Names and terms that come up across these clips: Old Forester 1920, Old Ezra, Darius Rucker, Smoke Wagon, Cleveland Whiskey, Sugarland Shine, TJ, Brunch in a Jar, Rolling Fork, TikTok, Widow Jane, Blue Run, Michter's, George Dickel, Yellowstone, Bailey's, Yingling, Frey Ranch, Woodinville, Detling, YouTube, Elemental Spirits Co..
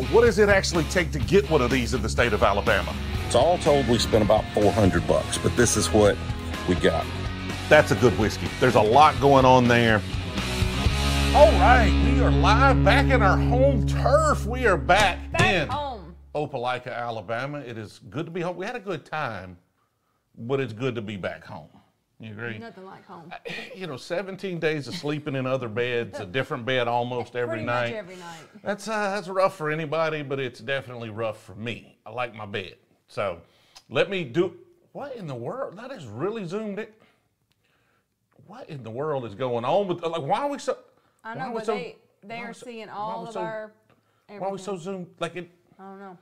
but what does it actually take to get one of these in the state of Alabama? It's all told, we spent about 400 bucks, but this is what we got. That's a good whiskey. There's a lot going on there. All right, we are live back in our home turf. We are back in Opelika, Alabama. It is good to be home. We had a good time, but it's good to be back home. You agree? Nothing like home. You know, 17 days of sleeping in other beds, a different bed almost every night. Pretty much every night. That's rough for anybody, but it's definitely rough for me. I like my bed. So let me do, what in the world? That is really zoomed in. What in the world is going on with, like, why are we so, I know, but they are seeing all of our everything. Why are we so zoomed? Like it, I don't know.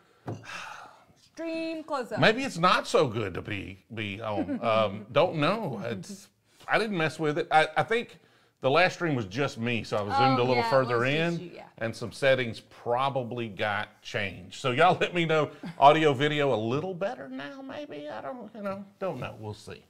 Stream close up. Maybe it's not so good to be on. Don't know. It's, I didn't mess with it. I think the last stream was just me, so I was zoomed a little further in, and some settings probably got changed. So y'all let me know. Audio, video, a little better now, maybe. I don't, you know, don't know. We'll see.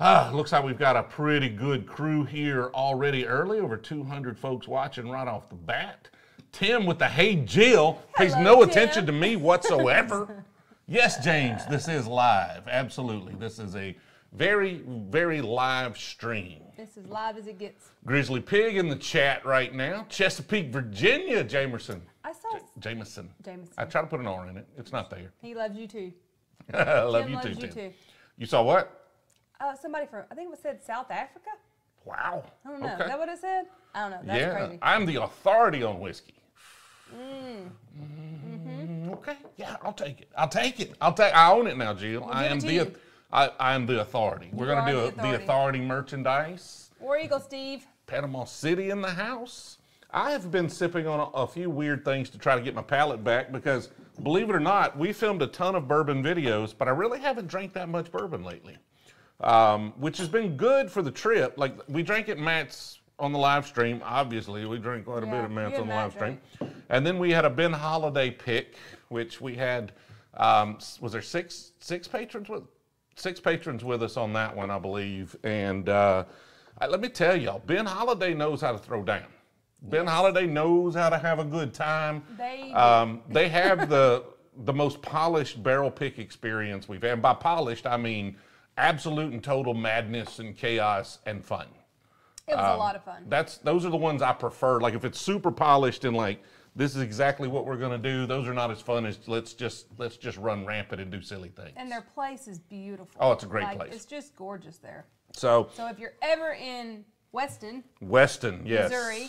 Looks like we've got a pretty good crew here already early. Over 200 folks watching right off the bat. Tim with the Hey Jill pays no attention to me whatsoever. Yes, James, this is live. Absolutely. This is a very, very live stream. This is live as it gets. Grizzly Pig in the chat right now. Chesapeake, Virginia, Jamerson. I saw Jameson. Jameson. I try to put an R in it. It's not there. He loves you too. I love you too, Tim. You saw what? Somebody from, I think it said South Africa. Wow. I don't know. Okay. Is that what it said? I don't know. That's crazy. I'm the authority on whiskey. Mm. Mm-hmm. Okay. Yeah, I'll take it. I'll take it. I own it now, Jill. I am the authority. We're going to do the authority merchandise. War Eagle Steve. Panama City in the house. I have been sipping on a few weird things to try to get my palate back because, believe it or not, we filmed a ton of bourbon videos, but I really haven't drank that much bourbon lately. Which has been good for the trip. Like, we drank at Matt's on the live stream, obviously. We drank quite a bit at Matt's on the live stream. And then we had a Ben Holladay pick, which we had, was there six patrons with us on that one, I believe. And let me tell y'all, Ben Holladay knows how to throw down. Ben Holladay knows how to have a good time. They have the most polished barrel pick experience we've had. And by polished, I mean absolute and total madness and chaos and fun. It was a lot of fun. Those are the ones I prefer. Like, if it's super polished and like, this is exactly what we're gonna do, those are not as fun as let's just run rampant and do silly things. And their place is beautiful. Oh, it's a great place. It's just gorgeous there. So if you're ever in Weston, yes, Missouri,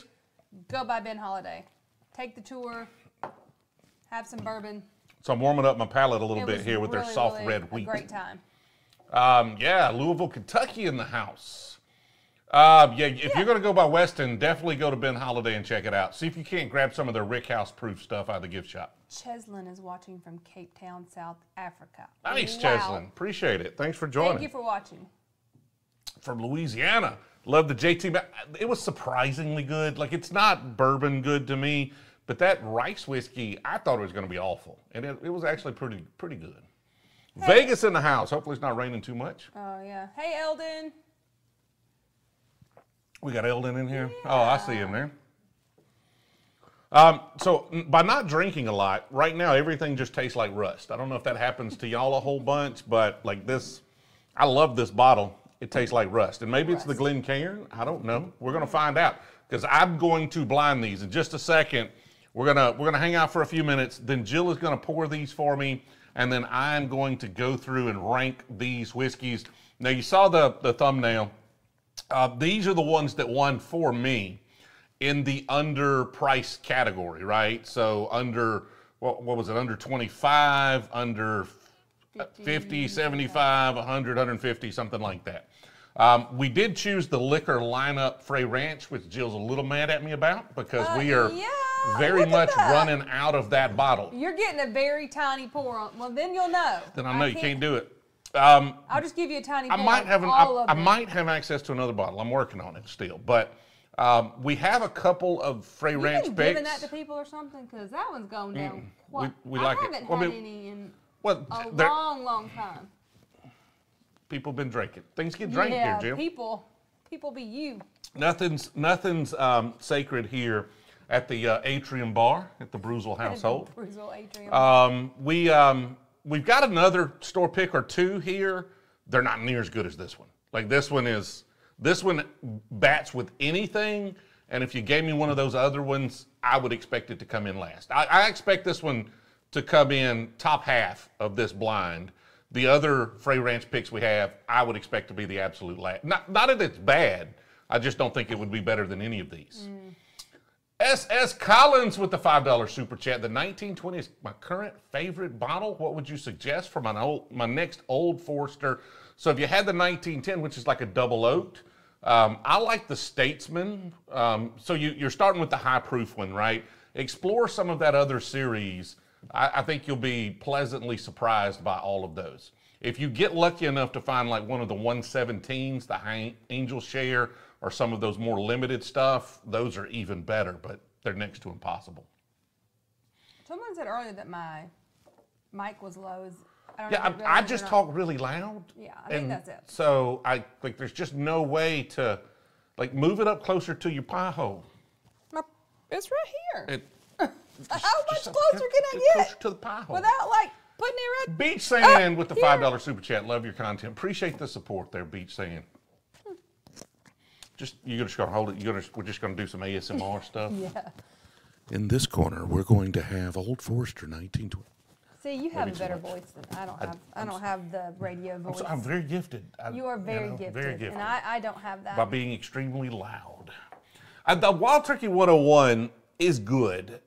go by Ben Holladay. Take the tour, have some bourbon. So I'm warming up my palate a little bit here with their soft red wheat. A great time. Yeah, Louisville, Kentucky in the house. If you're going to go by Weston, definitely go to Ben Holladay and check it out. See if you can't grab some of their Rickhouse proof stuff out of the gift shop. Cheslin is watching from Cape Town, South Africa. Nice, wow. Cheslin. Appreciate it. Thanks for joining. Thank you for watching. From Louisiana. Love the JT. It was surprisingly good. Like, it's not bourbon good to me, but that rice whiskey, I thought it was going to be awful. And it was actually pretty good. Hey. Vegas in the house. Hopefully it's not raining too much. Oh, yeah. Hey, Eldon. We got Eldon in here. Yeah. Oh, I see him there. So by not drinking a lot, right now everything just tastes like rust. I don't know if that happens to y'all a whole bunch, but like this, I love this bottle. It tastes like rust. And maybe it's the Glencairn. I don't know. We're going to find out because I'm going to blind these in just a second. We're gonna hang out for a few minutes. Then Jill is going to pour these for me. And then I'm going to go through and rank these whiskeys. Now, you saw the thumbnail. These are the ones that won for me in the underpriced category, right? So under, what was it, under 25, under 50, 75, 100, 150, something like that. We did choose the liquor lineup Frey Ranch, which Jill's a little mad at me about because we are very much running out of that bottle. You're getting a very tiny pour on. Well, then you'll know. Then I know you can't do it. I'll just give you a tiny pour. I might have access to another bottle. I'm working on it still. But we have a couple of Frey Ranch picks. You've been giving that to people or something? Because that one's going down. We like it. I haven't had any in a long, long time. People been drinking. Things get drank here, Jill. People be you. Nothing's sacred here. at the Atrium Bar at the Brewzle household. Brewzle Atrium. We've got another store pick or two here. They're not near as good as this one. Like this one bats with anything. And if you gave me one of those other ones, I would expect it to come in last. I expect this one to come in top half of this blind. The other Frey Ranch picks we have, I would expect to be the absolute last. Not that it's bad. I just don't think it would be better than any of these. Mm. S.S. Collins with the $5 super chat. The 1920 is my current favorite bottle. What would you suggest for my next Old Forester? So if you had the 1910, which is like a double oaked, I like the Statesman. So you're starting with the high proof one, right? Explore some of that other series. I think you'll be pleasantly surprised by all of those. If you get lucky enough to find like one of the 117s, the High Angel Share, or some of those more limited stuff, those are even better, but they're next to impossible. Someone said earlier that my mic was low. I just talk really loud. Yeah, I think that's it. So I think there's just no way to, like, move it up closer to your pie hole. It's right here. How much closer can I get? Closer to the pie hole. Without, like, putting it right. Beach Sand with the $5 super chat. Love your content. Appreciate the support there, Beach Sand. You're just going to hold it. We're just going to do some ASMR stuff. Yeah. In this corner, we're going to have Old Forester 1920. See, you have a better voice than I don't have. I don't have the radio voice. I'm very gifted. You are very gifted. Very gifted. And I don't have that. By being extremely loud. The Wild Turkey 101 is good.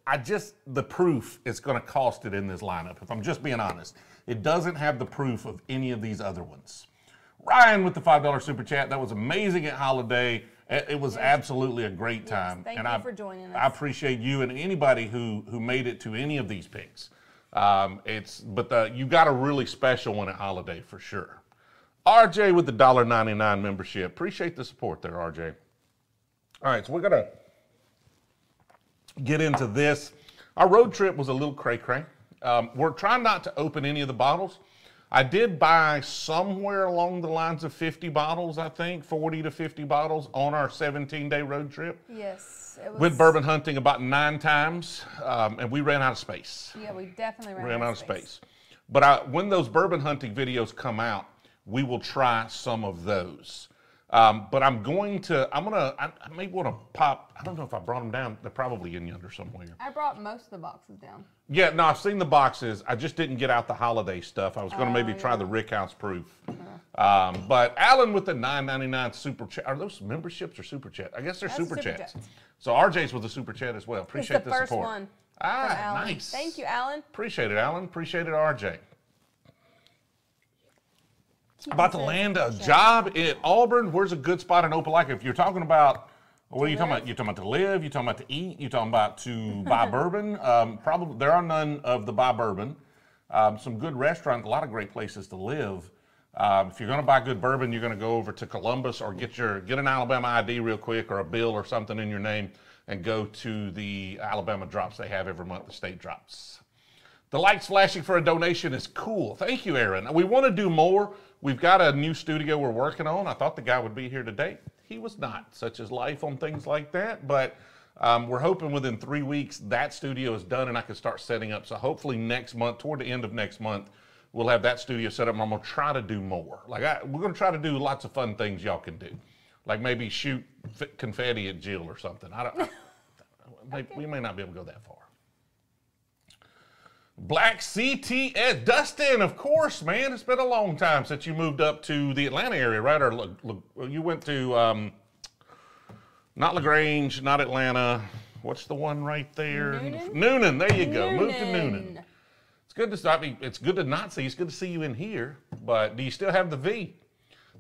The proof is going to cost it in this lineup, if I'm just being honest. It doesn't have the proof of any of these other ones. Ryan with the $5 super chat. That was amazing at Holladay. It was absolutely a great time. Thank you for joining us. I appreciate you and anybody who made it to any of these picks. You got a really special one at Holladay for sure. RJ with the $1.99 membership. Appreciate the support there, RJ. All right, so we're gonna get into this. Our road trip was a little cray-cray. We're trying not to open any of the bottles. I did buy somewhere along the lines of 50 bottles, I think, 40 to 50 bottles on our 17-day road trip. Yes. It was... Went bourbon hunting about 9 times, and we ran out of space. Yeah, we definitely ran out of space. But when those bourbon hunting videos come out, we will try some of those. But I may want to pop, I don't know if I brought them down. They're probably in yonder somewhere. I brought most of the boxes down. Yeah, no, I've seen the boxes. I just didn't get out the Holladay stuff. I was going to try the Rickhouse proof. But Alan with the $9.99 super chat. Are those memberships or super chat? I guess they're super chats. So RJ's with a super chat as well. Appreciate the support. It's the first one. Ah, nice. Thank you, Alan. Appreciate it, Alan. Appreciate it, RJ. About to land a job in Auburn. Where's a good spot in Opelika? If you're talking about, what are you talking about? You're talking about to live, you're talking about to eat, you're talking about to buy bourbon. Probably there are none of the buy bourbon. Some good restaurants, a lot of great places to live. If you're going to buy good bourbon, you're going to go over to Columbus or get an Alabama ID real quick or a bill or something in your name and go to the Alabama drops they have every month, the state drops. The lights flashing for a donation is cool. Thank you, Aaron. We want to do more. We've got a new studio we're working on. I thought the guy would be here today. He was not, such is life on things like that. But we're hoping within 3 weeks that studio is done and I can start setting up. So hopefully next month, toward the end of next month, we'll have that studio set up and I'm going to try to do more. Like we're going to try to do lots of fun things y'all can do. Like maybe shoot confetti at Jill or something. We may not be able to go that far. Black CTS, Dustin, of course, man. It's been a long time since you moved up to the Atlanta area, right? Or you went to, not LaGrange, not Atlanta. What's the one right there? Noonan, there you go. Moved to Noonan. It's good to not see. It's good to see you in here, but do you still have the V?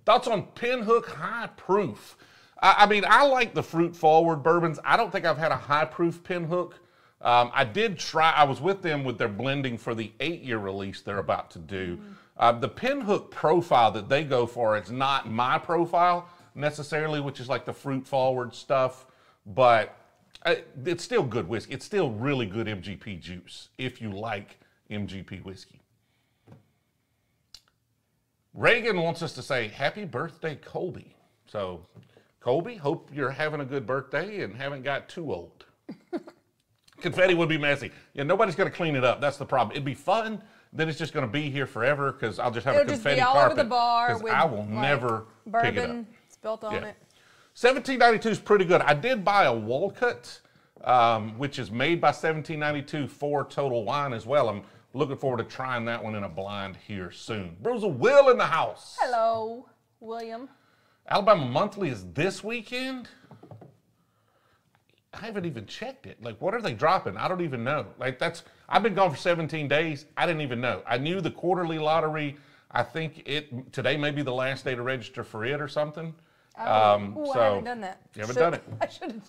Thoughts on Pinhook High Proof? I mean, I like the fruit-forward bourbons. I don't think I've had a high-proof Pinhook. I was with them with their blending for the 8-year release they're about to do. The Pinhook profile that they go for, it's not my profile necessarily, which is like the fruit forward stuff, but it's still good whiskey. It's still really good MGP juice if you like MGP whiskey. Reagan wants us to say, happy birthday, Colby. So Colby, hope you're having a good birthday and haven't got too old. Confetti would be messy. Yeah, nobody's going to clean it up. That's the problem. It'd be fun. Then it's just going to be here forever because I'll just have a confetti carpet. It'll just be all over the bar with, I will like never bourbon pick it up. Spilt on it. 1792 is pretty good. I did buy a Wolcott, which is made by 1792 for Total Wine as well. I'm looking forward to trying that one in a blind here soon. Brewzle Will in the house. Hello, William. Alabama Monthly is this weekend. I haven't even checked it. Like, what are they dropping? I don't even know. Like, that's, I've been gone for 17 days. I didn't even know. I knew the quarterly lottery. I think it, today may be the last day to register for it or something. Oh, I haven't done that. You haven't done it. I should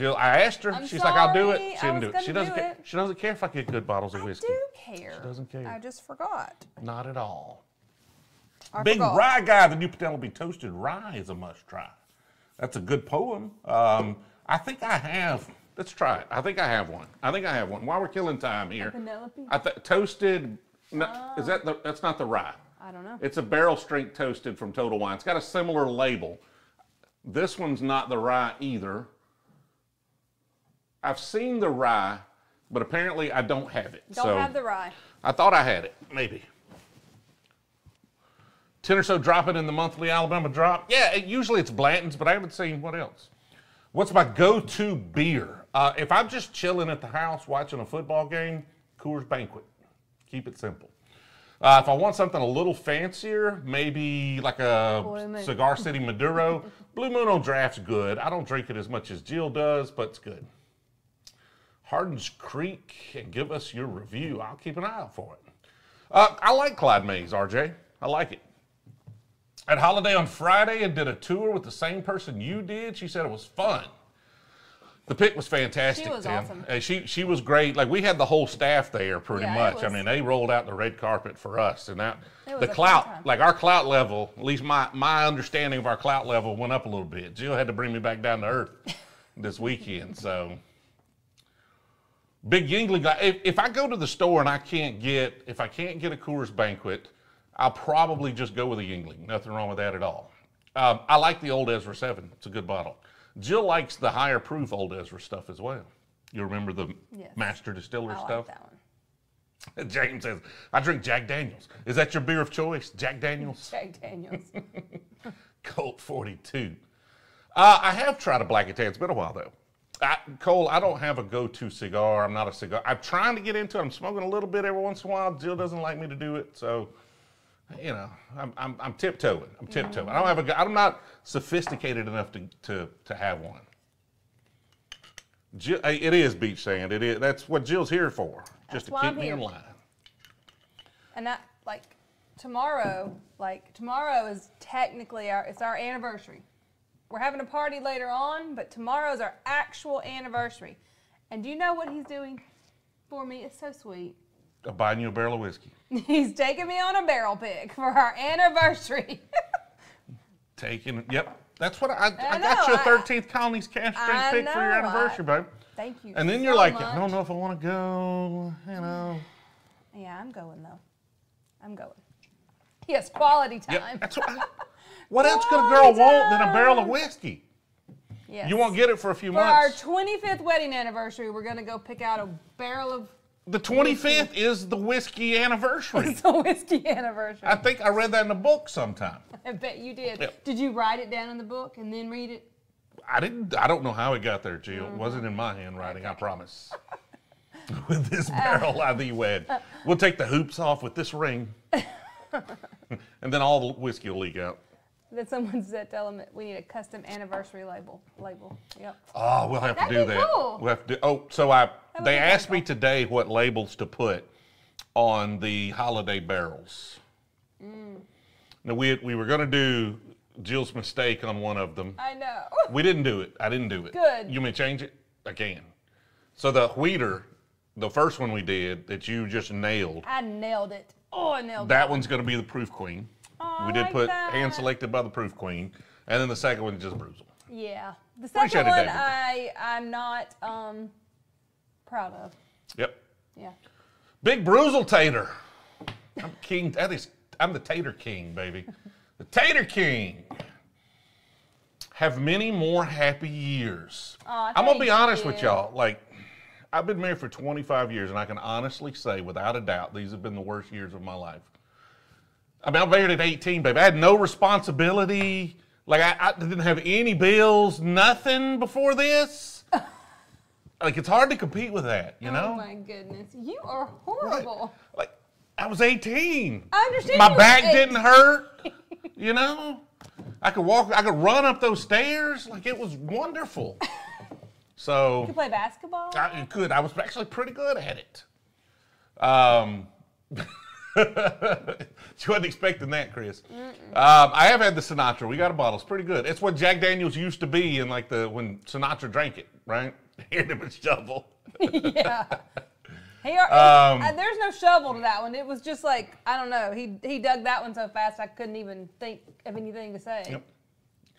have. I asked her. She's like, I'll do it. She didn't do it. She doesn't care if I get good bottles of whiskey. I do care. She doesn't care. I just forgot. Not at all. Big Rye Guy, the new Penelope Toasted Rye is a must try. That's a good poem. I think I have. Let's try it. I think I have one. I think I have one. While we're killing time here. Penelope? Toasted. No, is that the, that's not the rye. I don't know. It's a barrel strength toasted from Total Wine. It's got a similar label. This one's not the rye either. I've seen the rye, but apparently I don't have it. Don't have the rye. I thought I had it, maybe. 10 or so dropping in the monthly Alabama drop. Yeah, usually it's Blanton's, but I haven't seen what else. What's my go-to beer? If I'm just chilling at the house watching a football game, Coors Banquet. Keep it simple. If I want something a little fancier, maybe like a Cigar City Maduro, Blue Moon on Draft's good. I don't drink it as much as Jill does, but it's good. Hardin's Creek, and give us your review. I'll keep an eye out for it. I like Clyde Mays, RJ. I like it. At Holiday on Friday and did a tour with the same person you did. She said it was fun. The pick was fantastic. She was awesome. And she was great. Like, we had the whole staff there pretty much. I mean, they rolled out the red carpet for us. And that the clout, like our clout level, at least my understanding of our clout level went up a little bit. Jill had to bring me back down to earth this weekend. So, Big Yingling. If I go to the store and if I can't get a Coors Banquet, I'll probably just go with a Yingling. Nothing wrong with that at all. I like the Old Ezra 7. It's a good bottle. Jill likes the higher proof Old Ezra stuff as well. You remember the Master Distiller stuff? I like that one. James says, I drink Jack Daniel's. Is that your beer of choice? Jack Daniel's? Jack Daniel's. Colt 42. I have tried a Black and Tan. It's been a while, though. Cole, I don't have a go-to cigar. I'm not a cigar. I'm trying to get into it. I'm smoking a little bit every once in a while. Jill doesn't like me to do it, so... You know, I'm tiptoeing. I'm tiptoeing. I don't have a. I'm not sophisticated enough to have one. Jill, it is beach sand. It is. That's what Jill's here for. Just to keep me in line. And that, tomorrow is technically our anniversary. We're having a party later on, but tomorrow's our actual anniversary. And do you know what he's doing for me? It's so sweet. I'm buying you a barrel of whiskey. He's taking me on a barrel pick for our anniversary. Yep. That's what I got you a 13th Colony's cash drink pick for your anniversary, babe. Thank you. And then you're like, I don't know if I want to go, you know. Yeah, I'm going though. I'm going. Yes, quality time. Yep, that's what else could a girl want than a barrel of whiskey? Yes. You won't get it for a few months. For our 25th wedding anniversary, we're going to go pick out a barrel of. The 25th is the whiskey anniversary. It's the whiskey anniversary. I think I read that in a book sometime. I bet you did. Yep. Did you write it down in the book and then read it? I didn't. I don't know how it got there, Jill. It wasn't in my handwriting, I promise. With this barrel, I thee wed. We'll take the hoops off with this ring. And then all the whiskey will leak out. Then someone said, tell them that we need a custom anniversary label. Yep. Oh, we'll have to do that. Cool. We'll have to do, they asked me today what labels to put on the holiday barrels. Mm. Now, we were going to do Jill's mistake on one of them. I know. We didn't do it. I didn't do it. Good. You may change it? I can. So the Wheater, the first one we did that you just nailed. I nailed it. Oh, I nailed it. That one's going to be the Proof Queen. Oh, we did put hand selected by the Proof Queen, and then the second one is just Brewzle. Yeah, the second one I'm not proud of. Yep. Yeah. Big Brewzle Tater. I'm king. That is. I'm the Tater King, baby. The Tater King. Have many more happy years. Aw, I'm going to be honest with y'all. Like, I've been married for 25 years, and I can honestly say, without a doubt, these have been the worst years of my life. I mean, I married at 18, babe. I had no responsibility. Like, I didn't have any bills, nothing before this. Like, it's hard to compete with that, you know? Oh, my goodness. You are horrible. Like I was 18. I understand. My back didn't hurt, you know? I could walk, I could run up those stairs. Like, it was wonderful. So. You could play basketball? I could. I was actually pretty good at it. She wasn't expecting that, Chris. I have had the Sinatra. We got a bottle. It's pretty good. It's what Jack Daniel's used to be in, like, the when Sinatra drank it, right? Hand him a shovel. Yeah. Hey, there's no shovel to that one. It was just like, I don't know. He dug that one so fast I couldn't even think of anything to say.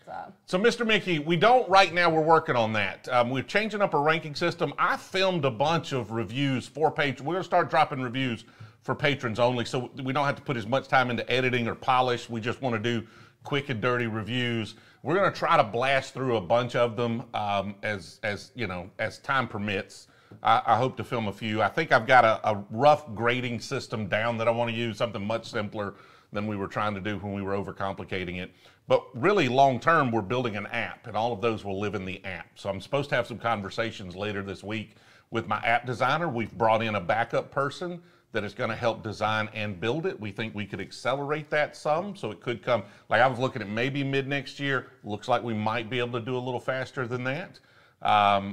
Yep. So, Mr. Mickey, we don't right now. We're working on that. We're changing up our ranking system. I filmed a bunch of reviews for patrons. We're going to start dropping reviews for patrons only, so we don't have to put as much time into editing or polish. We just want to do quick and dirty reviews. We're going to try to blast through a bunch of them as you know, as time permits. I hope to film a few. I think I've got a rough grading system down that I want to use, something much simpler than we were trying to do when we were overcomplicating it. But really long term, we're building an app, and all of those will live in the app. So I'm supposed to have some conversations later this week with my app designer. We've brought in a backup person that is going to help design and build it. We think we could accelerate that some, so it could come, like I was looking at maybe mid next year. Looks like we might be able to do a little faster than that.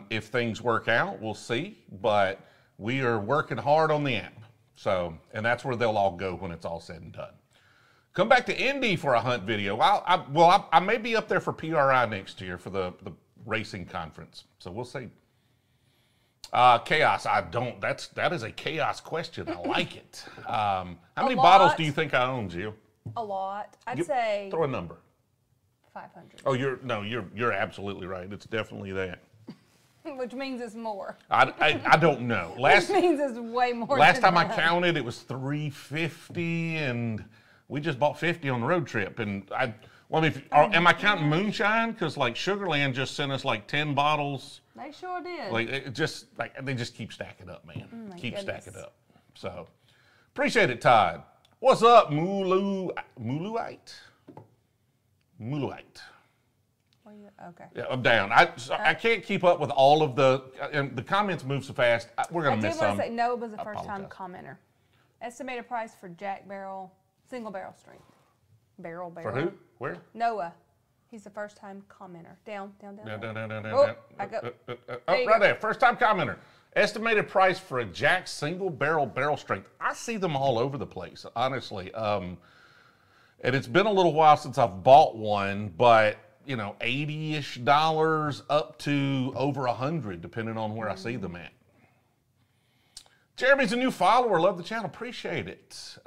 If things work out, we'll see, but we are working hard on the app. So, and that's where they'll all go when it's all said and done. Come back to Indy for a hunt video. I may be up there for PRI next year for the racing conference, so we'll see. Chaos, that is a chaos question. I like it. How many bottles do you think I own, Jill? A lot. I'd say. Throw a number. 500. Oh, you're absolutely right. It's definitely that. Which means it's more. I don't know. Which means it's way more. Last time I counted, it was 350, and we just bought 50 on the road trip. And am I counting moonshine? Because like Sugarland just sent us like 10 bottles. They sure did. Like they just keep stacking up, man. Oh my goodness. Stacking up. So appreciate it, Todd. What's up, Muluite? Okay. Yeah, I'm down. I can't keep up with all of the comments move so fast. We're gonna miss some. I did want to say Noah was a first-time commenter. Estimated price for Jack Barrel single barrel strength. Barrel. For who? Where? Noah. He's the first-time commenter. Down. Right there. First-time commenter. Estimated price for a Jack single barrel strength. I see them all over the place, honestly. And it's been a little while since I've bought one, but you know, $80-ish up to over 100, depending on where I see them at. Jeremy's a new follower. Love the channel. Appreciate it.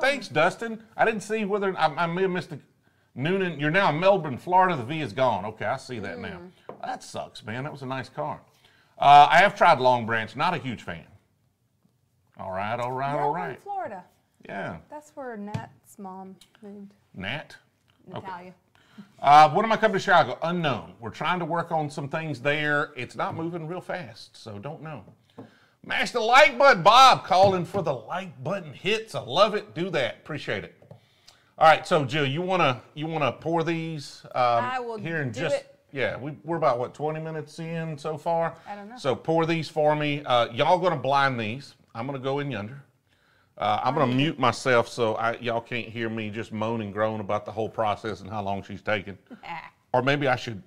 Thanks, Dustin. I didn't see whether I may have missed the. Noonan, you're now in Melbourne, Florida. The V is gone. Okay, I see that now. That sucks, man. That was a nice car. I have tried Long Branch. Not a huge fan. All right. Florida. Yeah. That's where Nat's mom moved. Nat? Natalia. Okay. When am I coming to Chicago? Unknown. We're trying to work on some things there. It's not moving real fast, so don't know. Mash the like button. Bob calling for the like button hits. I love it. Do that. Appreciate it. All right, so Jill, you wanna pour these I will here and do just it. Yeah, we're about what 20 minutes in so far. I don't know. So pour these for me. Y'all gonna blind these. I'm gonna go in yonder. I'm gonna mute myself so y'all can't hear me just moan and groan about the whole process and how long she's taking. Or maybe I should.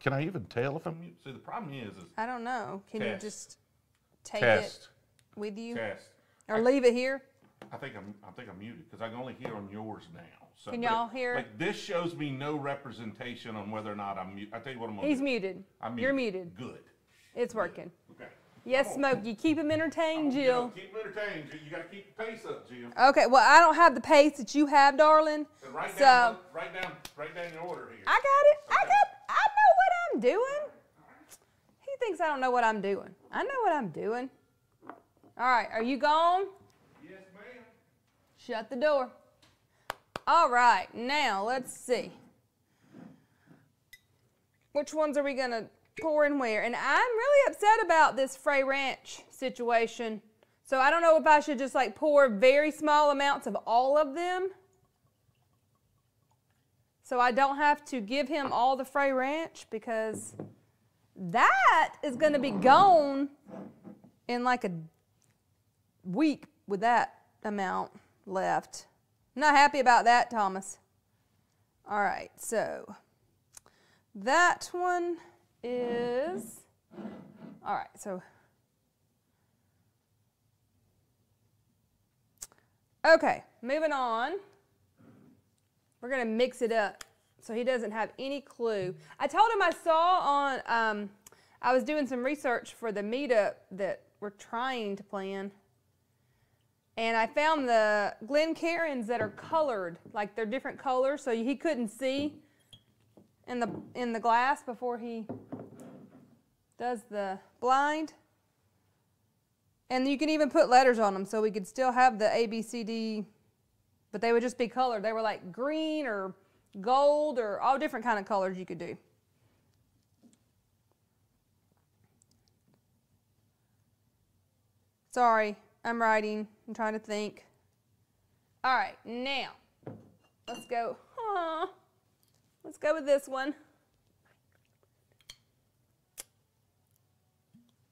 Can I even tell if I'm mute? See, the problem is I don't know. Can test. You just take test. It with you test. Or leave it here? I think I'm muted because I can only hear on yours now. So, can y'all hear? Like this shows me no representation on whether or not I'm muted. I tell you what I'm on. He's muted. I'm muted. You're muted. Good. It's working. Good. Okay. Yes, Smokey. Keep him entertained, Jill. Keep him entertained. You got to keep the pace up, Jill. Okay. Well, I don't have the pace that you have, darling. So write down your order here. I got it. Okay. I know what I'm doing. He thinks I don't know what I'm doing. I know what I'm doing. All right. Are you gone? Shut the door. All right, now let's see. Which ones are we going to pour in where? And I'm really upset about this Frey Ranch situation. So I don't know if I should just like pour very small amounts of all of them, so I don't have to give him all the Frey Ranch, because that is going to be gone in like a week with that amount left. I'm not happy about that, Thomas. All right, so that one is, all right, so, okay, moving on. We're gonna mix it up so he doesn't have any clue. I told him I saw on, I was doing some research for the meetup that we're trying to plan, and I found the Glencairns that are colored, like they're different colors, so he couldn't see in the glass before he does the blind. And you can even put letters on them, so we could still have the A, B, C, D, but they would just be colored. They were like green or gold or all different kind of colors you could do. Sorry, I'm writing. I'm trying to think. All right, now let's go. Aww. Let's go with this one.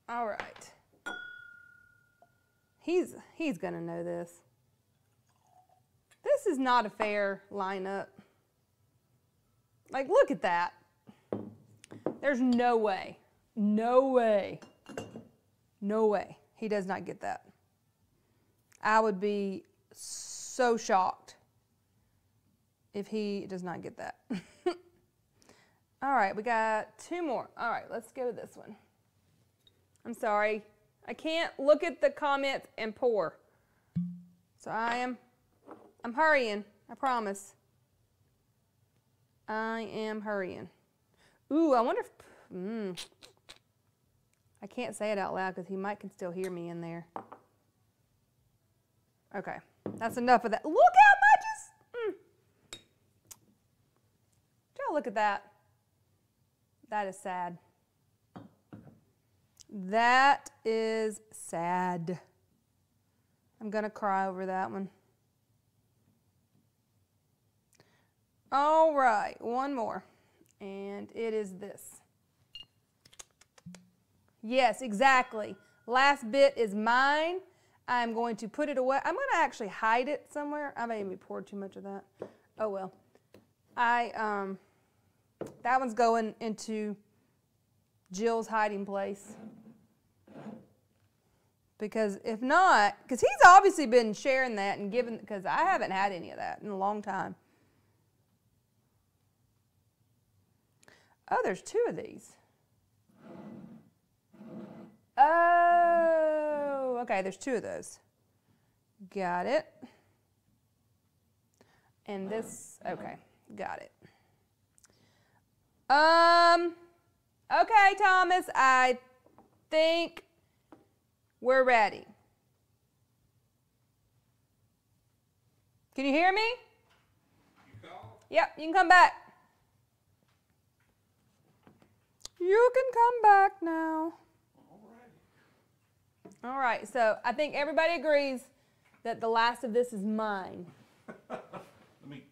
All right. He's gonna know this. This is not a fair lineup. Like, look at that. There's no way. No way. No way. He does not get that. I would be so shocked if he does not get that. All right, we got two more. All right, let's go with this one. I'm sorry. I can't look at the comments and pour. So I'm hurrying, I promise. I am hurrying. Ooh, I wonder if, I can't say it out loud because he might can still hear me in there. Okay, that's enough of that. Look how much is, Y'all look at that. That is sad. That is sad. I'm gonna cry over that one. All right, one more, and it is this. Yes, exactly. Last bit is mine. I'm going to put it away. I'm gonna actually hide it somewhere. I maybe poured too much of that. Oh well. That one's going into Jill's hiding place. Because if not, because he's obviously been sharing that and giving, because I haven't had any of that in a long time. Oh, there's two of these. Oh, okay, there's two of those. Got it. And this, okay, got it. Okay, Thomas, I think we're ready. Can you hear me? You call? Yep, you can come back. You can come back now. All right. All right, so I think everybody agrees that the last of this is mine. Let me.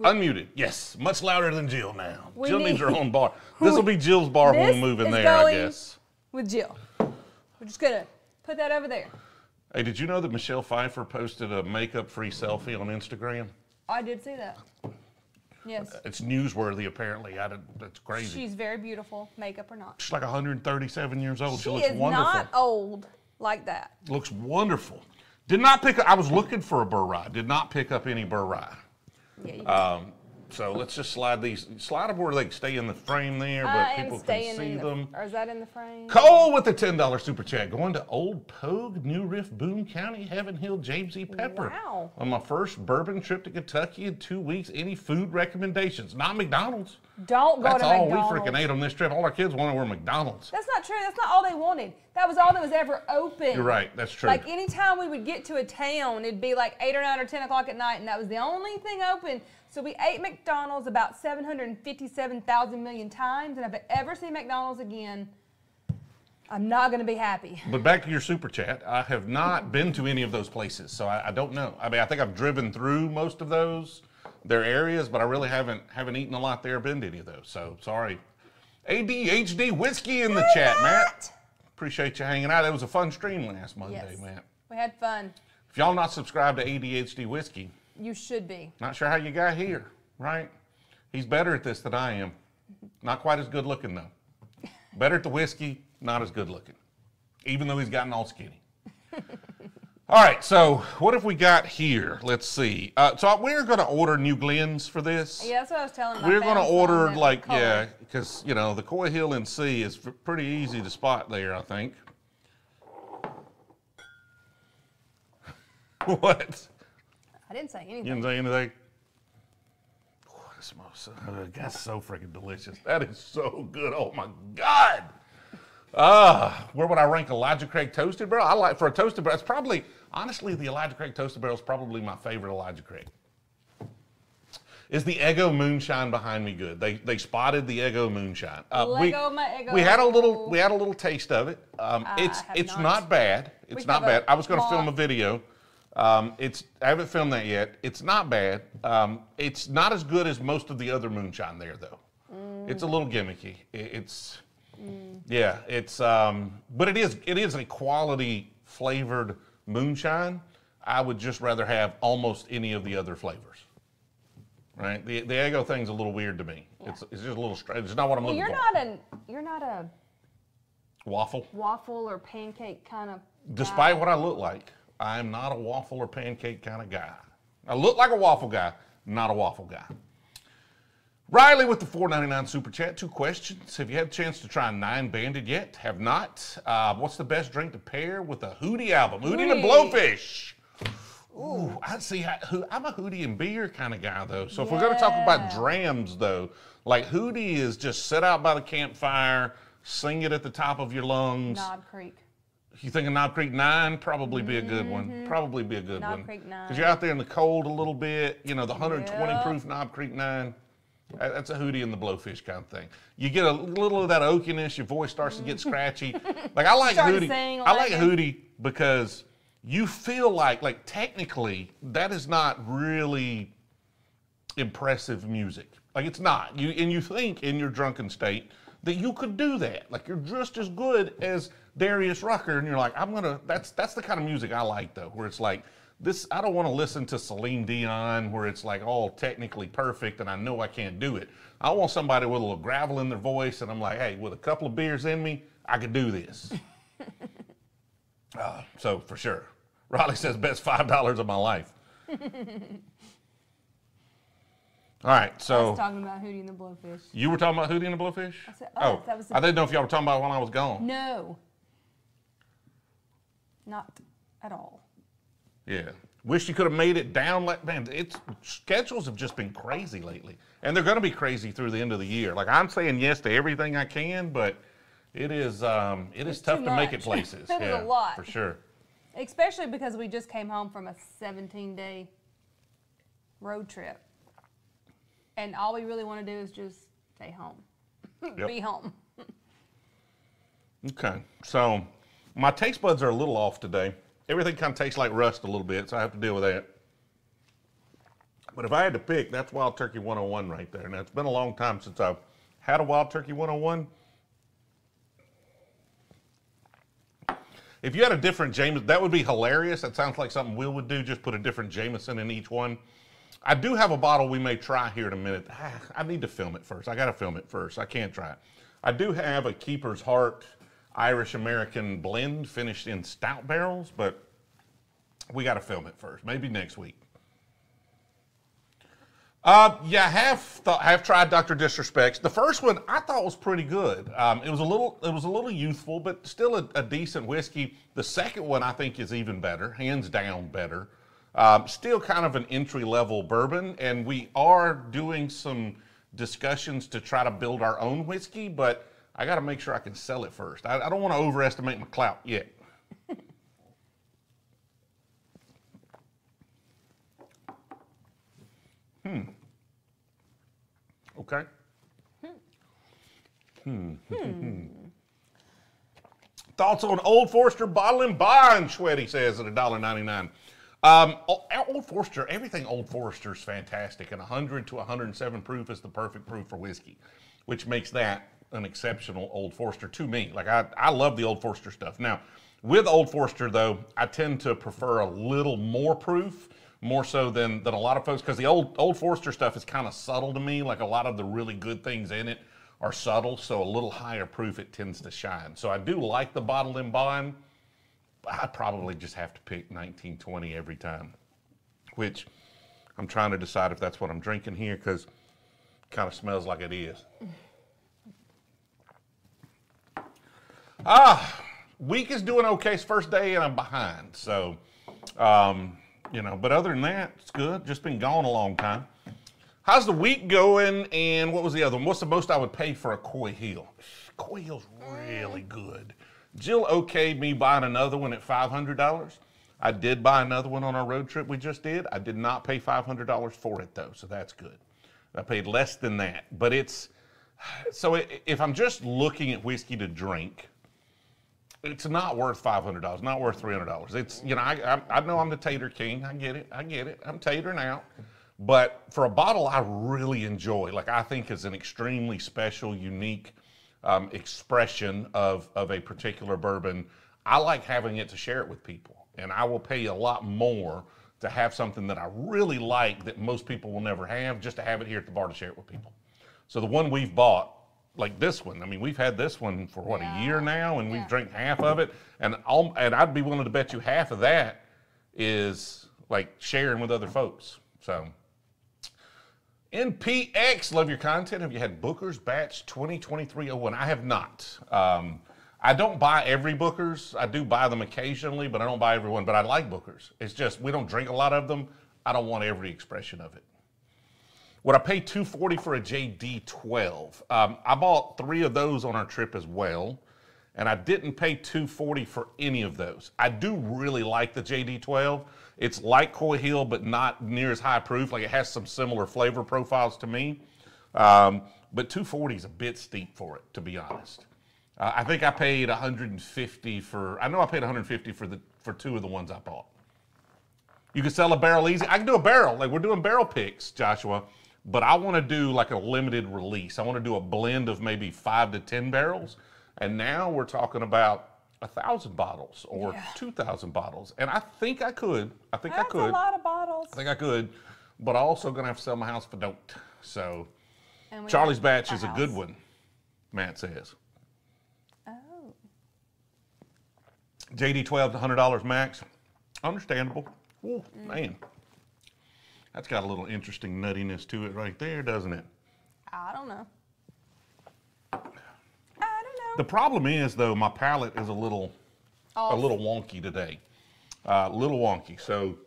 Unmuted, yes. Much louder than Jill now. Jill needs her own bar. This will be Jill's bar when we move in there, I guess. With Jill. We're just gonna put that over there. Hey, did you know that Michelle Pfeiffer posted a makeup-free selfie on Instagram? I did see that. Yes. It's newsworthy, apparently. That's crazy. She's very beautiful, makeup or not. She's like 137 years old. She looks wonderful. She is not old like that. Looks wonderful. Did not pick up, I was looking for a burr rye. Did not pick up any burr rye. Yeah, you so let's just slide these. Slide them where they stay in the frame there, but people can see them. Or is that in the frame? Cole with the $10 super chat. Going to Old Pogue, New Riff, Boone County, Heaven Hill, James E. Pepper. Wow. On my first bourbon trip to Kentucky in 2 weeks. Any food recommendations? Not McDonald's. Don't go to McDonald's. That's all we freaking ate on this trip. All our kids wanted were McDonald's. That's not true. That's not all they wanted. that was all that was ever open. You're right. That's true. Like, anytime we would get to a town, it'd be like 8 or 9 or 10 o'clock at night, and that was the only thing open. So we ate McDonald's about 757,000 million times, and if I ever see McDonald's again, I'm not going to be happy. But back to your super chat, I have not been to any of those places, so I don't know. I mean, I think I've driven through most of those, their areas, but I really haven't eaten a lot there, been to any of those, so sorry. ADHD Whiskey in the chat, Matt. Appreciate you hanging out. It was a fun stream last Monday, yes, Matt. We had fun. If y'all not subscribed to ADHD Whiskey, you should be. Not sure how you got here, right? He's better at this than I am. Not quite as good looking, though. Better at the whiskey, not as good looking. Even though he's gotten all skinny. All right, so what have we got here? Let's see. So we're going to order New Glenn's for this. Yeah, that's what I was telling my family. We're going to order, like, yeah, because, you know, the Coy Hill and C is pretty easy to spot there, I think. What? I didn't say anything. You didn't say anything? Oh, it smells so good. That's so freaking delicious. That is so good. Oh, my God. Where would I rank Elijah Craig Toasted Barrel? I like, for a Toasted Barrel, it's probably, honestly, the Elijah Craig Toasted Barrel is probably my favorite Elijah Craig. Is the Eggo Moonshine behind me good? They spotted the Eggo Moonshine. We had a little taste of it. It's not bad. It's not bad. I was going to film a video. I haven't filmed that yet. It's not bad. It's not as good as most of the other moonshine there, though. It's a little gimmicky. But it is a quality flavored moonshine. I would just rather have almost any of the other flavors. Right? The Eggo thing's a little weird to me. Yeah. It's just a little strange. It's not what I'm looking for. You're not a waffle or pancake kind of guy. Despite what I look like, I am not a waffle or pancake kind of guy. I look like a waffle guy, not a waffle guy. Riley with the $4.99 Super Chat, 2 questions. Have you had a chance to try 9 Banded yet? Have not. What's the best drink to pair with a Hootie album? Hootie and a Blowfish. Ooh, I see. I'm a Hootie and beer kind of guy, though. So if we're going to talk about drams, though, like Hootie is just sit out by the campfire, sing it at the top of your lungs. Knob Creek. You think of Knob Creek 9? Probably be a good one. Probably be a good one. Knob Creek 9. Because you're out there in the cold a little bit. You know, the 120 proof Knob Creek 9. That's a Hootie and the Blowfish kind of thing. You get a little of that oakiness. Your voice starts to get scratchy. Like, I like Hootie. I like Hootie because you feel like technically that is not really impressive music. Like, it's not. And you think in your drunken state that you could do that. Like, you're just as good as Darius Rucker, and you're like, that's the kind of music I like, though, where it's like, I don't want to listen to Celine Dion where it's like all technically perfect and I know I can't do it. I want somebody with a little gravel in their voice and I'm like, hey, with a couple of beers in me, I could do this. So for sure. Riley says best $5 of my life. All right, so. I was talking about Hootie and the Blowfish. You were talking about Hootie and the Blowfish? I said, that was. I didn't know if y'all were talking about it while I was gone. No. Not at all. Yeah. Wish you could have made it down. Man, schedules have just been crazy lately. And they're going to be crazy through the end of the year. Like, I'm saying yes to everything I can, but it's tough to make it places. It is a lot. For sure. Especially because we just came home from a 17-day road trip. And all we really want to do is just stay home. Yep. Be home. Okay. So, my taste buds are a little off today. Everything kind of tastes like rust a little bit, so I have to deal with that. But if I had to pick, that's Wild Turkey 101 right there. Now, it's been a long time since I've had a Wild Turkey 101. If you had a different Jameson, that would be hilarious. That sounds like something Will would do, just put a different Jameson in each one. I do have a bottle we may try here in a minute. I need to film it first. I got to film it first. I can't try it. I do have a Keeper's Heart Irish American blend finished in stout barrels, but we got to film it first. Maybe next week. Yeah, I have tried Dr. Disrespect's. The first one I thought was pretty good. It was a little youthful, but still a decent whiskey. The second one I think is even better, hands down better. Still kind of an entry level bourbon, and we are doing some discussions to try to build our own whiskey, but I got to make sure I can sell it first. I don't want to overestimate my clout yet. Okay. Thoughts on Old Forester bottle and bond, Schweddy says at $1.99. Old Forester, everything Old Forester is fantastic, and 100 to 107 proof is the perfect proof for whiskey, which makes that an exceptional Old Forester to me. Like, I love the Old Forester stuff. Now, with Old Forester, though, I tend to prefer a little more proof, more so than a lot of folks, because the Old Forester stuff is kind of subtle to me. Like, a lot of the really good things in it are subtle, so a little higher proof it tends to shine. So I do like the bottled and bond. I probably just have to pick 1920 every time, which I'm trying to decide if that's what I'm drinking here, because it kind of smells like it is. Week is doing okay. It's first day and I'm behind, so you know, but other than that, it's good. Just been gone a long time. How's the week going, and what was the other one? What's the most I would pay for a Coy Hill? Coy Hill's really good. Jill okayed me buying another one at $500. I did buy another one on our road trip we just did. I did not pay $500 for it, though, so that's good. I paid less than that, but it's... So if I'm just looking at whiskey to drink, it's not worth $500, not worth $300. It's, you know, I know I'm the tater king. I get it. I get it. I'm tatering out. But for a bottle I really enjoy, like I think is an extremely special, unique expression of a particular bourbon, I like having it to share it with people. And I will pay a lot more to have something that I really like that most people will never have, just to have it here at the bar to share it with people. So the one we've bought, like this one, I mean, we've had this one for, what, a year now, and we've drank half of it. And I'd be willing to bet you half of that is like sharing with other folks. So... NPX, love your content. Have you had Booker's Batch 2023-01? I have not. I don't buy every Booker's. I do buy them occasionally, but I don't buy every one. But I like Booker's. It's just we don't drink a lot of them. I don't want every expression of it. Would I pay $240 for a JD12? I bought 3 of those on our trip as well, and I didn't pay $240 for any of those. I do really like the JD12. It's like Coy Hill, but not near as high proof. Like, it has some similar flavor profiles to me. But $240 is a bit steep for it, to be honest. I think I paid $150 for... I know I paid $150 for 2 of the ones I bought. You can sell a barrel easy. I can do a barrel. Like, we're doing barrel picks, Joshua. But I want to do, like, a limited release. I want to do a blend of maybe 5 to 10 barrels. And now we're talking about... 1,000 bottles or 2,000 bottles. And I think I could. I think I could. That's a lot of bottles. I think I could. But I'm also going to have to sell my house if I don't. So Charlie's Batch is a good one, Matt says. Oh. JD12 to $100 max. Understandable. Ooh, man. That's got a little interesting nuttiness to it right there, doesn't it? I don't know. The problem is, though, my palate is a little wonky today. A little wonky. So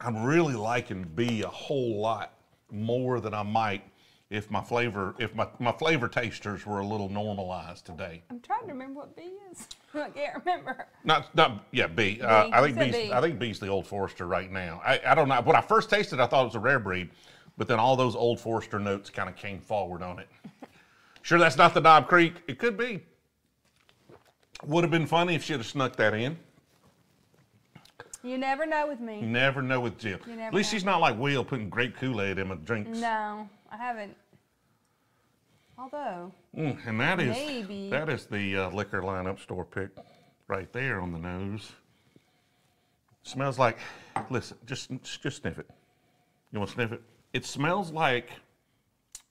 I'm really liking B a whole lot more than I might if my flavor, if my flavor tasters were a little normalized today. I'm trying to remember what B is. I can't remember. Yeah, B. B. I think B's the Old Forester right now. I don't know. When I first tasted it, I thought it was a rare breed, but then all those Old Forester notes kind of came forward on it. Sure, that's not the Knob Creek. It could be. Would have been funny if she'd have snuck that in. You never know with me. Never know with Jill. At least she's not like Will putting grape Kool-Aid in my drinks. No, I haven't. Although. And that is maybe. That is the liquor lineup store pick right there on the nose. Smells like. Listen, just sniff it. You want to sniff it? It smells like.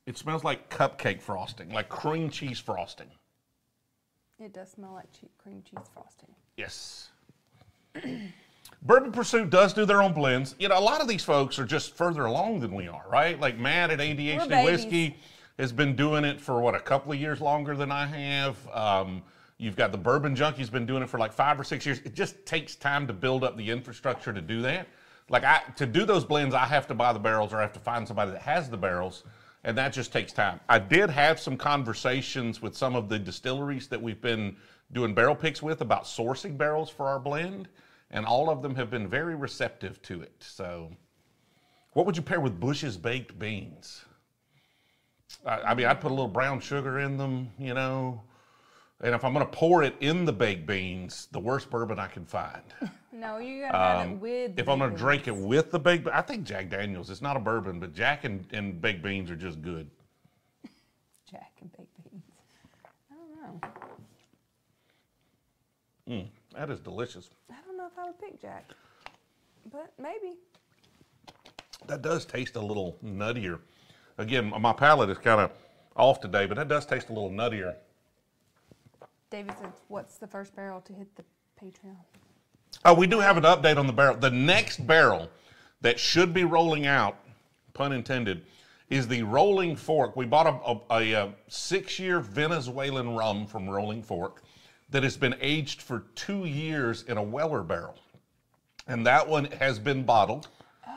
It smells like cupcake frosting, like cream cheese frosting. It does smell like cream cheese frosting. Yes. Bourbon Pursuit does do their own blends. You know, a lot of these folks are just further along than we are, right? Like Matt at ADHD Whiskey has been doing it for, what, a couple of years longer than I have. You've got the Bourbon Junkie's been doing it for like 5 or 6 years. It just takes time to build up the infrastructure to do that. Like, to do those blends, I have to buy the barrels or I have to find somebody that has the barrels. and that just takes time. I did have some conversations with some of the distilleries that we've been doing barrel picks with about sourcing barrels for our blend, and all of them have been very receptive to it. So what would you pair with Bush's baked beans? I mean, I'd put a little brown sugar in them, you know, and if I'm going to pour it in the baked beans, the worst bourbon I can find. No, you got to have it with the If I'm going to drink it with the baked beans, I think Jack Daniel's, it's not a bourbon, but Jack and baked beans are just good. Jack and baked beans. I don't know. That is delicious. I don't know if I would pick Jack, but maybe. That does taste a little nuttier. Again, my palate is kind of off today, but that does taste a little nuttier. David said, what's the first barrel to hit the Patreon? Oh, we do have an update on the barrel. The next barrel that should be rolling out, pun intended, is the Rolling Fork. We bought a 6-year Venezuelan rum from Rolling Fork that has been aged for 2 years in a Weller barrel. And that one has been bottled.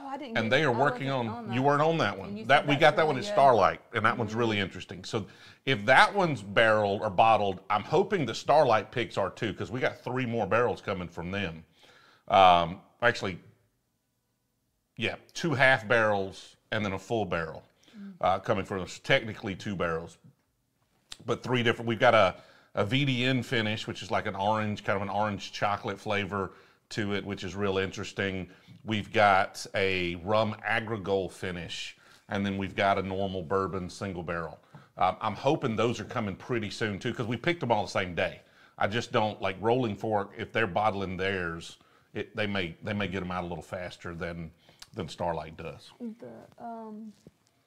I didn't and they are working on that. You weren't on that one. That we got that really one at Starlight, and that one's really interesting. So if that one's barreled or bottled, I'm hoping the Starlight picks are too, because we got 3 more barrels coming from them. Actually, yeah, 2 half barrels and then a full barrel coming from us. Technically 2 barrels, but 3 different. We've got a VDN finish, which is like an orange, kind of an orange chocolate flavor to it, which is real interesting. We've got a rum agricole finish, and then we've got a normal bourbon single barrel. I'm hoping those are coming pretty soon too, because we picked them all the same day. I just don't like Rolling Fork. If they're bottling theirs, they may get them out a little faster than Starlight does. The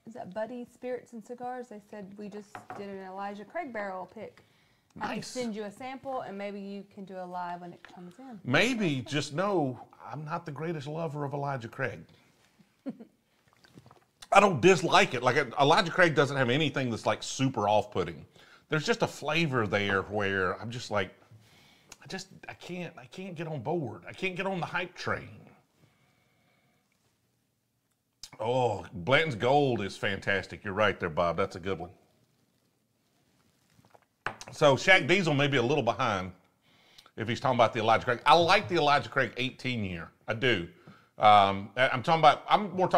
is that Buddy Spirits and Cigars? They said we just did an Elijah Craig barrel pick. Nice. I can send you a sample, and maybe you can do a live when it comes in. Maybe, just know I'm not the greatest lover of Elijah Craig. I don't dislike it. Like, Elijah Craig doesn't have anything that's, like, super off-putting. There's just a flavor there where I'm just like, I can't get on board. I can't get on the hype train. Oh, Blanton's Gold is fantastic. You're right there, Bob. That's a good one. So Shaq Diesel may be a little behind if he's talking about the Elijah Craig. I like the Elijah Craig 18-year. I do. I'm more talking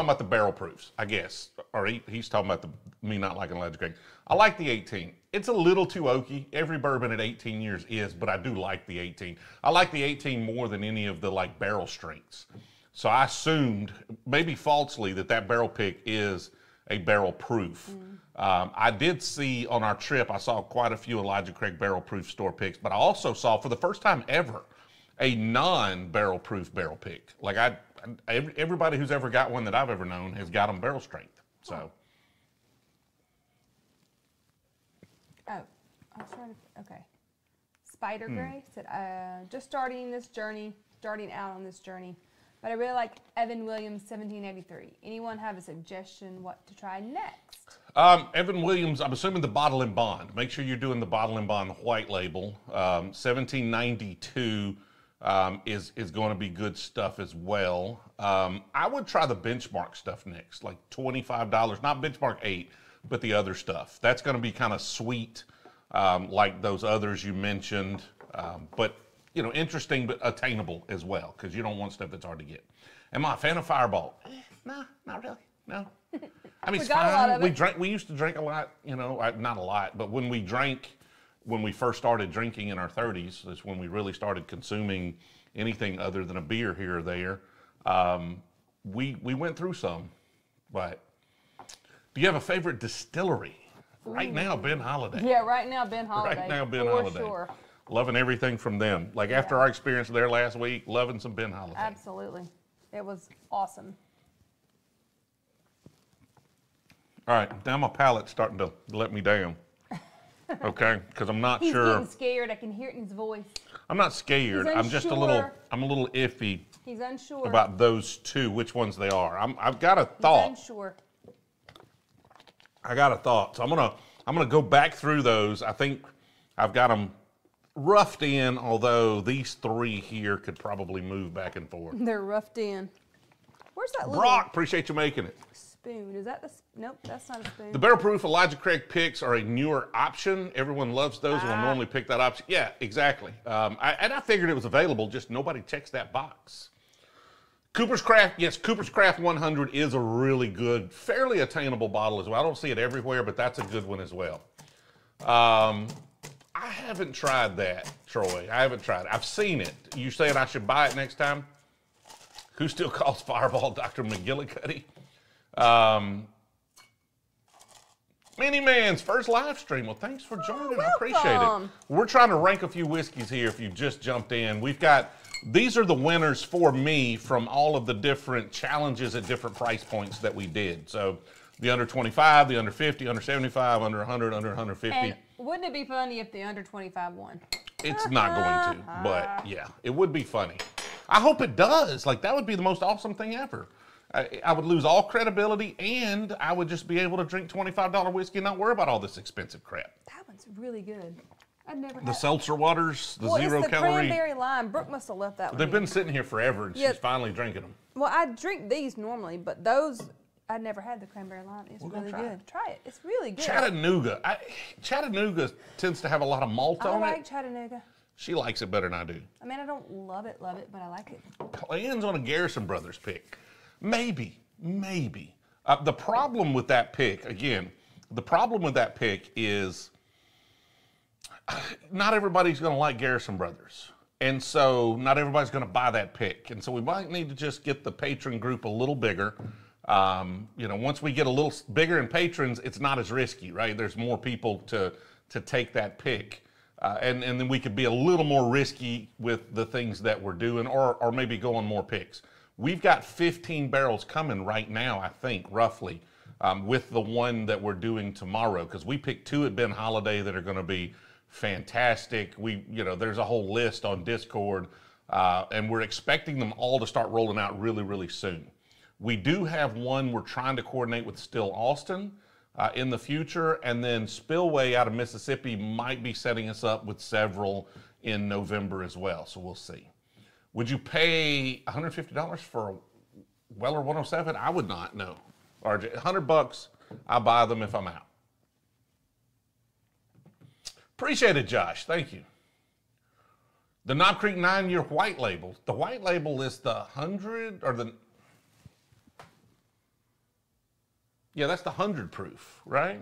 about the barrel proofs, I guess. Or he's talking about me not liking Elijah Craig. I like the 18. It's a little too oaky. Every bourbon at 18 years is, but I do like the 18. I like the 18 more than any of the like barrel strengths. So I assumed, maybe falsely, that barrel pick is a barrel proof. I did see on our trip, I saw quite a few Elijah Craig barrel proof store picks, but I also saw for the first time ever a non-barrel proof barrel pick. Like everybody who's ever got one that I've ever known has got them barrel strength. So. Oh, I was trying to, okay. Spider Gray said, just starting out on this journey. But I really like Evan Williams, 1783. Anyone have a suggestion what to try next? Evan Williams, I'm assuming the Bottle and Bond. Make sure you're doing the Bottle and Bond white label. 1792 is going to be good stuff as well. I would try the Benchmark stuff next, like $25. Not Benchmark 8, but the other stuff. That's going to be kind of sweet, like those others you mentioned, but... you know, interesting but attainable as well, because you don't want stuff that's hard to get. Am I a fan of Fireball? No, not really. No. I mean, it's fine. We used to drink a lot, you know, not a lot, but when we first started drinking in our 30s, is when we really started consuming anything other than a beer here or there. We went through some, but do you have a favorite distillery? Ooh. Right now, Ben Holladay. Yeah, right now, Ben Holladay. Right now, Ben Holladay. For sure. Loving everything from them. Like after our experience there last week, loving some Ben Holladay. Absolutely. It was awesome. All right, now my palate's starting to let me down. Okay, because I'm not sure. He's getting scared. I can hear it in his voice. I'm not scared. I'm just a little iffy. He's unsure. About those two, which ones they are. I've got a thought. He's unsure. I got a thought. So I'm gonna go back through those. I think I've got them roughed in, although these 3 here could probably move back and forth. They're roughed in. Where's that little... Brock, appreciate you making it. spoon. Is that the nope? That's not a spoon. The barrel proof Elijah Craig picks are a newer option. Everyone loves those and will normally pick that option. Yeah, exactly. I figured it was available, just nobody checks that box. Cooper's Craft, yes, Cooper's Craft 100 is a really good, fairly attainable bottle as well. I don't see it everywhere, but that's a good one as well. I haven't tried that, Troy. I haven't tried it. I've seen it. You saying I should buy it next time? Who still calls Fireball Dr. McGillicuddy? Mini Man's first live stream. Well, thanks for joining. I appreciate it. We're trying to rank a few whiskeys here if you just jumped in. We've got, these are the winners for me from all of the different challenges at different price points that we did. So the under 25, the under 50, under 75, under 100, under 150. And wouldn't it be funny if the under 25 won? It's not going to, but yeah, it would be funny. I hope it does. Like, that would be the most awesome thing ever. I would lose all credibility, and I would just be able to drink $25 whiskey and not worry about all this expensive crap. That one's really good. I've never had the seltzer waters, the zero calorie. Well, it's the cranberry lime. Brooke must have left that one. They've been sitting here forever, and she's finally drinking them. Well, I drink these normally, but those, I never had the cranberry lime. It's really good. Try it. It's really good. Chattanooga. Chattanooga tends to have a lot of malt on it. I like Chattanooga. She likes it better than I do. I mean, I don't love it, but I like it. Plans on a Garrison Brothers pick. Maybe, maybe. The problem with that pick, again, the problem with that pick is not everybody's going to like Garrison Brothers. And so not everybody's going to buy that pick. And so we might need to just get the patron group a little bigger. You know, once we get a little bigger in patrons, it's not as risky, right? There's more people to take that pick. And then we could be a little more risky with the things that we're doing, or maybe go on more picks. We've got 15 barrels coming right now, I think, roughly, with the one that we're doing tomorrow, because we picked 2 at Ben Holladay that are going to be fantastic. We, you know, there's a whole list on Discord, and we're expecting them all to start rolling out really, really soon. We do have one we're trying to coordinate with Still Austin in the future, and then Spillway out of Mississippi might be setting us up with several in November as well, so we'll see. Would you pay $150 for a Weller 107? I would not, no. RJ, $100, I buy them if I'm out. Appreciate it, Josh, thank you. The Knob Creek 9-year white label. The white label is the 100, or the, yeah, that's the 100 proof, right?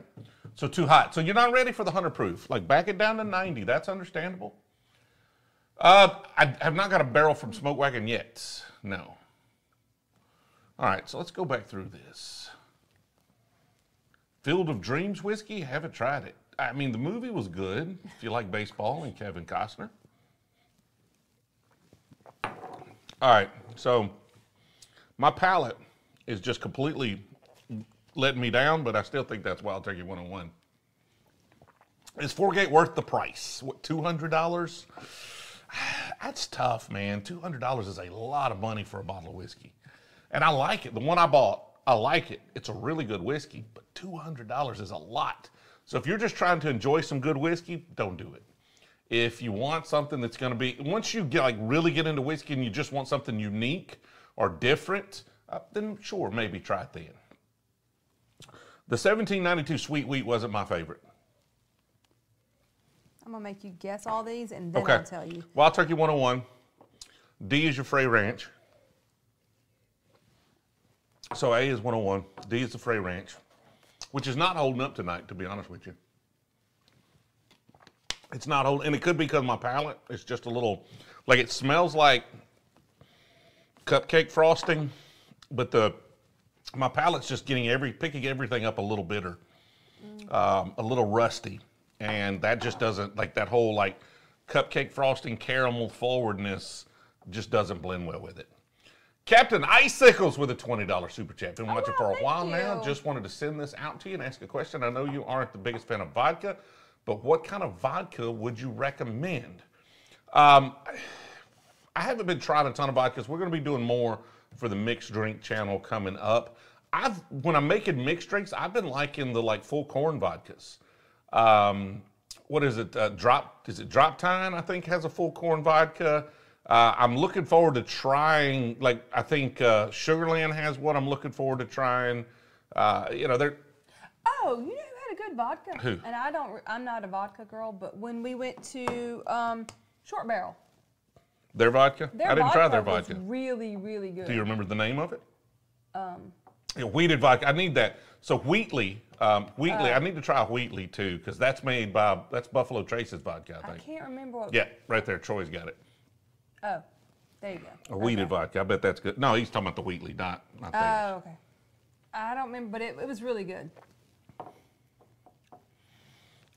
So too hot. So you're not ready for the 100 proof. Like, back it down to 90. That's understandable. I have not got a barrel from Smoke Wagon yet. No. All right, so let's go back through this. Field of Dreams whiskey? Haven't tried it. I mean, the movie was good, if you like baseball and Kevin Costner. All right, so my palate is just completely letting me down, but I still think that's Wild Turkey 101. Is Foregate worth the price? What, $200? That's tough, man. $200 is a lot of money for a bottle of whiskey. And I like it. The one I bought, I like it. It's a really good whiskey, but $200 is a lot. So if you're just trying to enjoy some good whiskey, don't do it. If you want something that's going to be, once you get, like, really get into whiskey and you just want something unique or different, then sure, maybe try it then. The 1792 Sweet Wheat wasn't my favorite. I'm going to make you guess all these, and then I'll tell you. Wild Turkey 101. D is your Frey Ranch. So A is 101. D is the Frey Ranch, which is not holding up tonight, to be honest with you. It's not holding, and it could be because my palate is just a little, like, it smells like cupcake frosting, but the, my palate's just getting picking everything up a little bitter, a little rusty, and that just doesn't, like, that whole, like, cupcake frosting caramel forwardness just doesn't blend well with it. Captain Icicles with a $20 super chat. Been watching for a while now. Just wanted to send this out to you and ask a question. I know you aren't the biggest fan of vodka, but what kind of vodka would you recommend? I haven't been trying a ton of vodkas. We're going to be doing more for the mixed drink channel coming up. When I'm making mixed drinks, I've been liking the, like, full corn vodkas. What is it? Drop Time, I think, has a full corn vodka. I'm looking forward to trying, like, I think Sugarland has one I'm looking forward to trying. You know, they're... Oh, you know who had a good vodka? Who? And I don't, I'm not a vodka girl, but when we went to Short Barrel. Their vodka? I didn't try their vodka. It's really, really good. Do you remember the name of it? Yeah, wheated vodka. I need that. So Wheatley, I need to try Wheatley too, because that's made by, that's Buffalo Trace's vodka, I think. I can't remember what. Yeah, right there. Troy's got it. Oh, there you go. A wheated vodka. I bet that's good. No, he's talking about the Wheatley, not that. Oh, okay. I don't remember, but it was really good.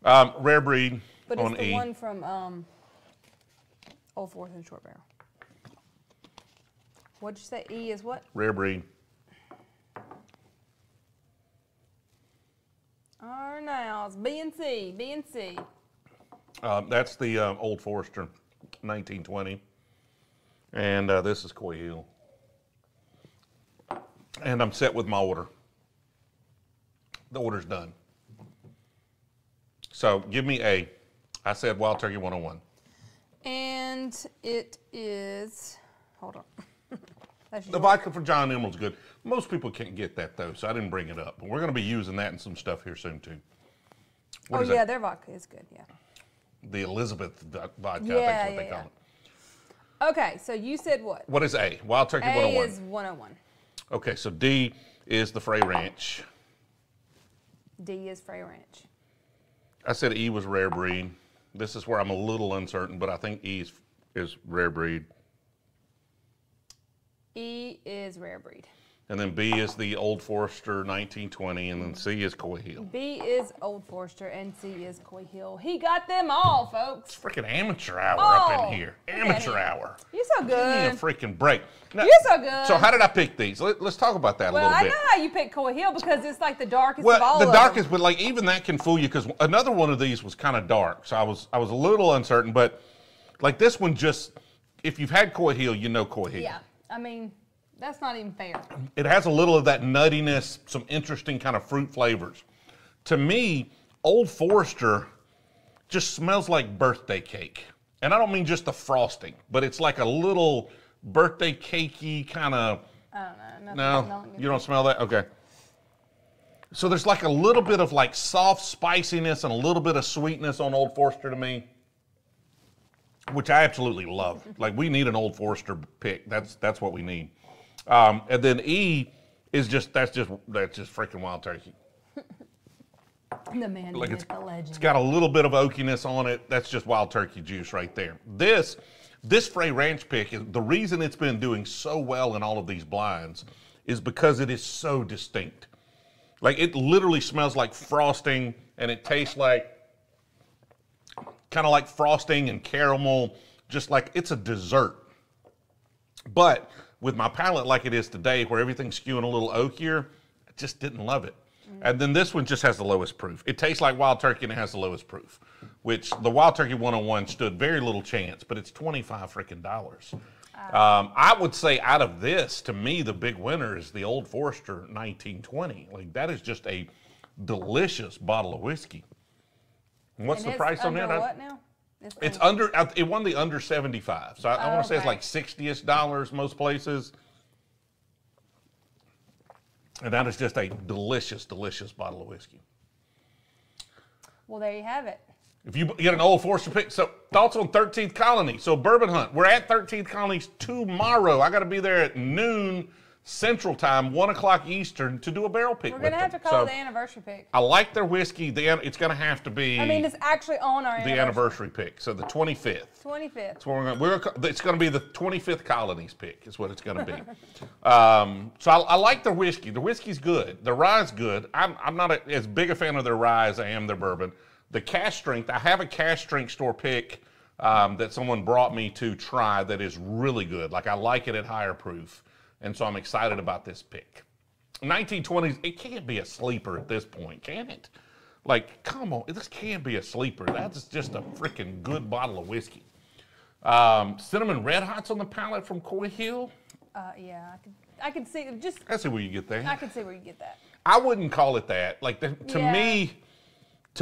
Rare breed. But it's the one from Old Forester and Short Barrel. What'd you say? E is what? Rare breed. All right, now it's B and C. That's the Old Forester 1920, and this is Coy Hill. And I'm set with my order. The order's done. So give me a, I said Wild Turkey 101. And it is, hold on. The vodka from John Emerald's good. Most people can't get that though, so I didn't bring it up. But we're going to be using that in some stuff here soon too. What is that? Their vodka is good, yeah. The Elizabeth vodka, I think is what they call it. Okay, so you said what? What is A? Wild Turkey 101. A is 101. Okay, so D is the Frey Ranch. D is Frey Ranch. I said E was rare breed. This is where I'm a little uncertain, but I think E is rare breed. E is rare breed. And then B is the Old Forester 1920, and then C is Coy Hill. B is Old Forester, and C is Coy Hill. He got them all, folks. It's freaking amateur hour up in here. Amateur hour. You're so good. Give me a freaking break. Now, you're so good. So how did I pick these? Let's talk about that a little bit. Well, I know how you picked Coy Hill because it's like the darkest of all the darkest, of them. But like even that can fool you because another one of these was kind of dark, so I was a little uncertain. But like this one, just if you've had Coy Hill, you know Coy Hill. Yeah, I mean. That's not even fair. It has a little of that nuttiness, some interesting kind of fruit flavors. To me, Old Forester just smells like birthday cake. And I don't mean just the frosting, but it's like a little birthday cakey kind of... I don't know. You don't smell that? Okay. So there's like a little bit of like soft spiciness and a little bit of sweetness on Old Forester to me, which I absolutely love. Like we need an Old Forester pick. That's what we need. And then E is just freaking Wild Turkey. The man, like the legend. It's got a little bit of oakiness on it. That's just Wild Turkey juice right there. This Frey Ranch pick, the reason it's been doing so well in all of these blinds is because it is so distinct. Like it literally smells like frosting, and it tastes like kind of like frosting and caramel. Just like it's a dessert, but. With my palate like it is today, where everything's skewing a little oakier, I just didn't love it. And then this one just has the lowest proof. It tastes like Wild Turkey and it has the lowest proof, which the Wild Turkey 101 stood very little chance, but it's $25 freaking. I would say out of this, to me, the big winner is the Old Forester 1920. Like that is just a delicious bottle of whiskey. And what's the price on that? What now? It's under, it won the under 75. So I want to say it's like $60-ish most places. And that is just a delicious, delicious bottle of whiskey. Well, there you have it. If you get an Old Forester pick, so thoughts on 13th Colony. So Bourbon Hunt, we're at 13th Colonies tomorrow. I got to be there at noon Central Time, 1 o'clock Eastern, to do a barrel pick. We're going to have to call it the anniversary pick. I like their whiskey. It's going to have to be... I mean, it's actually on our anniversary pick. So the 25th. 25th. It's going to be the 25th Colonies pick is what it's going to be. So I like their whiskey. The whiskey's good. The rye's good. I'm not as big a fan of their rye as I am their bourbon. The cash strength, I have a cash strength store pick that someone brought me to try that is really good. Like I like it at higher proof. And so I'm excited about this pick. 1920s, it can't be a sleeper at this point, can it? Like, come on, this can't be a sleeper. That's just a freaking good bottle of whiskey. Cinnamon Red Hots on the palate from Coy Hill. Yeah, I could see just. I see where you get that. I can see where you get that. I wouldn't call it that. Like to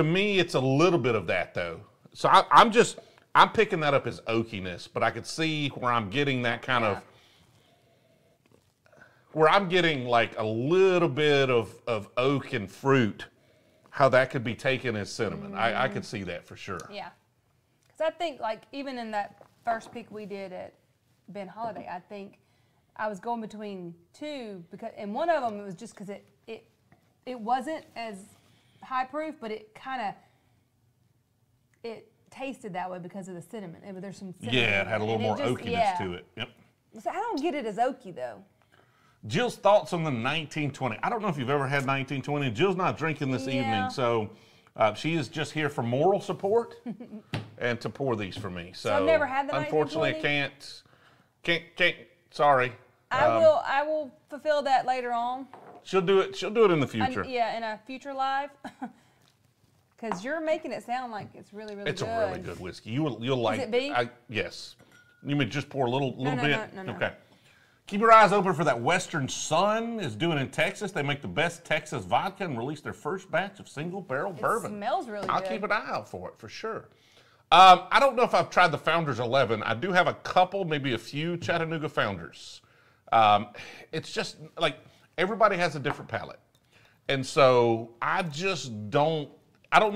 me, it's a little bit of that though. So I'm picking that up as oakiness, but I could see where I'm getting that kind of. where I'm getting like a little bit of oak and fruit, how that could be taken as cinnamon. Mm. I could see that for sure. Yeah. Because I think like even in that first pick we did at Ben Holladay, I think I was going between two, because, and one of them it was just because it wasn't as high proof, but it kind of, it tasted that way because of the cinnamon. There's some cinnamon. Yeah, it had a little more just, oakiness to it. Yep. So I don't get it as oaky though. Jill's thoughts on the 1920. I don't know if you've ever had 1920. Jill's not drinking this evening, so she is just here for moral support and to pour these for me. So I've never had the unfortunately 1920? I can't. Sorry. I will fulfill that later on. She'll do it in the future. Yeah, in a future live. Because you're making it sound like it's really good. It's a really good whiskey. You'll like it. Is it beef? Yes. You may just pour a little bit. No. Okay. Keep your eyes open for that Western Sun is doing in Texas. They make the best Texas vodka and release their first batch of single barrel bourbon. It smells really good. I'll keep an eye out for it for sure. I don't know if I've tried the Founders 11. I do have a couple, maybe a few Chattanooga Founders. It's just like everybody has a different palate. And so I don't know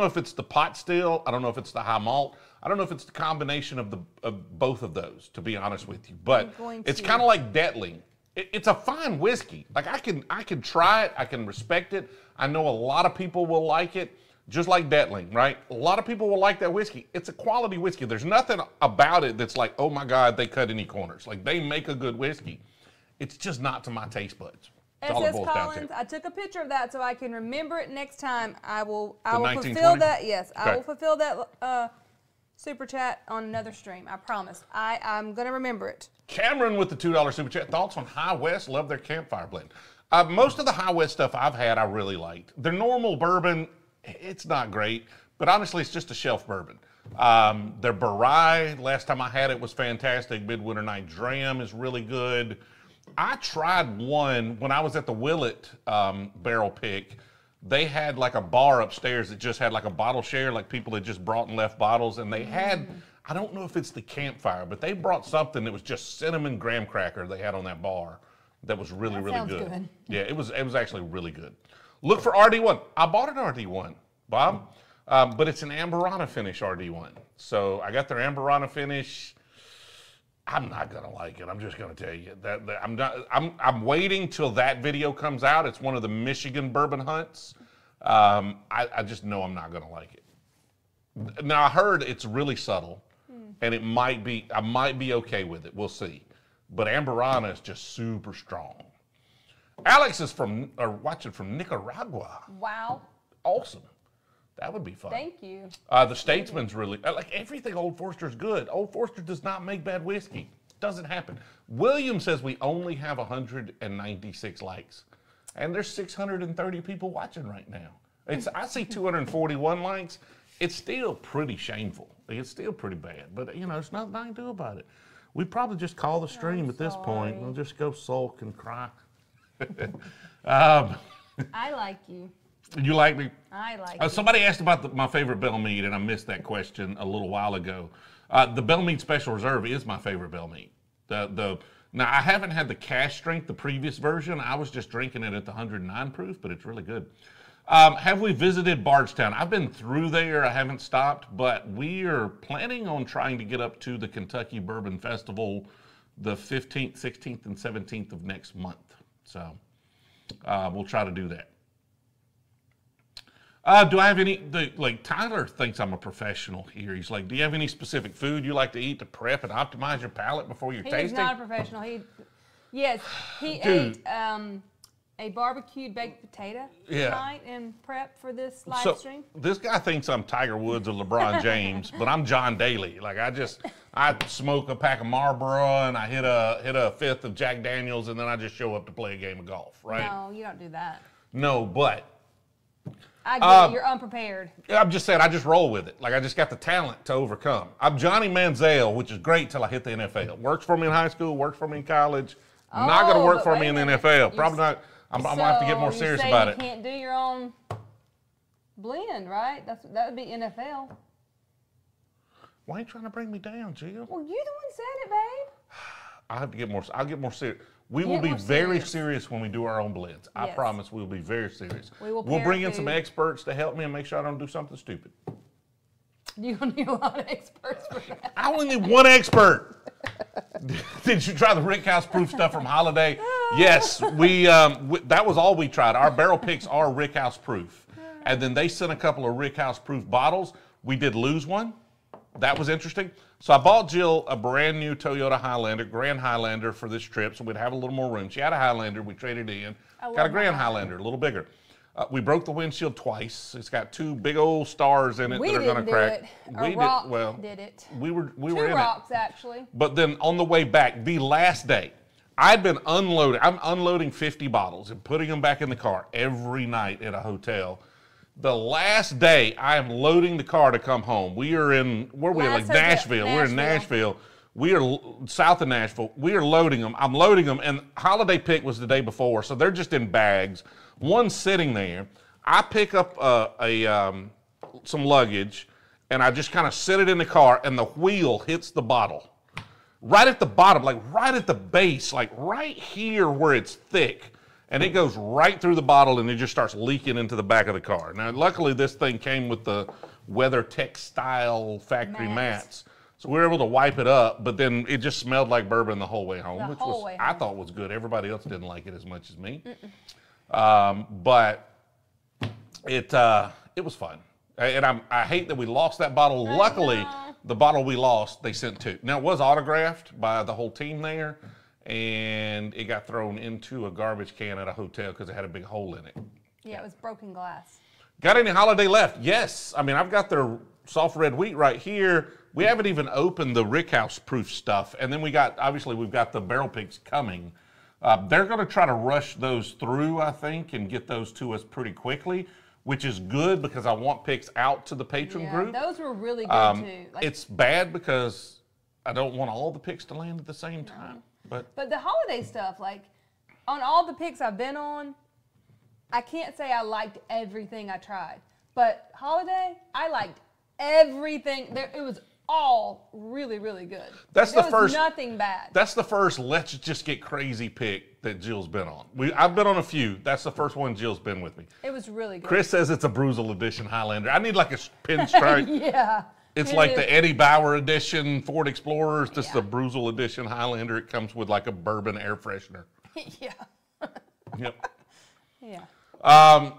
if it's the pot still. I don't know if it's the high malt. I don't know if it's the combination of both of those, to be honest with you. But it's kind of like Detling. It's a fine whiskey. Like I can try it. I can respect it. I know a lot of people will like it, just like Detling, right? A lot of people will like that whiskey. It's a quality whiskey. There's nothing about it that's like, oh my God, they cut any corners. Like they make a good whiskey. It's just not to my taste buds. SS Collins, I took a picture of that so I can remember it next time. I will fulfill that. Yes, okay. I will fulfill that super chat on another stream. I promise. I'm gonna remember it. Cameron with the $2 super chat. Thoughts on High West? Love their campfire blend. Most of the High West stuff I've had, I really liked. Their normal bourbon, it's not great, but honestly, it's just a shelf bourbon. Their Barai, last time I had it was fantastic. Midwinter Night Dram is really good. I tried one when I was at the Willett barrel pick. They had like a bar upstairs that just had like a bottle share, like people had just brought and left bottles. And they had, I don't know if it's the campfire, but they brought something that was just cinnamon graham cracker they had on that bar that was really good. Yeah, it was actually really good. Look for RD1. I bought an RD1, Bob, but it's an Amberana finish RD1. So I got their Amberana finish. I'm not gonna like it. I'm just gonna tell you that I'm not. I'm waiting till that video comes out. It's one of the Michigan bourbon hunts. I just know I'm not gonna like it. Now I heard it's really subtle, and it might be. I might be okay with it. We'll see. But Amberana is just super strong. Alex is watching from Nicaragua. Wow. Awesome. That would be fun. Thank you. The Statesman's really, like everything Old Forester's good. Old Forester does not make bad whiskey. Doesn't happen. William says we only have 196 likes. And there's 630 people watching right now. I see 241 likes. It's still pretty shameful. It's still pretty bad. But, you know, it's nothing I can do about it. We probably just call the stream at this point. We'll just go sulk and cry. I like you. You like me? I like you. Somebody asked about my favorite Belle Meade, and I missed that question a little while ago. The Belle Meade Special Reserve is my favorite Belle Meade. Now, I haven't had the cash strength, the previous version. I was just drinking it at the 109 proof, but it's really good. Have we visited Bardstown? I've been through there. I haven't stopped, but we are planning on trying to get up to the Kentucky Bourbon Festival the 15th, 16th, and 17th of next month. So we'll try to do that. Do I have like Tyler thinks I'm a professional here. He's like, do you have any specific food you like to eat to prep and optimize your palate before you're tasting? He's not a professional. He ate a barbecued baked potato tonight in prep for this live stream. This guy thinks I'm Tiger Woods or LeBron James, but I'm John Daly. Like I smoke a pack of Marlboro and I hit a fifth of Jack Daniel's and then I just show up to play a game of golf, right? No, you don't do that. No, but... I get it. You're unprepared. I'm just saying, I just roll with it. Like, I just got the talent to overcome. I'm Johnny Manziel, which is great till I hit the NFL. Works for me in high school, works for me in college. Not going to work for me in the NFL. Probably not. I'm going to have to get more serious about it. You can't do your own blend, right? That would be NFL. Why are you trying to bring me down, Jill? Well, you're the one saying it, babe. I'll get more serious. We will be very serious when we do our own blends. Yes. I promise we will be very serious. We'll bring in some experts to help me and make sure I don't do something stupid. You don't need a lot of experts for that. I only need one expert. Did you try the Rickhouse proof stuff from Holladay? Yes, we that was all we tried. Our barrel picks are Rickhouse proof. And then they sent a couple of Rickhouse proof bottles. We did lose one. That was interesting. So I bought Jill a brand new Toyota Highlander, Grand Highlander for this trip, so we'd have a little more room. She had a Highlander, we traded in. Got a Grand Highlander, a little bigger. We broke the windshield twice. It's got two big old stars in it that are going to crack. We did it. We were in it. Two rocks, actually. But then on the way back, the last day, I'd been unloading. I'm unloading 50 bottles and putting them back in the car every night at a hotel. The last day I am loading the car to come home. We are in, where are we? Like Nashville. We're in Nashville. We are south of Nashville. We are loading them. I'm loading them, and Holladay pick was the day before, so they're just in bags. One's sitting there. I pick up some luggage, and I just kind of sit it in the car, and the wheel hits the bottle. Right at the bottom, like right at the base, like right here where it's thick. And it goes right through the bottle, and it just starts leaking into the back of the car. Now, luckily, this thing came with the Weather Textile Factory mats. So we were able to wipe it up, but then it just smelled like bourbon the whole way home, which I thought was good. Everybody else didn't like it as much as me. But it was fun. And I hate that we lost that bottle. Luckily, the bottle we lost, they sent two. Now, it was autographed by the whole team there. And it got thrown into a garbage can at a hotel because it had a big hole in it. Yeah, it was broken glass. Got any Holladay left? Yes. I mean, I've got their soft red wheat right here. We haven't even opened the Rickhouse proof stuff. And then we got, obviously, we've got the barrel picks coming. They're going to try to rush those through, I think, and get those to us pretty quickly, which is good because I want picks out to the patron group. Those were really good, too. Like, it's bad because I don't want all the picks to land at the same time. But the Holladay stuff, like, on all the picks I've been on, I can't say I liked everything I tried. But Holladay, I liked everything. It was all really, really good. Nothing bad. That's the first let's just get crazy pick that Jill's been on. I've been on a few. That's the first one Jill's been with me. It was really good. Chris says it's a Brewzle edition Highlander. I need, like, a pinstripe. Yeah. It's like the Eddie Bauer edition Ford Explorers. This is the Brewzle edition Highlander. It comes with like a bourbon air freshener. Yeah. Yep. Yeah.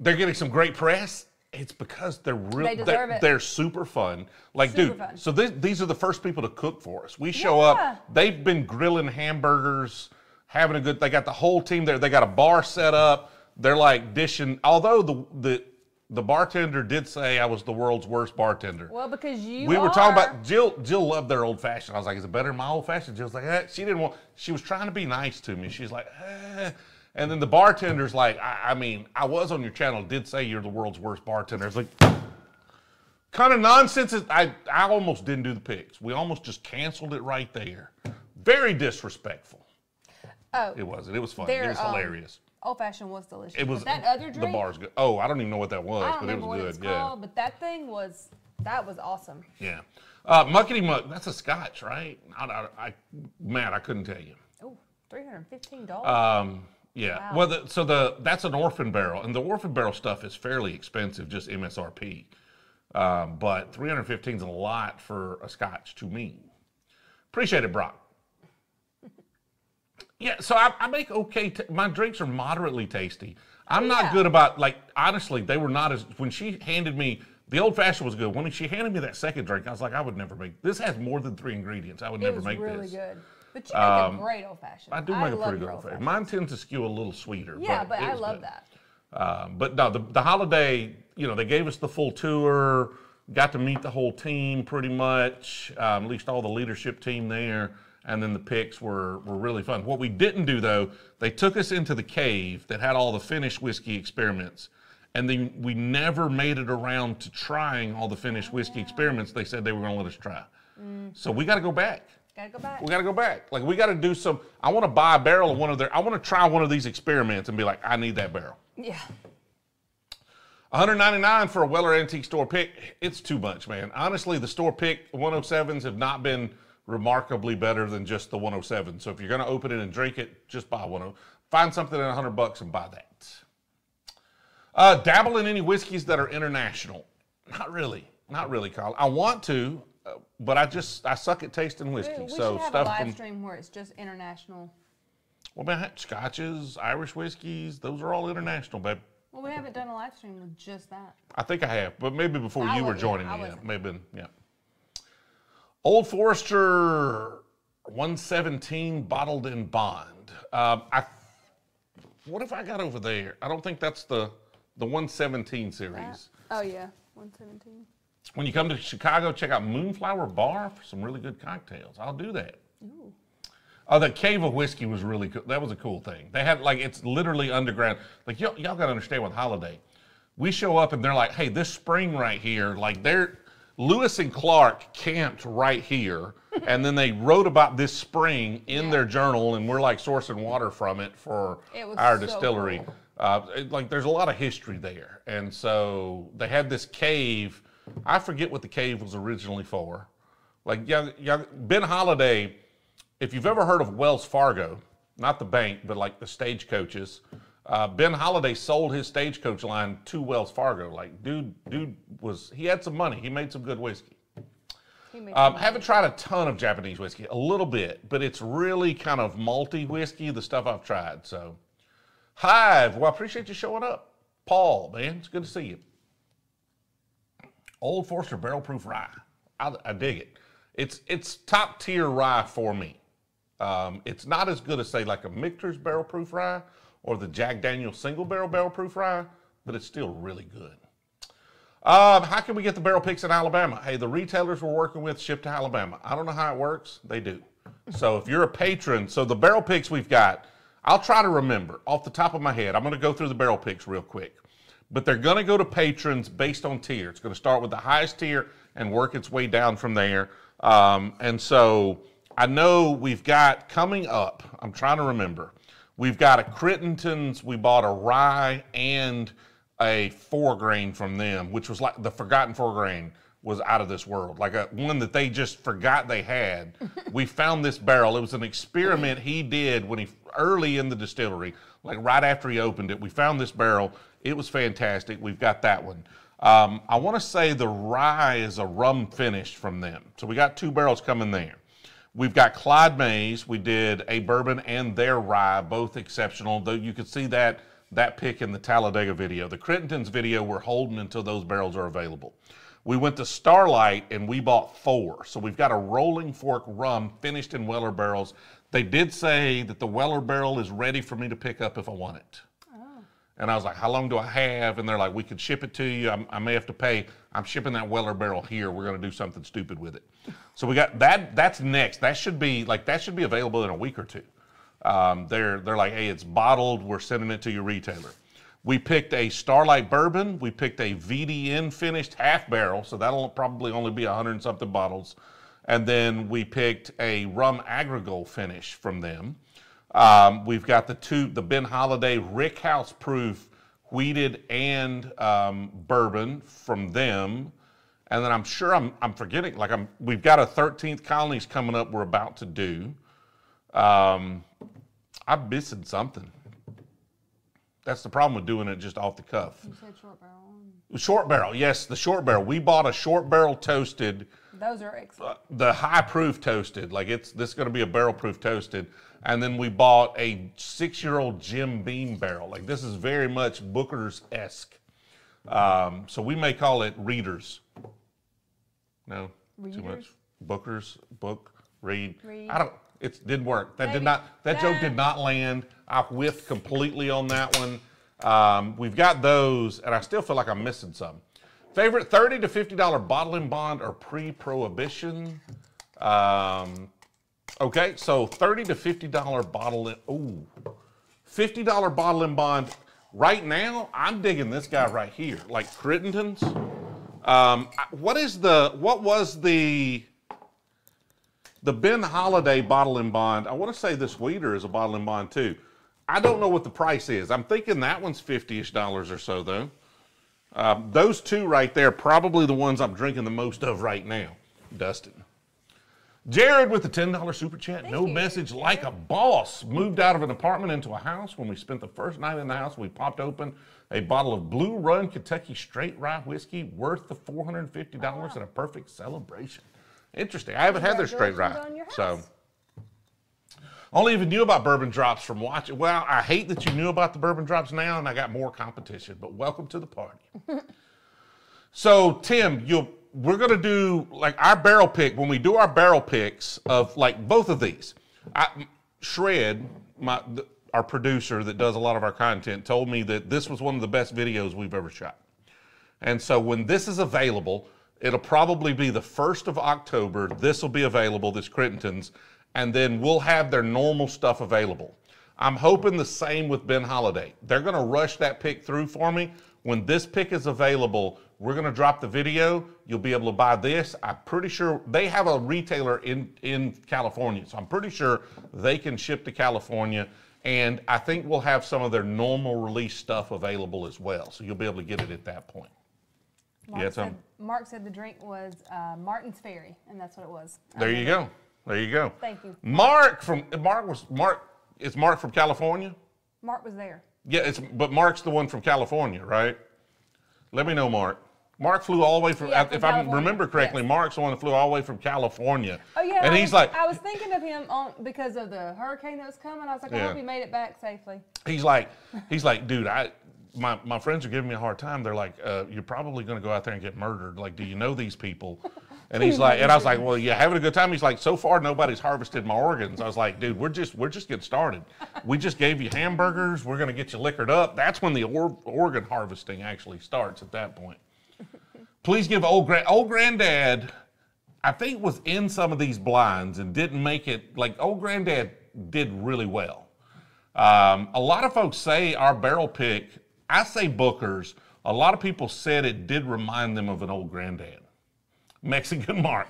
They're getting some great press. It's because they're really they're super fun. Like, super dude, fun. So these are the first people to cook for us. We show up. They've been grilling hamburgers, having a good. They got the whole team there. They got a bar set up. They're like dishing. Although the bartender did say I was the world's worst bartender. Well, because you were talking about Jill loved their old fashioned. I was like, is it better than my old fashioned? Jill's like, eh. She was trying to be nice to me. She's like, eh. And then the bartender's like, I mean, I was on your channel, did say you're the world's worst bartender. It's like kind of nonsense. I almost didn't do the picks. We almost just canceled it right there. Very disrespectful. Oh. It wasn't. It was fun. It was hilarious. Old fashioned was delicious. It was that other drink. The bar's good. Oh, I don't even know what that was, but it was good. It's called, but that thing was awesome. Yeah, Muckety Muck. That's a Scotch, right? Matt, I couldn't tell you. Oh, $315. Yeah. Wow. Well, that's an orphan barrel, and the orphan barrel stuff is fairly expensive, just MSRP. But $315 is a lot for a Scotch to me. Appreciate it, Brock. Yeah, so I make okay. My drinks are moderately tasty. I'm not good about, like, honestly, they were not as, when she handed me, the old fashioned was good. When she handed me that second drink, I was like, I would never make, this has more than 3 ingredients. I would never make this. It was really good. But you make a great old fashioned. I do make a pretty good old fashioned. Mine tends to skew a little sweeter. Yeah, but I love that. But no, the Holladay, you know, they gave us the full tour, got to meet the whole team pretty much, at least all the leadership team there. And then the picks were really fun. What we didn't do, though, they took us into the cave that had all the finished whiskey experiments, and then we never made it around to trying all the finished whiskey experiments they said they were going to let us try. So we got to go back. We got to go back. Like, we got to do some, I want to buy a barrel of one of their, I want to try one of these experiments and be like, I need that barrel. Yeah. $199 for a Weller Antique store pick, it's too much, man. Honestly, the store pick 107s have not been remarkably better than just the 107. So if you're going to open it and drink it, just buy 107. Find something at $100 and buy that. Dabble in any whiskeys that are international. Not really. Not really, Colin. I want to, but I suck at tasting whiskey. We should have a live stream where it's just international. Well, man, scotches, Irish whiskeys, those are all international, babe. Well, we haven't done a live stream with just that. I think I have, but maybe before you were joining me. Maybe, yeah. Old Forester 117 bottled in bond. What have I got over there? I don't think that's the 117 series. Oh, yeah, 117. When you come to Chicago, check out Moonflower Bar for some really good cocktails. I'll do that. Ooh. Oh, the Cave of Whiskey was really cool. That was a cool thing. They had, like, it's literally underground. Like, y'all got to understand with Holladay. We show up, and they're like, hey, this spring right here, like, Lewis and Clark camped right here, and then they wrote about this spring in their journal, and we're, like, sourcing water from it for our distillery. Cool. Like, there's a lot of history there. And so they had this cave. I forget what the cave was originally for. Like, Ben Holladay... If you've ever heard of Wells Fargo, not the bank, but like the stagecoaches, Ben Holladay sold his stagecoach line to Wells Fargo. Like, he had some money. He made some good whiskey. Haven't tried a ton of Japanese whiskey, a little bit, but it's really kind of malty whiskey, the stuff I've tried. So, Hive, well, I appreciate you showing up. Paul, man, it's good to see you. Old Forester Barrel Proof Rye. I dig it. It's top tier rye for me. It's not as good as, say, like a Michter's Barrel Proof Rye or the Jack Daniel's Single Barrel Proof Rye, but it's still really good. How can we get the barrel picks in Alabama? Hey, the retailers we're working with ship to Alabama. I don't know how it works. They do. So if you're a patron, so the barrel picks we've got, I'll try to remember off the top of my head. I'm going to go through the barrel picks real quick. But they're going to go to patrons based on tier. It's going to start with the highest tier and work its way down from there. And so... I know we've got coming up, I'm trying to remember, we've got a Crittenden's, we bought a rye and a 4-grain from them, which was like the forgotten 4-grain was out of this world. Like one that they just forgot they had. We found this barrel. It was an experiment he did when early in the distillery, like right after he opened it. We found this barrel. It was fantastic. We've got that one. I want to say the rye is a rum finish from them. So we got 2 barrels coming there. We've got Clyde Mays. We did a bourbon and their rye, both exceptional. Though you could see that pick in the Talladega video. The Crittenden's video we're holding until those barrels are available. We went to Starlight and we bought 4. So we've got a Rolling Fork rum finished in Weller barrels. They did say that the Weller barrel is ready for me to pick up if I want it. Oh. And I was like, how long do I have? And they're like, we could ship it to you. I may have to pay. I'm shipping that Weller barrel here. We're going to do something stupid with it. So we got that. That's next. That should be available in a week or two. They're like, hey, it's bottled. We're sending it to your retailer. We picked a Starlight bourbon. We picked a VDN finished half barrel. So that'll probably only be 100-something bottles. And then we picked a rum agricole finish from them. We've got the Ben Holladay Rickhouse proof wheated and bourbon from them. And then I'm sure I'm forgetting, like we've got a 13th Colony's coming up we're about to do. I'm missing something. That's the problem with doing it just off the cuff. You said short barrel. Short barrel, yes, the short barrel. We bought a short barrel toasted. Those are excellent. The high proof toasted, like this is gonna be a barrel proof toasted. And then we bought a 6-year-old Jim Beam barrel. Like this is very much Booker's-esque. So we may call it Readers. No, Readers? Too much. Booker's, book, read. It didn't work. That joke did not land. I whiffed completely on that one. We've got those, and I still feel like I'm missing some. Favorite $30 to $50 bottling bond or pre-prohibition? Okay, so $30 to $50 bottling, ooh. $50 bottling bond. Right now, I'm digging this guy right here, like Crittenden's. What was the Ben Holladay bottle and bond? I want to say this Weeder is a bottle and bond too. I don't know what the price is. I'm thinking that one's $50-ish or so though. Those two right there, probably the ones I'm drinking the most of right now, Dustin. Jared with the $10 super chat. Thank no you. Message like a boss. Moved out of an apartment into a house. When we spent the first night in the house, we popped open a bottle of Blue Run Kentucky Straight Rye Whiskey worth the $450 wow. at a perfect celebration. Interesting. I haven't had their straight rye. So only even knew about bourbon drops from watching. Well, I hate that you knew about the bourbon drops now, and I got more competition, but welcome to the party. So, Tim, we're going to do like our barrel pick. When we do our barrel picks of like both of these, our producer that does a lot of our content told me that this was one of the best videos we've ever shot. And so when this is available, it'll probably be the 1st of October. This will be available, this Crittenden's, and then we'll have their normal stuff available. I'm hoping the same with Ben Holladay. They're going to rush that pick through for me. When this pick is available, we're going to drop the video. You'll be able to buy this. I'm pretty sure they have a retailer in California, so I'm pretty sure they can ship to California. And I think we'll have some of their normal release stuff available as well, so you'll be able to get it at that point. Mark said the drink was Martin's Ferry, and that's what it was. There you go. There you go. Thank you. Is Mark from California? Mark was there. Yeah, but Mark's the one from California, right? Let me know, Mark. Mark flew all the way from, if California. I remember correctly, yes. Mark's the one that flew all the way from California. Oh, yeah. And I was thinking of him because of the hurricane that was coming. I was like, I hope he made it back safely. He's like, dude, my friends are giving me a hard time. They're like, you're probably going to go out there and get murdered. Like, do you know these people? And he's like, and I was like, well, yeah, having a good time. He's like, so far, nobody's harvested my organs. I was like, dude, we're just getting started. We just gave you hamburgers. We're going to get you liquored up. That's when the organ harvesting actually starts at that point. Please give old granddad, I think was in some of these blinds and didn't make it. Like, old granddad did really well. A lot of folks say our barrel pick, I say Booker's. A lot of people said it did remind them of an old granddad. Mexican Mark.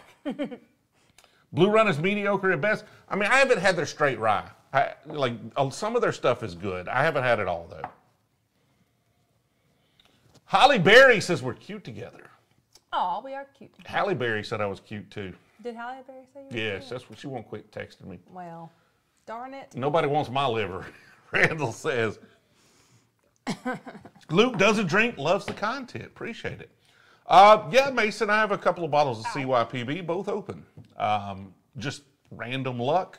Blue Run is mediocre at best. I mean, I haven't had their straight rye. Some of their stuff is good. I haven't had it all, though. Holly Berry says we're cute together. Oh, we are cute together. Halle Berry said I was cute, too. Did Halle Berry say you were cute? Yes, that's what she won't quit texting me. Well, darn it. Nobody wants my liver, Randall says. Luke doesn't drink, loves the content. Appreciate it. Yeah, Mason, I have a couple of bottles of CYPB, both open. Just random luck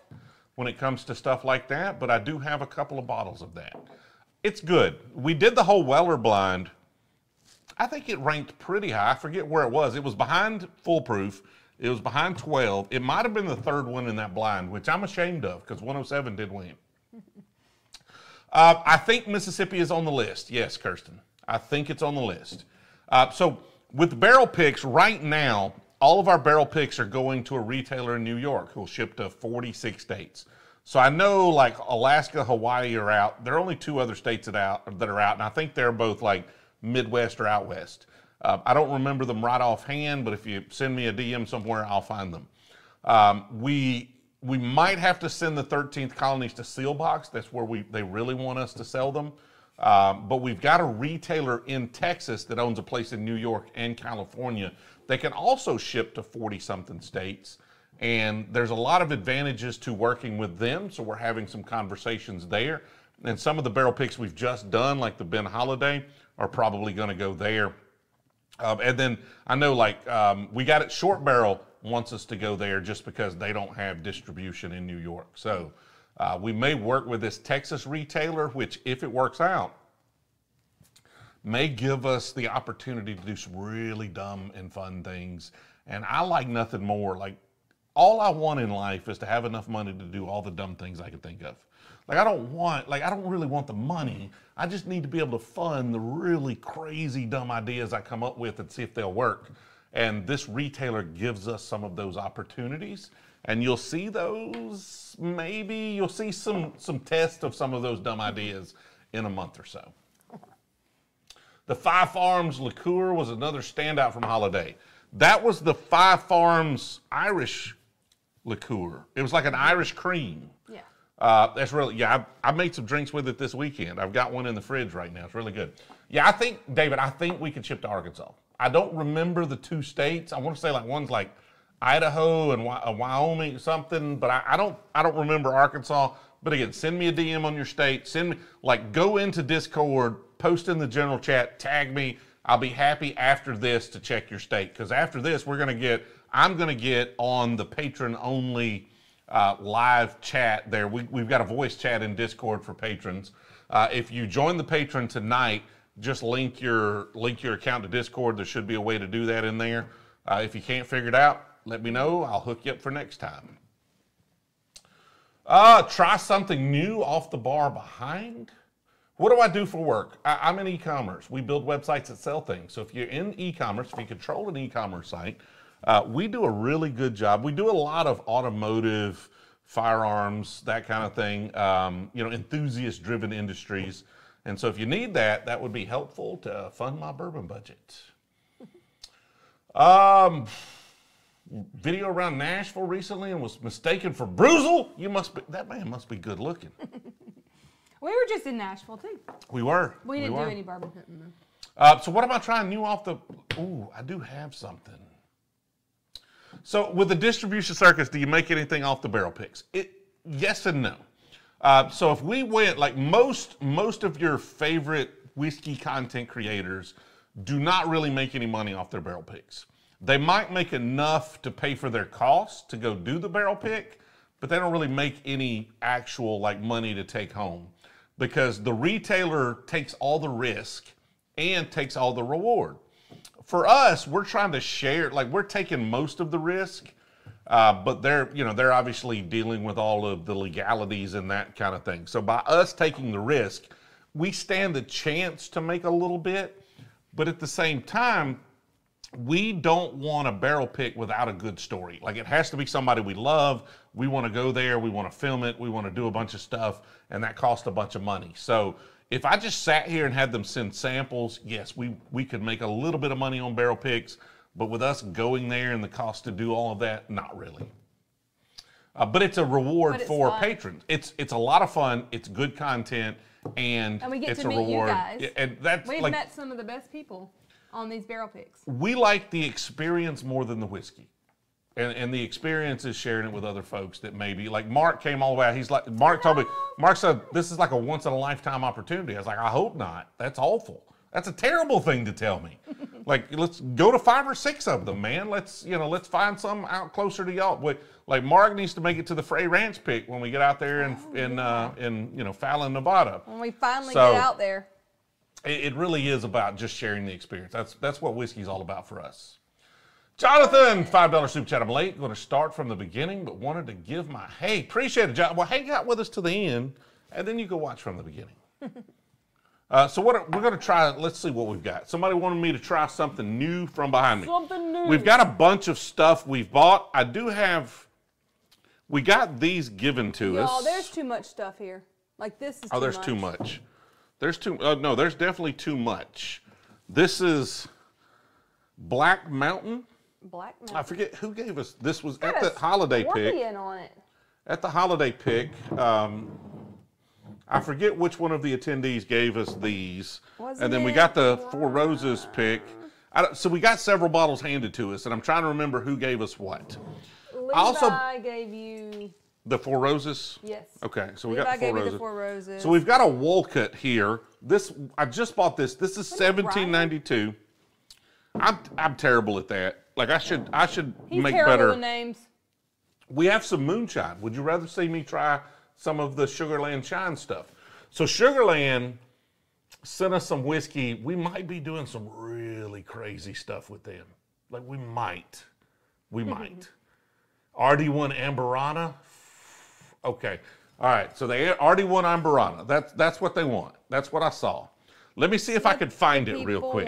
when it comes to stuff like that, but I do have a couple of bottles of that. It's good. We did the whole Weller blind. I think it ranked pretty high. I forget where it was. It was behind Foolproof. It was behind 12. It might have been the third one in that blind, which I'm ashamed of because 107 did win. I think Mississippi is on the list. Yes, Kirsten. I think it's on the list. So... with barrel picks right now, all of our barrel picks are going to a retailer in New York who will ship to 46 states. So I know like Alaska, Hawaii are out. There are only 2 other states that are out, and I think they're both like Midwest or out West. I don't remember them right offhand, but if you send me a DM somewhere, I'll find them. We might have to send the 13th Colonies to Seal Box. That's where they really want us to sell them. But we've got a retailer in Texas that owns a place in New York and California. They can also ship to 40-something states, and there's a lot of advantages to working with them, so we're having some conversations there. And some of the barrel picks we've just done, like the Ben Holladay, are probably going to go there. And then I know, like, we got it, Short Barrel wants us to go there just because they don't have distribution in New York. So... we may work with this Texas retailer, which, if it works out, may give us the opportunity to do some really dumb and fun things. And I like nothing more. Like, all I want in life is to have enough money to do all the dumb things I can think of. Like, I don't really want the money. I just need to be able to fund the really crazy, dumb ideas I come up with and see if they'll work. And this retailer gives us some of those opportunities. And you'll see those, maybe you'll see some tests of some of those dumb ideas in a month or so. The Five Farms liqueur was another standout from Holladay. That was the Five Farms Irish liqueur. It was like an Irish cream. Yeah. That's really, yeah, I made some drinks with it this weekend. I've got one in the fridge right now. It's really good. Yeah, I think, David, I think we can ship to Arkansas. I don't remember the 2 states. I want to say like one's like Idaho and Wyoming, something, but I don't remember Arkansas. But again, send me a DM on your state. Send me, like, go into Discord, post in the general chat, tag me. I'll be happy after this to check your state, because after this, we're gonna get, I'm gonna get on the patron only live chat there. We've got a voice chat in Discord for patrons. If you join the patron tonight, just link your account to Discord. There should be a way to do that in there. If you can't figure it out, let me know. I'll hook you up for next time. Try something new off the bar behind. What do I do for work? I'm in e-commerce. We build websites that sell things. So if you're in e-commerce, if you control an e-commerce site, we do a really good job. We do a lot of automotive, firearms, that kind of thing, you know, enthusiast-driven industries. And so if you need that, that would be helpful to fund my bourbon budget. Video around Nashville recently and was mistaken for Brewzle. You must be, that man must be good looking. We were just in Nashville too. We were. We didn't do any bourbon hunting though. So what am I trying new off the, ooh, I do have something. So with the distribution circuits, do you make anything off the barrel picks? Yes and no. So if we went, like most of your favorite whiskey content creators do not really make any money off their barrel picks. They might make enough to pay for their costs to go do the barrel pick, but they don't really make any actual like money to take home, because the retailer takes all the risk and takes all the reward. For us, we're trying to share, like we're taking most of the risk, but they're obviously dealing with all of the legalities and that kind of thing. So by us taking the risk, we stand the chance to make a little bit, but at the same time, we don't want a barrel pick without a good story. Like, it has to be somebody we love. We want to go there. We want to film it. We want to do a bunch of stuff, and that costs a bunch of money. So if I just sat here and had them send samples, yes, we could make a little bit of money on barrel picks, but with us going there and the cost to do all of that, not really. But it's a reward for patrons. It's a lot of fun. It's good content, and we get to meet you guys. And that's, we've met some of the best people on these barrel picks. We like the experience more than the whiskey. And the experience is sharing it with other folks that maybe, like Mark came all the way out. He's like, Mark told me, Mark said, this is like a once in a lifetime opportunity. I was like, I hope not. That's awful. That's a terrible thing to tell me. Like, let's go to 5 or 6 of them, man. Let's, you know, let's find some out closer to y'all. Like, Mark needs to make it to the Frey Ranch pick when we get out there in you know, Fallon, Nevada. When we finally get out there. It really is about just sharing the experience. That's what whiskey's all about for us. Jonathan, $5 super chat. I'm late. Going to start from the beginning, but wanted to give my hey. Appreciate it, John. Well, hang out with us to the end, and then you can watch from the beginning. So we're going to try. Let's see what we've got. Somebody wanted me to try something new from behind me. Something new. We've got a bunch of stuff we've bought. I do have. We got these given to us. Oh, there's too much stuff here. Like this is. Oh, there's too much. There's no, there's definitely too much. This is Black Mountain. Black Mountain. I forget who gave us, this was at the holiday pick. On it. At the holiday pick, I forget which one of the attendees gave us these. And then we got the Four Roses pick. So we got several bottles handed to us, and I'm trying to remember who gave us what. Levi also gave you... The Four Roses? Yes. Okay, so we got the Four Roses. So we've got a Wolcott here. This, I just bought this. This is 1792. I'm terrible at that. Like, I should make better names. We have some moonshine. Would you rather see me try some of the Sugarland Shine stuff? So Sugarland sent us some whiskey. We might be doing some really crazy stuff with them. Like, we might. RD1 Amberana. Okay, all right, so they already won Amberana. That's what they want. That's what I saw. Let me see if I could find it real quick.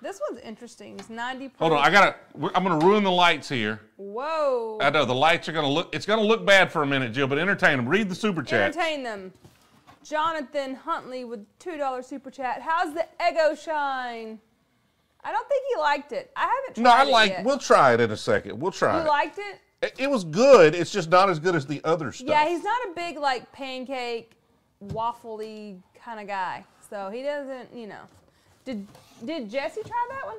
This one's interesting. It's 90%. Hold on, I'm gonna ruin the lights here. Whoa. I know, the lights are gonna look, it's gonna look bad for a minute, Jill, but entertain them. Read the super chat. Entertain them. Jonathan Huntley with $2 super chat. How's the Eggo shine? I don't think he liked it. I haven't tried it yet. We'll try it in a second. We'll try it. You liked it? It was good. It's just not as good as the other stuff. Yeah, he's not a big, like, pancake, waffly kind of guy. So he doesn't, you know. Did Jesse try that one?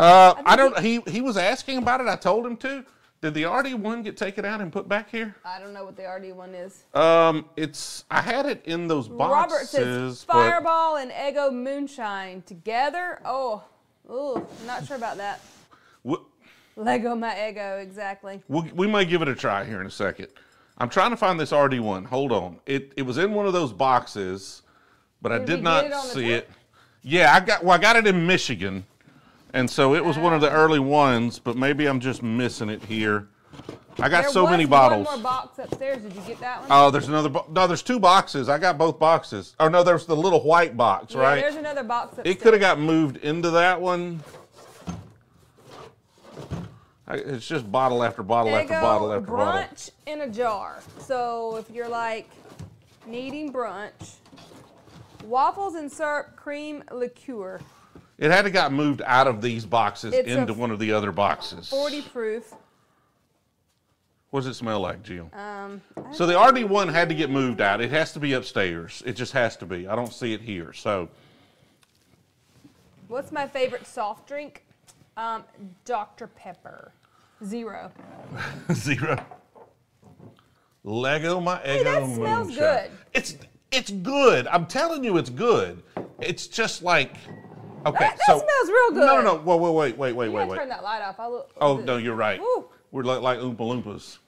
I don't. He was asking about it. I told him to. Did the RD1 get taken out and put back here? I don't know what the RD1 is. I had it in those boxes. Robert says Fireball and Eggo Moonshine together. Oh, ooh, not sure about that. Lego my Eggo, exactly. We may give it a try here in a second. I'm trying to find this RD1. Hold on. It was in one of those boxes, but I did not see it. Yeah, I got it in Michigan. And so it was one of the early ones, but maybe I'm just missing it here. I got so many bottles. There was one more box upstairs. Did you get that one? Oh, there's another. No, there's two boxes. I got both boxes. Oh, no, there's the little white box, right? Yeah, there's another box upstairs. It could have got moved into that one. It's just bottle after bottle after bottle after bottle. Brunch in a jar. So if you're like needing brunch, waffles and syrup cream liqueur. It had to got moved out of these boxes into one of the other boxes. 40 proof. What does it smell like, Jill? So the RD1 had to get moved out. It has to be upstairs. It just has to be. I don't see it here. So, what's my favorite soft drink? Dr. Pepper. Zero. Zero. Lego my Eggo. Hey, that smells good. It's good. I'm telling you, it's good. It's just like. Okay, that smells real good. No, no, whoa, wait. Turn that light off. I look. Oh no, you're right. Woo. We look like Oompa Loompas.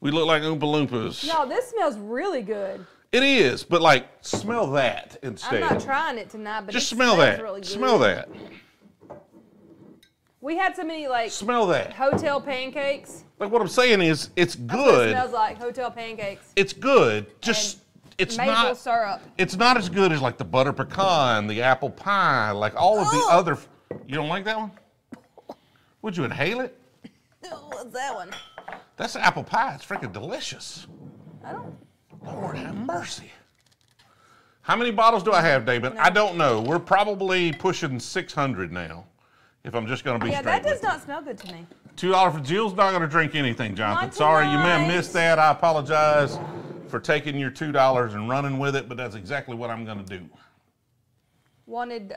We look like Oompa Loompas. No, this smells really good. It is, but like, smell that instead. I'm not trying it tonight, but just smell that. Really good. Smell that. We had so many like. Smell that. Hotel pancakes. Like what I'm saying is, it's good. That's what it smells like hotel pancakes. It's good. Just. And it's not syrup. It's not as good as like the butter pecan, the apple pie, like all of the other. You don't like that one? Would you inhale it? What's that one? That's apple pie. It's freaking delicious. I don't. Lord have mercy. How many bottles do I have, David? No. I don't know. We're probably pushing 600 now, if I'm just going to be straight. Yeah, that does not smell good to me. $2 for Jill's not going to drink anything, Jonathan. Sorry, you may have missed that. I apologize for taking your $2 and running with it, but that's exactly what I'm going to do. Wanted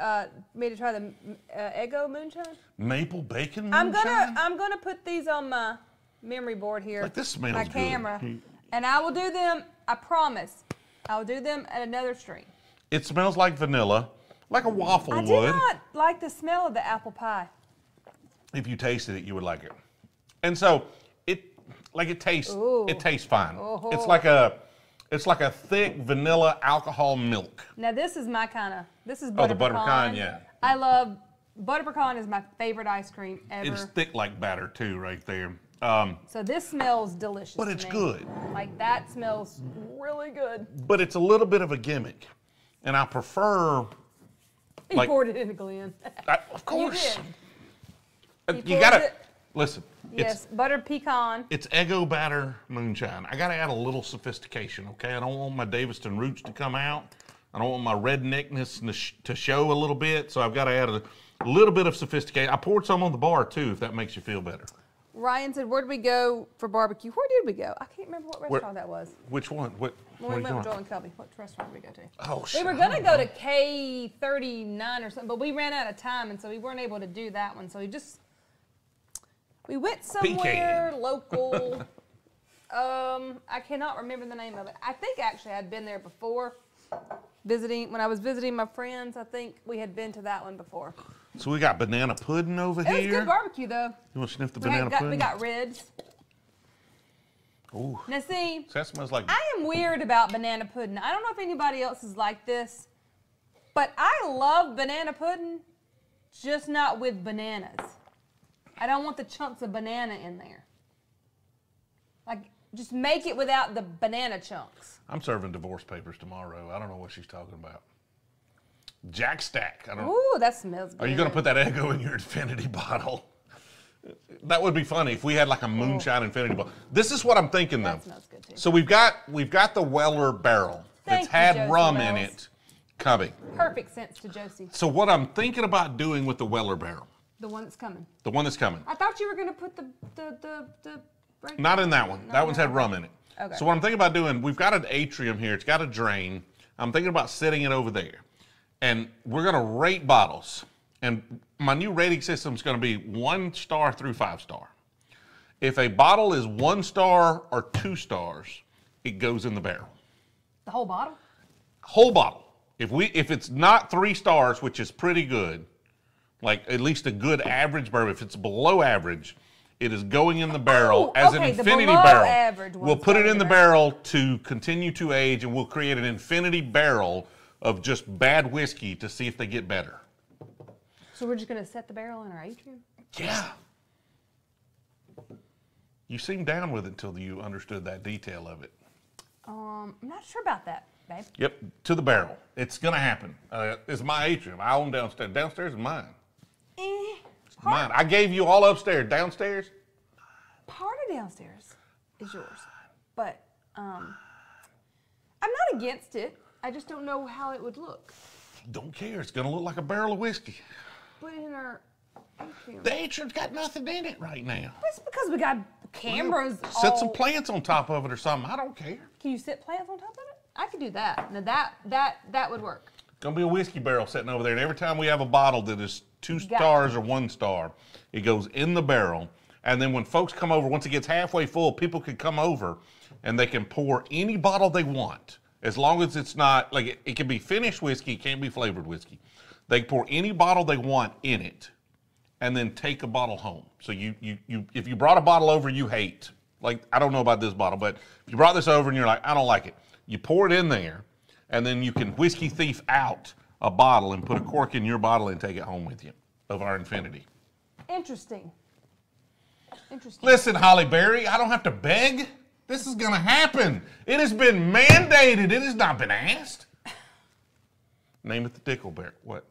me to try the Eggo moonshine? Maple bacon moonshine? I'm gonna put these on my memory board here. Like this smells good. My camera. And I will do them, I promise, I will do them at another stream. It smells like vanilla, like a waffle would. I do not like the smell of the apple pie. If you tasted it, you would like it. And so, it tastes fine. Oh. It's like a thick vanilla alcohol milk. Now this is my kind of, this is butter pecan. Oh, the butter pecan, yeah. I love, butter pecan is my favorite ice cream ever. It's thick like batter too, right there. So this smells delicious. But it's good. Like that smells really good. But it's a little bit of a gimmick. And I prefer. You like, poured it into Glenn. Of course. You did. You gotta, listen. Yes, butter pecan. It's Eggo batter moonshine. I got to add a little sophistication, okay? I don't want my Daviston roots to come out. I don't want my redneckness to show a little bit, so I've got to add a little bit of sophistication. I poured some on the bar, too, if that makes you feel better. Ryan said, where did we go for barbecue? Where did we go? I can't remember what restaurant that was. Which one? When we went with Joel and Cubby. What restaurant did we go to? Oh, shit. We were going to go to K39 or something, but we ran out of time, and so we weren't able to do that one, so we just... We went somewhere local. I cannot remember the name of it. I think actually I'd been there before. When I was visiting my friends, I think we had been to that one before. So we got banana pudding over here. It was good barbecue though. You want to sniff the banana pudding? We got ribs. Ooh. Now see, so that smells like. I am weird about banana pudding. I don't know if anybody else is like this, but I love banana pudding, just not with bananas. I don't want the chunks of banana in there. Like, just make it without the banana chunks. I'm serving divorce papers tomorrow. I don't know what she's talking about. Jack Stack. I don't. Ooh, that smells good. Are you going to put that Eggo in your infinity bottle? That would be funny if we had like a moonshine infinity bottle. This is what I'm thinking though. That smells good too. So we've got the Weller barrel that's had rum in it coming. Perfect sense to Josie. So what I'm thinking about doing with the Weller barrel. The one that's coming. The one that's coming. I thought you were going to put the right. Not in that one. That one's had rum in it. Okay. So what I'm thinking about doing, we've got an atrium here. It's got a drain. I'm thinking about setting it over there. And we're going to rate bottles. And my new rating system is going to be 1 star through 5 star. If a bottle is 1 star or 2 stars, it goes in the barrel. The whole bottle? Whole bottle. If it's not 3 stars, which is pretty good, like at least a good average bourbon, if it's below average, it is going in the barrel an infinity barrel. We'll put it in the barrel to continue to age, and we'll create an infinity barrel of just bad whiskey to see if they get better. So we're just going to set the barrel in our atrium? Yeah. You seemed down with it until you understood that detail of it. I'm not sure about that, babe. Yep, to the barrel. It's going to happen. It's my atrium. I own downstairs. Downstairs is mine. Mine. I gave you all upstairs. Downstairs? Part of downstairs is yours. But I'm not against it. I just don't know how it would look. Don't care. It's going to look like a barrel of whiskey. But in our atrium. The atrium's got nothing in it right now. That's because we got cameras. Well, set some plants on top of it or something. I don't care. Can you set plants on top of it? I could do that. Now that would work. Gonna be a whiskey barrel sitting over there, and every time we have a bottle that is 2 stars or 1 star, it goes in the barrel. And then when folks come over, once it gets halfway full, people can come over and they can pour any bottle they want, as long as it's not like it can be finished whiskey, it can't be flavored whiskey. They pour any bottle they want in it, and then take a bottle home. So if you brought a bottle over you hate, like I don't know about this bottle, but if you brought this over and you're like I don't like it, you pour it in there. And then you can whiskey thief out a bottle and put a cork in your bottle and take it home with you of our infinity. Interesting. Interesting. Listen, Holly Berry, I don't have to beg. This is going to happen. It has been mandated. It has not been asked. Name it the Dickel Bear. What?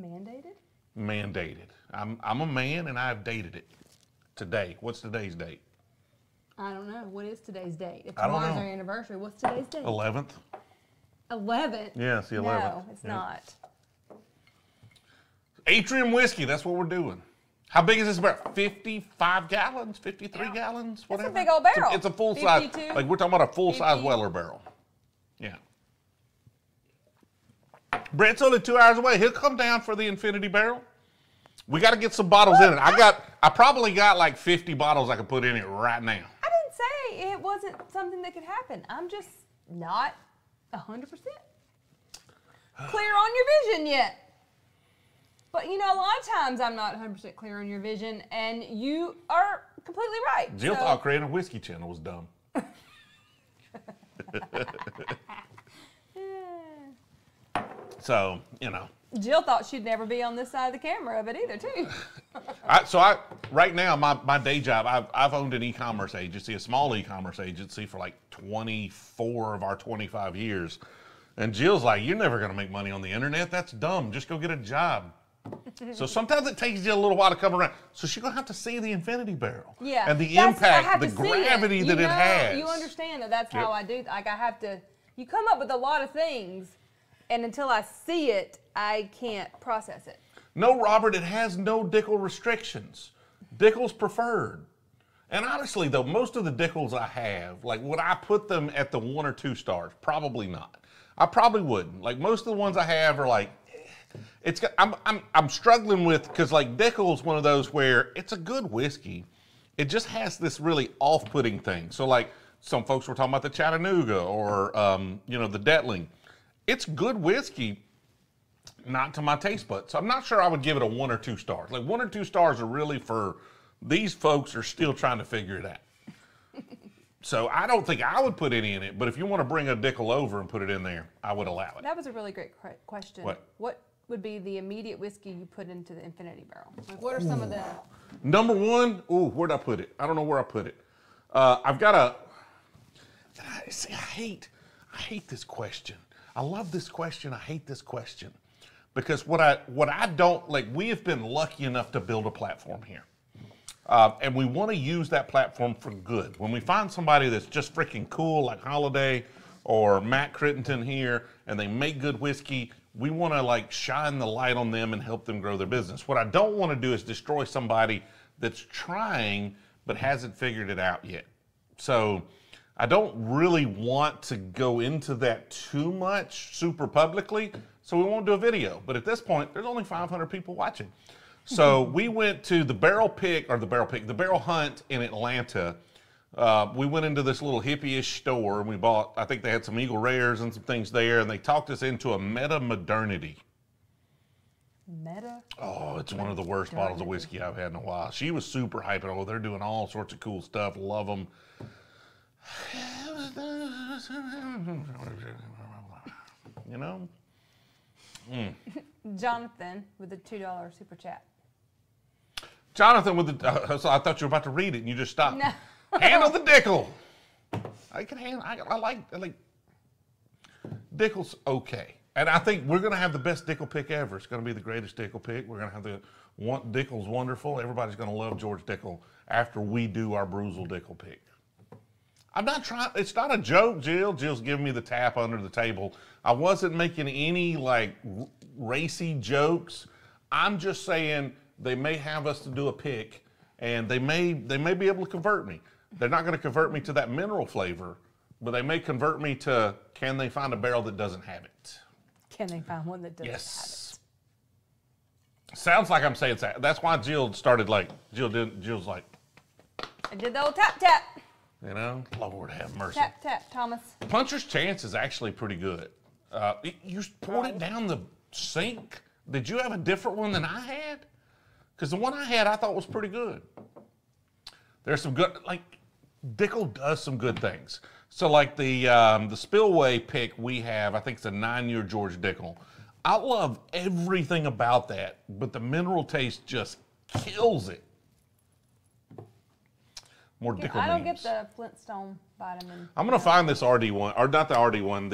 Mandated? Mandated. I'm a man and I've dated it. Today. What's today's date? I don't know. What is today's date? If tomorrow's our anniversary, what's today's date? 11th. 11th? Yeah, it's the 11th. No, it's not. Atrium whiskey, that's what we're doing. How big is this barrel? 55 gallons, 53 gallons, whatever. It's a big old barrel. It's a full 52, size. Like we're talking about a full 50. Size Weller barrel. Yeah. Brett's only 2 hours away. He'll come down for the infinity barrel. We got to get some bottles in it. I probably got like 50 bottles I could put in it right now. I didn't say it wasn't something that could happen. I'm just not 100% clear on your vision yet. But you know, a lot of times I'm not 100% clear on your vision, and you are completely right. Jill thought creating a whiskey channel was dumb. So, you know. Jill thought she'd never be on this side of the camera of it either, too. So right now, my day job, I've owned an e-commerce agency, a small e-commerce agency for like 24 of our 25 years. And Jill's like, you're never going to make money on the internet. That's dumb. Just go get a job. So sometimes it takes Jill a little while to come around. So she's going to have to see the infinity barrel. Yeah. And the impact, the gravity that it has. You understand that that's how I do. Like I have to, you come up with a lot of things. And until I see it, I can't process it. No, Robert, it has no Dickel restrictions. Dickel's preferred. And honestly, though, most of the Dickels I have, like, would I put them at the 1 or 2 stars? Probably not. I probably wouldn't. Like, most of the ones I have are like, it's got, I'm struggling with, because, like, Dickel's one of those where it's a good whiskey. It just has this really off-putting thing. So, like, some folks were talking about the Chattanooga or, you know, the Detling. It's good whiskey, not to my taste buds. So I'm not sure I would give it a 1 or 2 stars. Like 1 or 2 stars are really for these folks are still trying to figure it out. So I don't think I would put any in it, but if you want to bring a Dickel over and put it in there, I would allow it. That was a really great question. What would be the immediate whiskey you put into the infinity barrel? Like what are some of the... Number one, where'd I put it? I don't know where I put it. I've got a... See, I hate this question. I love this question. I hate this question because what I don't like. We have been lucky enough to build a platform here, and we want to use that platform for good. When we find somebody that's just freaking cool, like Holladay or Matt Crittenden here, and they make good whiskey, we want to like shine the light on them and help them grow their business. What I don't want to do is destroy somebody that's trying but hasn't figured it out yet. So. I don't really want to go into that too much super publicly so we won't do a video. But at this point, there's only 500 people watching. So we went to the barrel hunt in Atlanta. We went into this little hippie-ish store, and we bought, I think they had some Eagle Rares and some things there, and they talked us into a Meta Modernity. Meta? Oh, it's one of the worst bottles of whiskey I've had in a while. She was super hyping. Oh, they're doing all sorts of cool stuff. Love them. You know? Mm. Jonathan with the $2 super chat. Jonathan with the... so I thought you were about to read it, and you just stopped. No. Handle the Dickel. I can handle... I like... Dickel's okay. And I think we're going to have the best Dickel pick ever. It's going to be the greatest Dickel pick. We're going to have the... Dickel's wonderful. Everybody's going to love George Dickel after we do our Brewzle Dickel pick. I'm not trying... It's not a joke, Jill. Jill's giving me the tap under the table. I wasn't making any, like, racy jokes. I'm just saying they may have us to do a pick, and they may be able to convert me. They're not going to convert me to that mineral flavor, but they may convert me to, can they find a barrel that doesn't have it? Can they find one that doesn't have it? Sounds like I'm saying that. That's why Jill started, like, Jill's like... I did the old tap-tap. You know, Lord have mercy. Tap, tap, Thomas. Puncher's Chance is actually pretty good. You poured it down the sink. Did you have a different one than I had? Because the one I had, I thought was pretty good. There's some good, like, Dickel does some good things. So, like, the Spillway pick we have, I think it's a 9-year George Dickel. I love everything about that, but the mineral taste just kills it. More Dickel I don't memes. Get the Flintstone vitamin. I'm going to find this RD1, or not the RD1,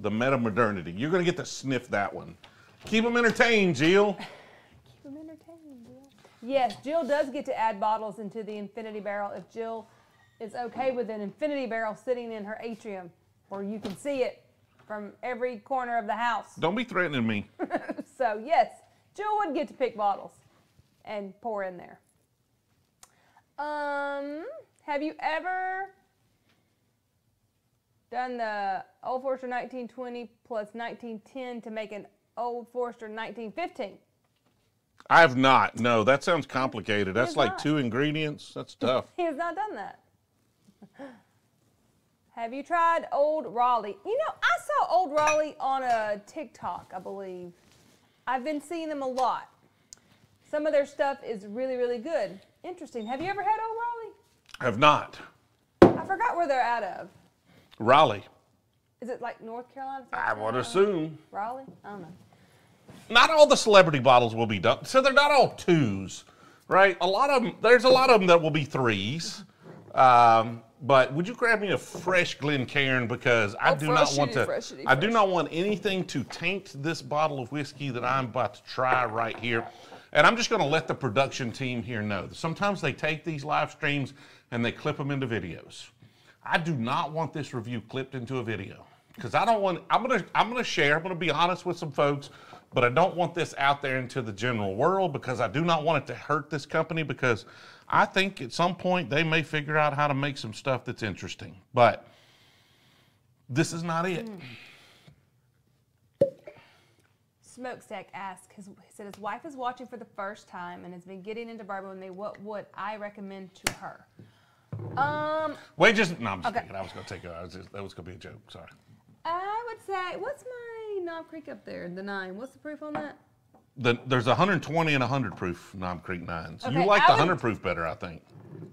the Meta Modernity. You're going to get to sniff that one. Keep them entertained, Jill. Keep them entertained, Jill. Yes, Jill does get to add bottles into the Infinity Barrel if Jill is okay with an Infinity Barrel sitting in her atrium where you can see it from every corner of the house. Don't be threatening me. So, yes, Jill would get to pick bottles and pour in there. Have you ever done the Old Forester 1920 plus 1910 to make an Old Forester 1915? I have not. No, that sounds complicated. That's like not. 2 ingredients. That's tough. He has not done that. Have you tried Old Raleigh? You know, I saw Old Raleigh on a TikTok, I believe. I've been seeing them a lot. Some of their stuff is really, really good. Interesting. Have you ever had Old Raleigh? I have not. I forgot where they're out of. Raleigh. Is it like North Carolina? I would assume. Raleigh? I don't know. Not all the celebrity bottles will be done. So they're not all 2s, right? A lot of them, there's a lot of them that will be 3s. But would you grab me a fresh Glencairn, because I do not want anything to taint this bottle of whiskey that I'm about to try right here. And I'm just going to let the production team here know that sometimes they take these live streams and they clip them into videos. I do not want this review clipped into a video, because I don't want, I'm going to share, I'm going to be honest with some folks, but I don't want this out there into the general world, because I do not want it to hurt this company, because I think at some point they may figure out how to make some stuff that's interesting, but this is not it. Mm. Smokestack asked, he said his wife is watching for the first time and has been getting into bourbon with me. What would I recommend to her? Wait, just, no, I'm just kidding. I was going to take it. That was going to be a joke. Sorry. I would say, what's my Knob Creek up there? The 9. What's the proof on that? There's 120 and 100 proof Knob Creek 9s. Okay, you like the 100 proof better, I think.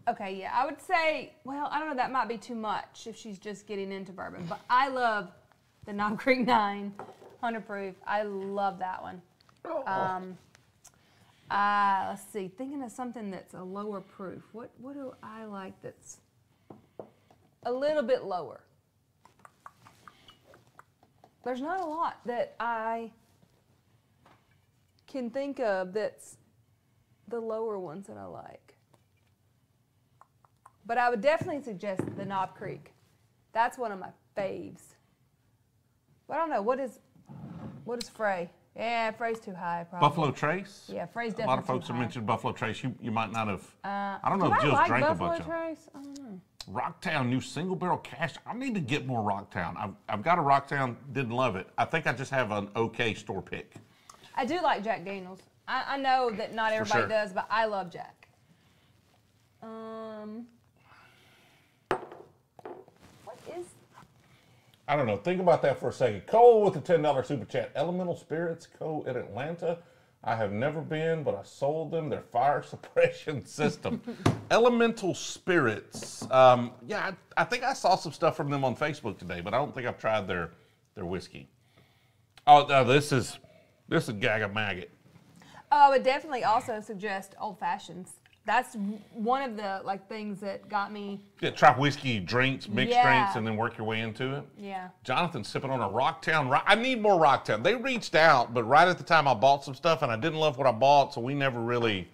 Okay, yeah. I would say, well, I don't know. That might be too much if she's just getting into bourbon. But I love the Knob Creek 9. 100 proof. I love that one. Let's see. Thinking of something that's a lower proof. What do I like that's a little bit lower? There's not a lot that I can think of that's the lower ones that I like. But I would definitely suggest the Knob Creek. That's one of my faves. But I don't know. What is Frey? Yeah, Frey's too high, probably. Buffalo Trace? Yeah, Frey's definitely too high. A lot of folks have mentioned Buffalo Trace. You might not have. I don't know if Jill's drank a bunch of them. I don't know. Rocktown, new single barrel cash. I need to get more Rocktown. I've got a Rocktown, didn't love it. I think I just have an okay store pick. I do like Jack Daniel's. I know that not everybody sure. does, but I love Jack. What is? I don't know. Think about that for a second. Cole with the $10 super chat. Elemental Spirits Co. in Atlanta. I have never been, but I sold them their fire suppression system. Elemental Spirits. Yeah, I think I saw some stuff from them on Facebook today, but I don't think I've tried their whiskey. Oh, no, this is Gaga Maggot. Oh, it definitely also suggests old fashions. That's one of the things that got me. Yeah, try whiskey drinks, mixed drinks, and then work your way into it. Yeah. Jonathan's sipping on a Rocktown. I need more Rocktown. They reached out, but right at the time I bought some stuff, and I didn't love what I bought, so we never really,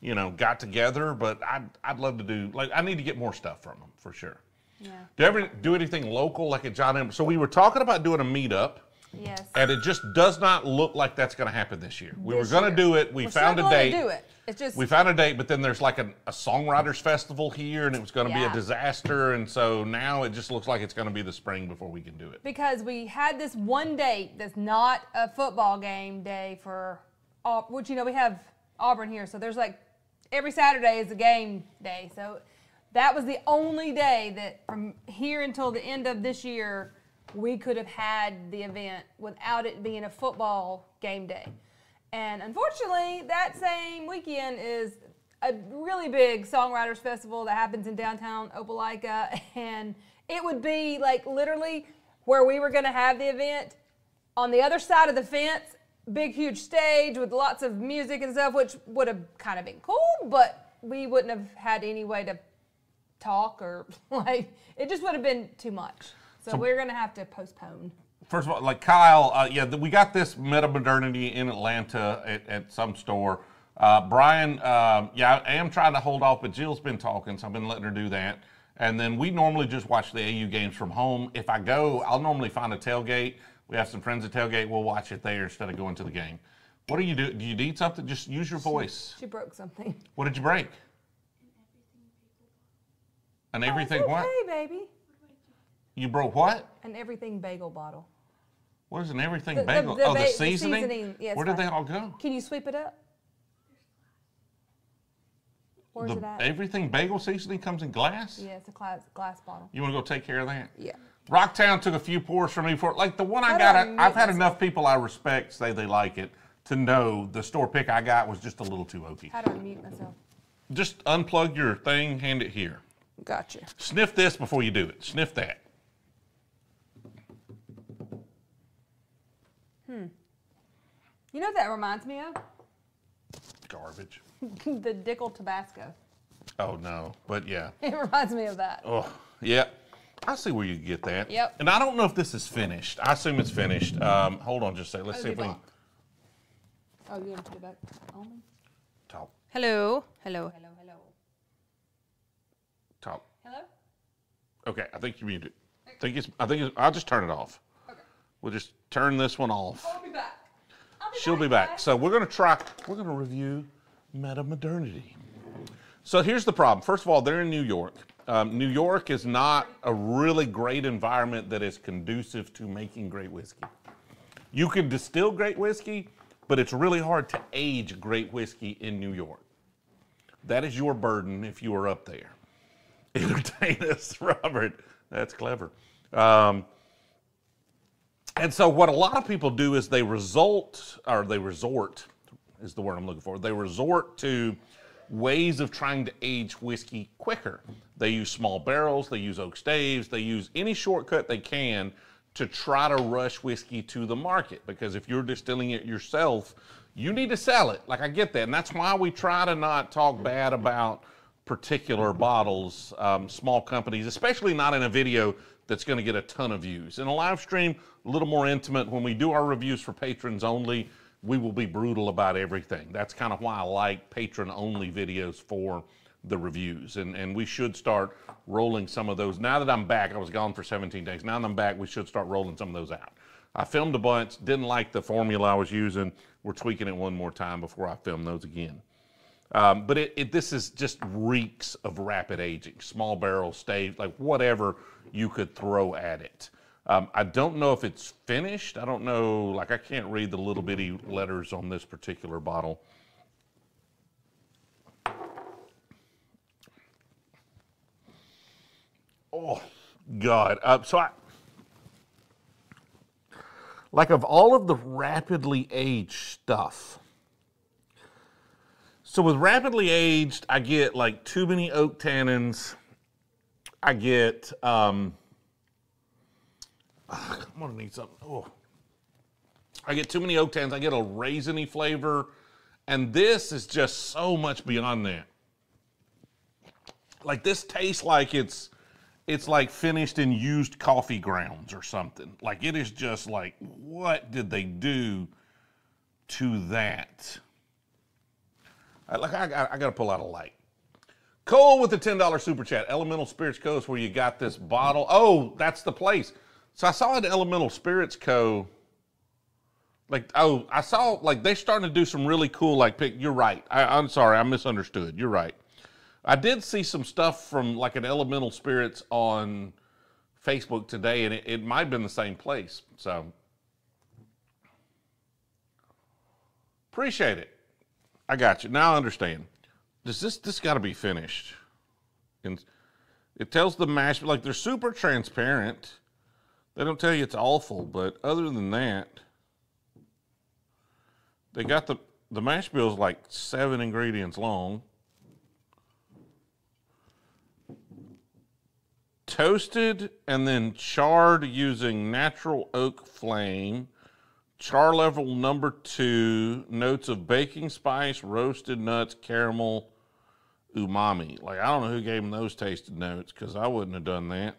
you know, got together. But I'd love to do. Like, I need to get more stuff from them for sure. Yeah. Do you ever do anything local like at John Amber? So we were talking about doing a meetup. Yes. And it just does not look like that's going to happen this year. We were going to do it. We found a date. Do it. It's just we found a date, but then there's like a songwriters festival here, and it was going to be a disaster. And so now it just looks like it's going to be the spring before we can do it. Because we had this one date that's not a football game day for, which, you know, we have Auburn here. So there's like every Saturday is a game day. So that was the only day that from here until the end of this year, we could have had the event without it being a football game day. And unfortunately, that same weekend is a really big songwriters festival that happens in downtown Opelika. And it would be like literally where we were going to have the event on the other side of the fence, big, huge stage with lots of music and stuff, which would have kind of been cool, but we wouldn't have had any way to talk or like, it just would have been too much. So we're going to have to postpone. First of all, like Kyle, we got this Meta Modernity in Atlanta at some store. Brian, I am trying to hold off, but Jill's been talking, so I've been letting her do that. And then we normally just watch the AU games from home. If I go, I'll normally find a tailgate. We have some friends at tailgate. We'll watch it there instead of going to the game. What do you do? Do you need something? Just use your voice. She broke something. What did you break? And everything what? Hey, baby. You broke what? An everything bagel bottle. What is an everything bagel? The seasoning? Yes, where did they all go? Can you sweep it up? Where's it at? Everything bagel seasoning comes in glass? Yeah, it's a glass bottle. You want to go take care of that? Yeah. Rocktown took a few pours from me for it. Like the one I got, I've had enough people I respect say they like it to know the store pick I got was just a little too oaky. How do I mute myself? Just unplug your thing, hand it here. Gotcha. Sniff this before you do it. Sniff that. You know what that reminds me of? Garbage. The Dickel Tabasco. Oh, no. But, yeah. It reminds me of that. Oh, yeah. I see where you get that. Yep. And I don't know if this is finished. I assume it's finished. Hold on just a second. Let's see if we can. Oh, you want to put it back on me? Talk. Hello. Hello. Hello. Hello. Talk. Hello? Okay. I think you muted. Okay. I'll just turn it off. Okay. We'll just turn this one off. I'll be back. She'll be back. So we're going to review Meta Modernity. So here's the problem. First of all, they're in New York. New York is not a really great environment that is conducive to making great whiskey. You can distill great whiskey, but it's really hard to age great whiskey in New York. That is your burden if you are up there. Entertain us, Robert. That's clever. And so what a lot of people do is they resort to ways of trying to age whiskey quicker. They use small barrels, they use oak staves, they use any shortcut they can to try to rush whiskey to the market. Because if you're distilling it yourself, you need to sell it. Like, I get that. And that's why we try to not talk bad about particular bottles, small companies, especially not in a video that's going to get a ton of views. In a live stream, a little more intimate. When we do our reviews for patrons only, we will be brutal about everything. That's kind of why I like patron-only videos for the reviews. And we should start rolling some of those. Now that I'm back, I was gone for 17 days. Now that I'm back, we should start rolling some of those out. I filmed a bunch, didn't like the formula I was using. We're tweaking it one more time before I film those again. But this is just reeks of rapid aging, small barrel, stave, like whatever you could throw at it. I don't know if it's finished. I don't know, like I can't read the little bitty letters on this particular bottle. Oh, God. Like of all of the rapidly aged stuff, so with rapidly aged, I get like too many oak tannins. I get, I'm gonna need something. Oh, I get too many oak tannins. I get a raisiny flavor, and this is just so much beyond that. Like this tastes like it's like finished in used coffee grounds or something. Like it is just like, what did they do to that? Like I got to pull out a light. Cole with the $10 super chat. Elemental Spirits Co. is where you got this bottle. Oh, that's the place. So I saw an Elemental Spirits Co. Like, oh, I saw like they're starting to do some really cool like pick. You're right. I'm sorry. I misunderstood. You're right. I did see some stuff from like an Elemental Spirits on Facebook today, and it might have been the same place. So appreciate it. I got you. Now I understand. Does this got to be finished? And it tells the mash, like they're super transparent. They don't tell you it's awful, but other than that, they got the mash bill's like 7 ingredients long. Toasted and then charred using natural oak flame. Char level number 2, notes of baking spice, roasted nuts, caramel, umami. Like, I don't know who gave them those tasted notes because I wouldn't have done that.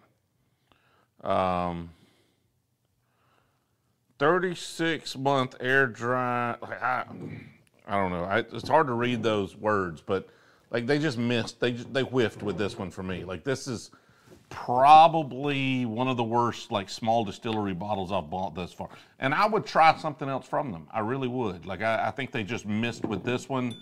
36-month air dry. Like, I don't know. It's hard to read those words, but like they just missed. They whiffed with this one for me. Like this is probably one of the worst like small distillery bottles I've bought thus far. And I would try something else from them. I really would. Like I think they just missed with this one.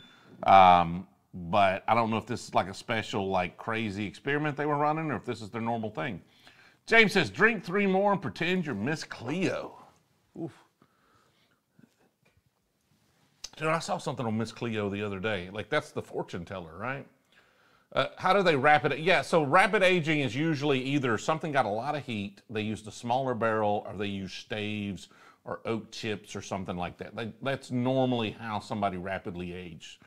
But I don't know if this is like a special like crazy experiment they were running or if this is their normal thing. James says, drink 3 more and pretend you're Miss Cleo. Oof. Dude, I saw something on Miss Cleo the other day. Like that's the fortune teller, right? How do they rapid? Yeah, so rapid aging is usually either something got a lot of heat, they used a smaller barrel, or they use staves or oak chips or something like that. That's normally how somebody rapidly ages.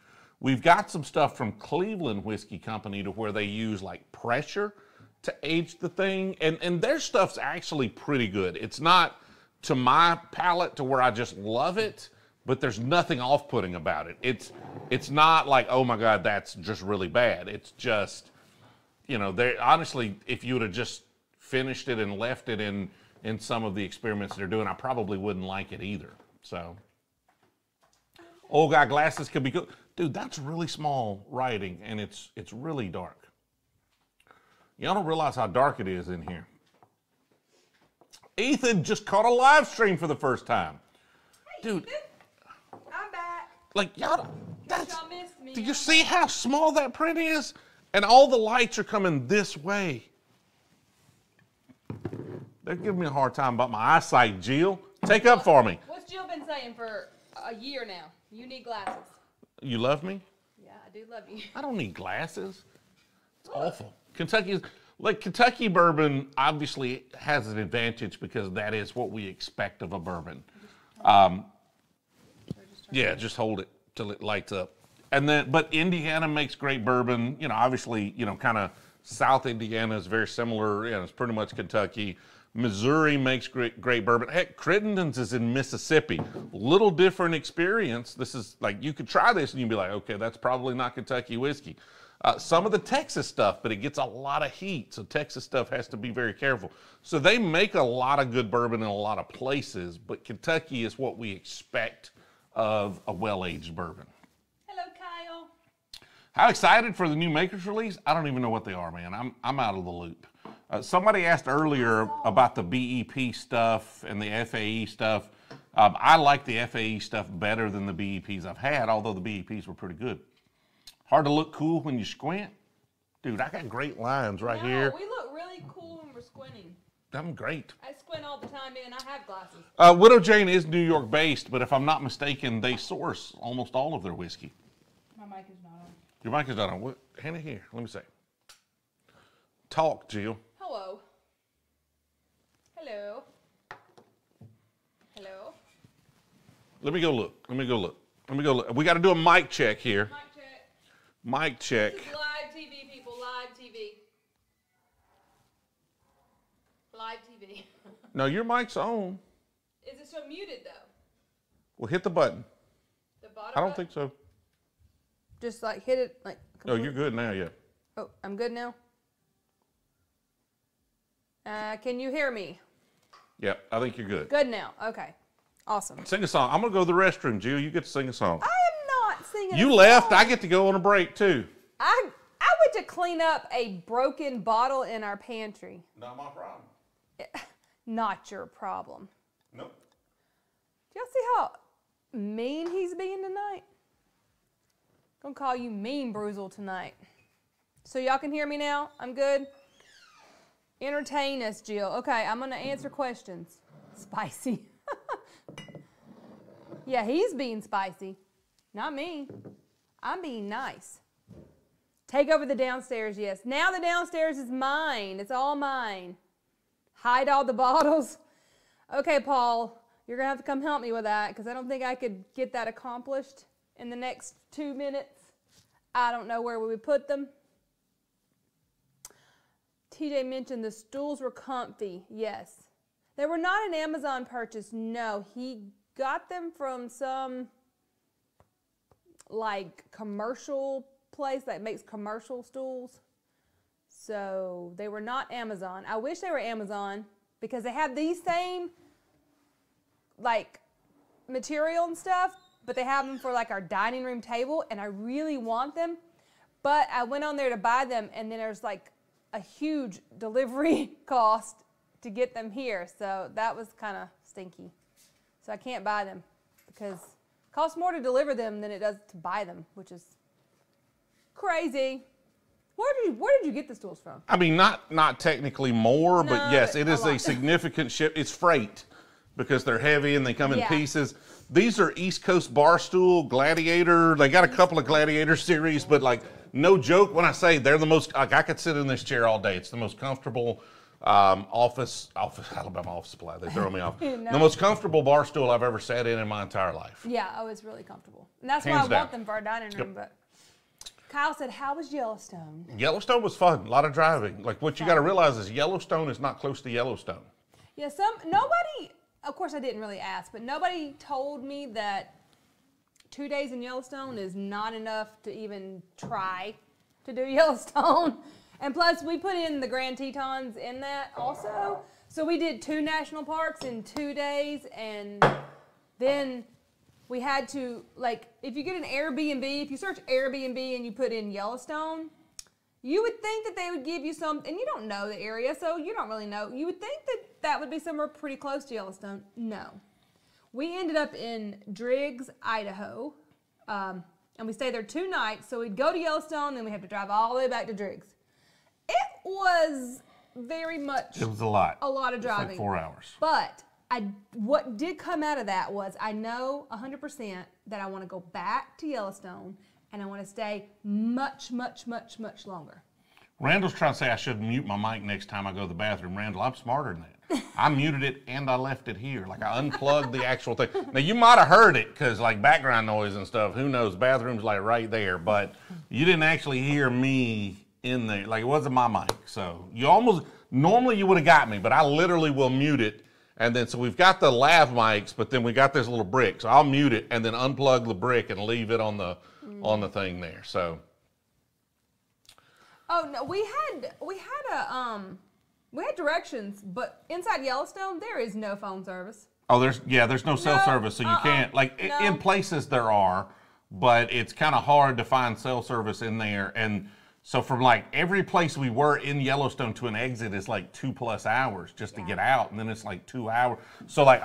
We've got some stuff from Cleveland Whiskey Company to where they use like pressure to age the thing, and their stuff's actually pretty good. It's not to my palate to where I just love it, but there's nothing off-putting about it. It's not like, oh my God, that's just really bad. It's just, you know, honestly, if you would have just finished it and left it in some of the experiments they're doing, I probably wouldn't like it either. So, old guy glasses could be good. Dude, that's really small writing, and it's really dark. Y'all don't realize how dark it is in here. Ethan just caught a live stream for the first time. Dude. Like, y'all, do you see how small that print is? And all the lights are coming this way. They're giving me a hard time about my eyesight, Jill. Take up for me. What's Jill been saying for a year now? You need glasses. You love me? Yeah, I do love you. I don't need glasses. It's awful. Kentucky bourbon obviously has an advantage because that is what we expect of a bourbon. Yeah, just hold it till it lights up. And then, but Indiana makes great bourbon. You know, obviously, you know, kind of South Indiana is very similar. You know, it's pretty much Kentucky. Missouri makes great bourbon. Heck, Crittenden's is in Mississippi. Little different experience. This is like, you could try this and you'd be like, okay, that's probably not Kentucky whiskey. Some of the Texas stuff, but it gets a lot of heat. So Texas stuff has to be very careful. So they make a lot of good bourbon in a lot of places, but Kentucky is what we expect of a well-aged bourbon. Hello, Kyle. How excited for the new Maker's release? I don't even know what they are, man. I'm out of the loop. Somebody asked earlier about the BEP stuff and the FAE stuff. I like the FAE stuff better than the BEPs I've had, although the BEPs were pretty good. Hard to look cool when you squint. Dude, I got great lines right here. We look really cool when we're squinting. I'm great. I squint all the time, and I have glasses. Widow Jane is New York based, but if I'm not mistaken, they source almost all of their whiskey. My mic is not on. Your mic is not on. What? Hand it here. Let me see. Talk, Jill. Hello. Hello. Hello. Let me go look. Let me go look. Let me go look. We got to do a mic check here. Mic check. Mic check. This is live TV, people. Live TV. Live TV. No, your mic's on. Is it so muted, though? Well, hit the button. The bottom button? I don't think so. Just, like, hit it, like... No, you're good now, yeah. Oh, I'm good now? Can you hear me? Yeah, I think you're good. Good now. Okay. Awesome. Sing a song. I'm going to go to the restroom, Jill. You get to sing a song. I am not singing a song. You left. I get to go on a break, too. I went to clean up a broken bottle in our pantry. Not my problem. Not your problem. Nope. Do y'all see how mean he's being tonight? Gonna call you mean Brewzle tonight. So y'all can hear me now? I'm good? Entertain us, Jill. Okay, I'm gonna answer questions. Spicy. Yeah, he's being spicy. Not me. I'm being nice. Take over the downstairs, yes. Now the downstairs is mine. It's all mine. Hide all the bottles. Okay, Paul, you're going to have to come help me with that because I don't think I could get that accomplished in the next 2 minutes. I don't know where we would put them. TJ mentioned the stools were comfy. Yes. They were not an Amazon purchase. No, he got them from some, like, commercial place that makes commercial stools. So they were not Amazon. I wish they were Amazon because they have these same like material and stuff, but they have them for like our dining room table and I really want them. But I went on there to buy them and then there's like a huge delivery cost to get them here. So that was kind of stinky. So I can't buy them because it costs more to deliver them than it does to buy them, which is crazy. Where did you get the stools from? I mean, not technically more, no, but yes, it is a significant ship. It's freight because they're heavy and they come in pieces. These are East Coast Barstool, Gladiator. They got a couple of Gladiator series, but like no joke when I say they're the most, like I could sit in this chair all day. It's the most comfortable office, Alabama Office Supply. They throw me off. No. The most comfortable Barstool I've ever sat in my entire life. Yeah, oh, it's really comfortable. And that's hands why I down. Want them for our dining room, but. Kyle said, how was Yellowstone? Yellowstone was fun. A lot of driving. Like, what you got to realize is Yellowstone is not close to Yellowstone. Yeah, nobody, of course I didn't really ask, but nobody told me that 2 days in Yellowstone is not enough to even try to do Yellowstone. And plus, we put in the Grand Tetons in that also. So we did 2 national parks in 2 days, and then... We had to, like, if you get an Airbnb, if you search Airbnb and you put in Yellowstone, you would think that they would give you some, and you don't know the area, so you don't really know. You would think that that would be somewhere pretty close to Yellowstone. No. We ended up in Driggs, Idaho, and we stayed there 2 nights. So we'd go to Yellowstone, then we have to drive all the way back to Driggs. It was very much. It was a lot. A lot of driving. Like 4 hours. But. What did come out of that was I know 100% that I want to go back to Yellowstone and I want to stay much, much, much, much longer. Randall's trying to say I should mute my mic next time I go to the bathroom. Randall, I'm smarter than that. I muted it and I left it here. Like I unplugged the actual thing. Now you might have heard it because like background noise and stuff, who knows, bathroom's like right there, but you didn't actually hear me in there. Like it wasn't my mic. So you almost, normally you would have got me, but I literally will mute it. And then, so we've got the lav mics, but then we got this little brick. So I'll mute it and then unplug the brick and leave it on the thing there. So. Oh no, we had directions, but inside Yellowstone there is no phone service. Oh, there's no cell service, so you can't like in places there are, but it's kind of hard to find cell service in there. And So from like every place we were in Yellowstone to an exit is like 2+ hours just to get out, and then it's like 2 hours. So like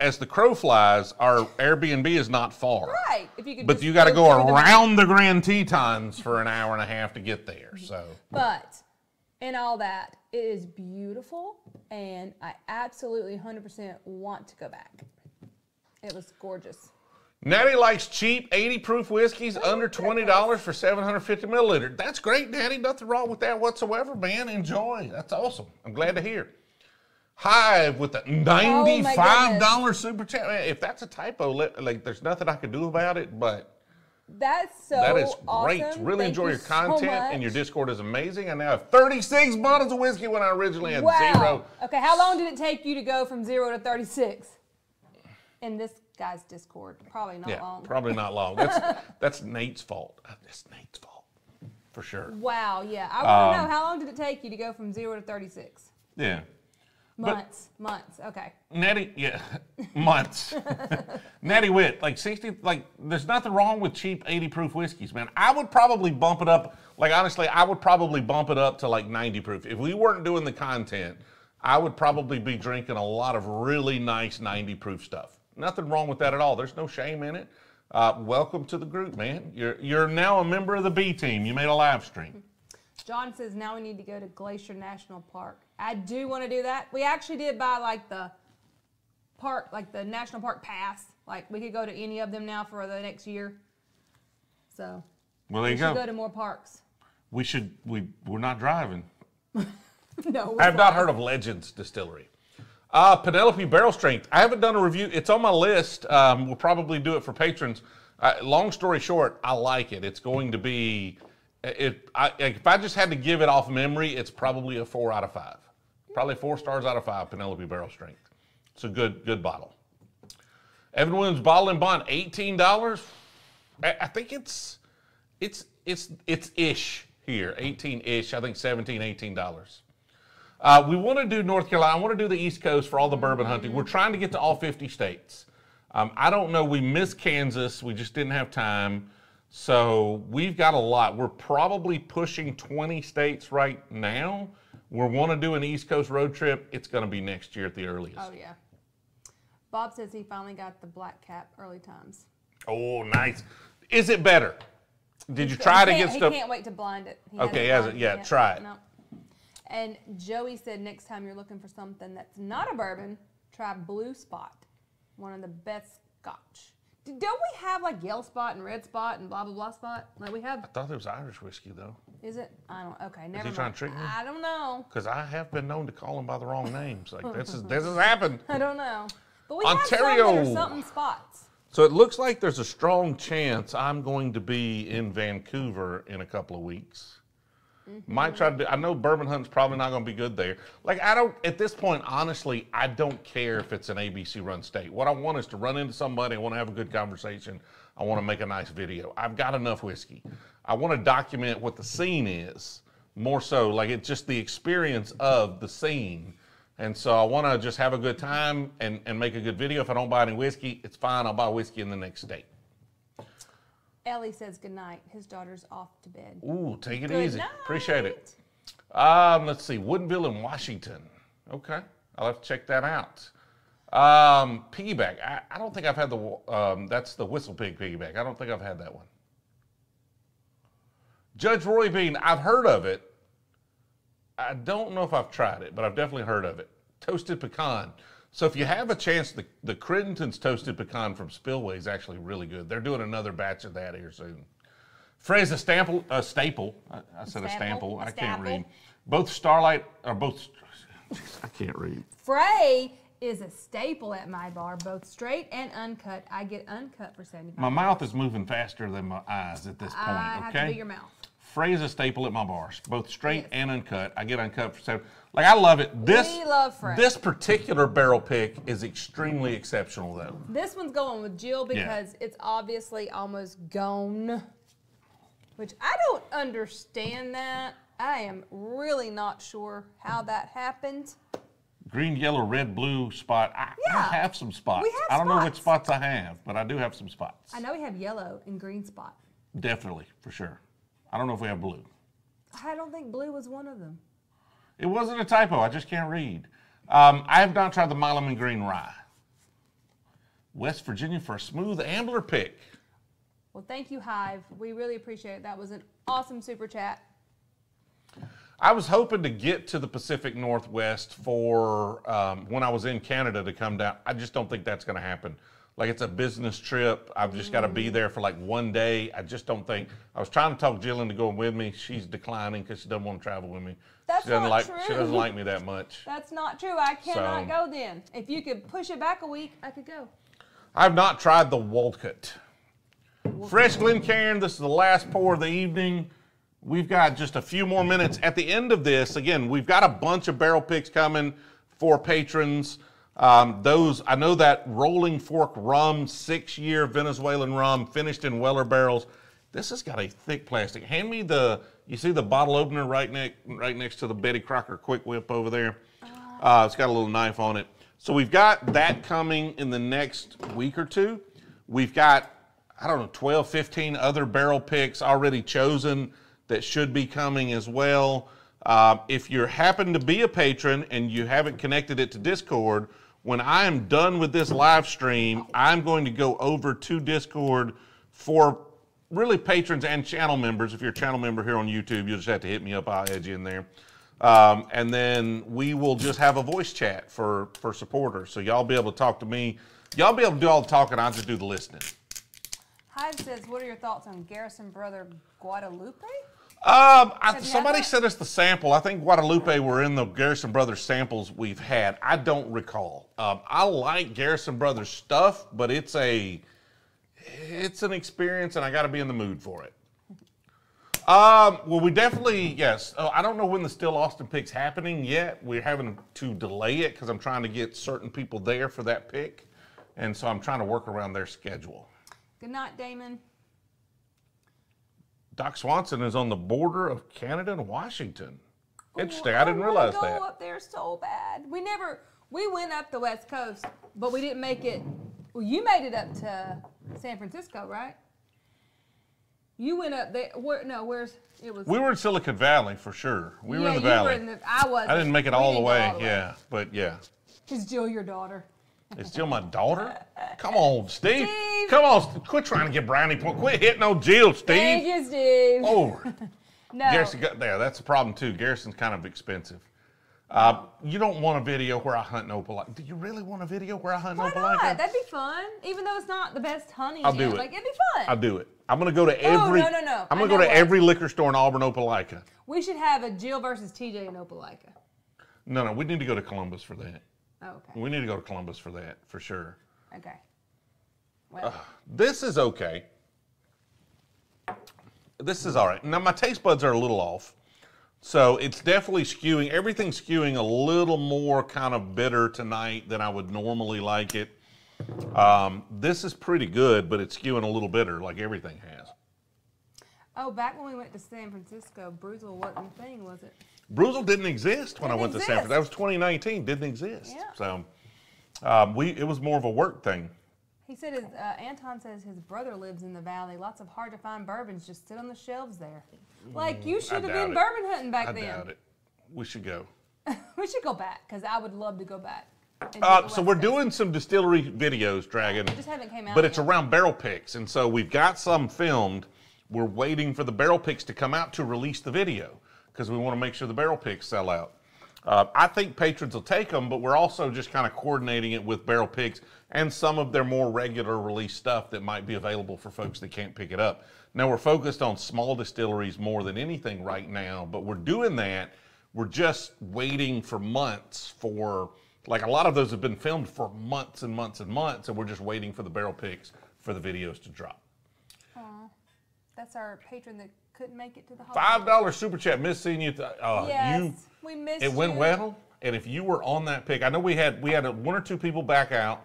as the crow flies, our Airbnb is not far. Right. If you could. But you got to go around the Grand Tetons for an hour and a half to get there. So. But in all that, it is beautiful, and I absolutely 100% want to go back. It was gorgeous. Natty likes cheap 80 proof whiskeys under $20 for 750 milliliter. That's great, Natty. Nothing wrong with that whatsoever, man. Enjoy. That's awesome. I'm glad to hear. Hive with a $95 super chat. Man, if that's a typo, like there's nothing I can do about it, but that's so that is great. Awesome. Really enjoy your content, and your Discord is amazing. I now have 36 bottles of whiskey when I originally had zero. Okay, how long did it take you to go from 0 to 36 in this guys' Discord? Probably not long. Probably not long. That's Nate's fault. That's Nate's fault for sure. Wow. Yeah. I want to know, how long did it take you to go from 0 to 36? Yeah. Months. Okay. Natty. Yeah. Months. Natty Witt. Like 60. Like there's nothing wrong with cheap 80 proof whiskeys, man. I would probably bump it up. Like honestly, I would probably bump it up to like 90 proof. If we weren't doing the content, I would probably be drinking a lot of really nice 90 proof stuff. Nothing wrong with that at all. There's no shame in it. Welcome to the group, man. You're now a member of the B team. You made a live stream. John says now we need to go to Glacier National Park. I do want to do that. We actually did buy like the park, like the National Park Pass. Like we could go to any of them now for the next year. So well, there you go. We should go to more parks. We should. We're not driving. No. I have not heard of Legends Distillery. Penelope Barrel Strength. I haven't done a review. It's on my list. We'll probably do it for patrons. Long story short, I like it. It's going to be, if I just had to give it off memory, it's probably a 4 out of 5. Probably 4 stars out of 5, Penelope Barrel Strength. It's a good bottle. Evan Williams Bottle and Bond, $18. I think it's ish here, 18-ish. I think $17, $18. We want to do North Carolina. I want to do the East Coast for all the bourbon hunting. We're trying to get to all 50 states. I don't know. We missed Kansas. We just didn't have time. So we've got a lot. We're probably pushing 20 states right now. We want to do an East Coast road trip. It's going to be next year at the earliest. Oh, yeah. Bob says he finally got the black cap early times. Oh, nice. Is it better? Did you try it against the... He can't wait to blind it. Okay, yeah, try it. No. And Joey said next time you're looking for something that's not a bourbon, try Blue Spot, one of the best scotch. Don't we have like Yellow Spot and Red Spot and blah, blah, blah Spot? Like we have. I thought it was Irish whiskey though. Is it? I don't, okay, never mind. Is he trying to trick me? I don't know. Because I have been known to call them by the wrong names. Like this has happened. I don't know. But we have something spots. So it looks like there's a strong chance I'm going to be in Vancouver in a couple of weeks. Mm-hmm. Might try to do, I know bourbon hunt's probably not going to be good there. Like I don't, at this point, honestly, I don't care if it's an ABC run state. What I want is to run into somebody. I want to have a good conversation. I want to make a nice video. I've got enough whiskey. I want to document what the scene is more so. Like it's just the experience of the scene. And so I want to just have a good time and make a good video. If I don't buy any whiskey, it's fine. I'll buy whiskey in the next state. Ellie says goodnight. His daughter's off to bed. Ooh, take it easy. Appreciate it. Let's see. Woodinville in Washington. Okay. I'll have to check that out. Piggyback. I don't think I've had the, that's the Whistle Pig Piggyback. I don't think I've had that one. Judge Roy Bean. I've heard of it. I don't know if I've tried it, but I've definitely heard of it. Toasted Pecan. So if you have a chance, the Crittenden's Toasted Pecan from Spillway is actually really good. They're doing another batch of that here soon. Frey's a staple. I said a stample. I can't read. Both Starlight, or both, I can't read. Frey is a staple at my bar, both straight and uncut. I get uncut for $75. My mouth is moving faster than my eyes at this point, okay? I have to do your mouth. Frey's a staple at my bars, both straight and uncut. I get uncut for $75. Like, I love it. We love Frey. This particular barrel pick is extremely exceptional, though. This one's going with Jill because it's obviously almost gone, which I don't understand that. I am really not sure how that happened. Green, yellow, red, blue Spot. I have some spots. We have spots. I don't know which spots I have, but I do have some spots. I know we have yellow and green Spot. Definitely, for sure. I don't know if we have blue. I don't think blue was one of them. It wasn't a typo. I just can't read. I have not tried the Malamon Green Rye. West Virginia for a smooth Ambler pick. Well, thank you, Hive. We really appreciate it. That was an awesome super chat. I was hoping to get to the Pacific Northwest for when I was in Canada to come down. I just don't think that's going to happen. Like, it's a business trip. I've just got to be there for like one day. I just don't think. I was trying to talk Jill into going with me. She's declining because she doesn't want to travel with me. That's not like, true. She doesn't like me that much. That's not true. I cannot go then. If you could push it back a week, I could go. I've not tried the Wolcott. Fresh Glencairn. This is the last pour of the evening. We've got just a few more minutes. At the end of this, again, we've got a bunch of barrel picks coming for patrons. Those, I know that Rolling Fork rum, 6-year Venezuelan rum, finished in Weller barrels. This has got a thick plastic. Hand me the, you see the bottle opener right next to the Betty Crocker Quick Whip over there? It's got a little knife on it. So we've got that coming in the next week or two. We've got, I don't know, 12, 15 other barrel picks already chosen that should be coming as well. If you happen to be a patron and you haven't connected it to Discord, when I am done with this live stream, I'm going to go over to Discord for really patrons and channel members. If you're a channel member here on YouTube, you'll just have to hit me up. I'll add you in there. And then we will just have a voice chat for supporters. So y'all be able to talk to me. Y'all be able to do all the talking. I'll just do the listening. Hive says, what are your thoughts on Garrison Brother Guadalupe? Somebody sent us the sample. I think Guadalupe were in the Garrison Brothers samples we've had. I don't recall. I like Garrison Brothers stuff, but it's an experience, and I got to be in the mood for it. Well, we definitely, yes. I don't know when the Still Austin pick's happening yet. We're having to delay it because I'm trying to get certain people there for that pick, and so I'm trying to work around their schedule. Good night, Damon. Doc Swanson is on the border of Canada and Washington. Interesting. I didn't realize that. We go up there so bad. We went up the West Coast, but we didn't make it. Well, you made it up to San Francisco, right? You went up there. We were in Silicon Valley for sure. We were in the valley. I was. I didn't make it all the way. Yeah, but yeah. Is Jill your daughter? Is Jill my daughter? Come on, Steve. Come on, quit trying to get brownie points. Quit hitting on Jill, Steve. Thank you, Steve. Oh, no. Garrison got there. That's the problem too. Garrison's kind of expensive. You don't want a video where I hunt an opalite. Do you really want a video where I hunt an opalite? Why not? That'd be fun. Even though it's not the best hunting, like it'd be fun. I'll do it. I'm gonna go to every. No. I'm gonna go to every liquor store in Auburn, Opelika. We should have a Jill versus TJ in Opelika. No, we need to go to Columbus for that. Oh, okay. We need to go to Columbus for that, for sure. Okay. Well. This is okay. This is all right. Now, my taste buds are a little off. So it's definitely skewing. Everything's skewing a little more kind of bitter tonight than I would normally like it. This is pretty good, but it's skewing a little bitter like everything has. Oh, back when we went to San Francisco, Brewzle wasn't a thing, was it? Brewzle didn't exist when I went to San Francisco. That was 2019. Didn't exist. Yeah. So it was more of a work thing. He said, Anton says his brother lives in the valley. Lots of hard-to-find bourbons just sit on the shelves there. Like, you should have been bourbon hunting back then. I doubt it. We should go. We should go back, because I would love to go back. So we're doing some distillery videos, Dragon. Just haven't came out But yet. It's around barrel picks, and so we've got some filmed. We're waiting for the barrel picks to come out to release the video, because we want to make sure the barrel picks sell out. I think patrons will take them, but we're also just kind of coordinating it with barrel picks and some of their more regular release stuff that might be available for folks that can't pick it up. Now, we're focused on small distilleries more than anything right now, but we're doing that. We're just waiting for months for, like, a lot of those have been filmed for months and months and months, and we're just waiting for the barrel picks for the videos to drop. Aww. That's our patron that couldn't make it to the holiday. $5 super chat. Miss seeing you. We missed you. It went well, and if you were on that pick, I know we had one or two people back out,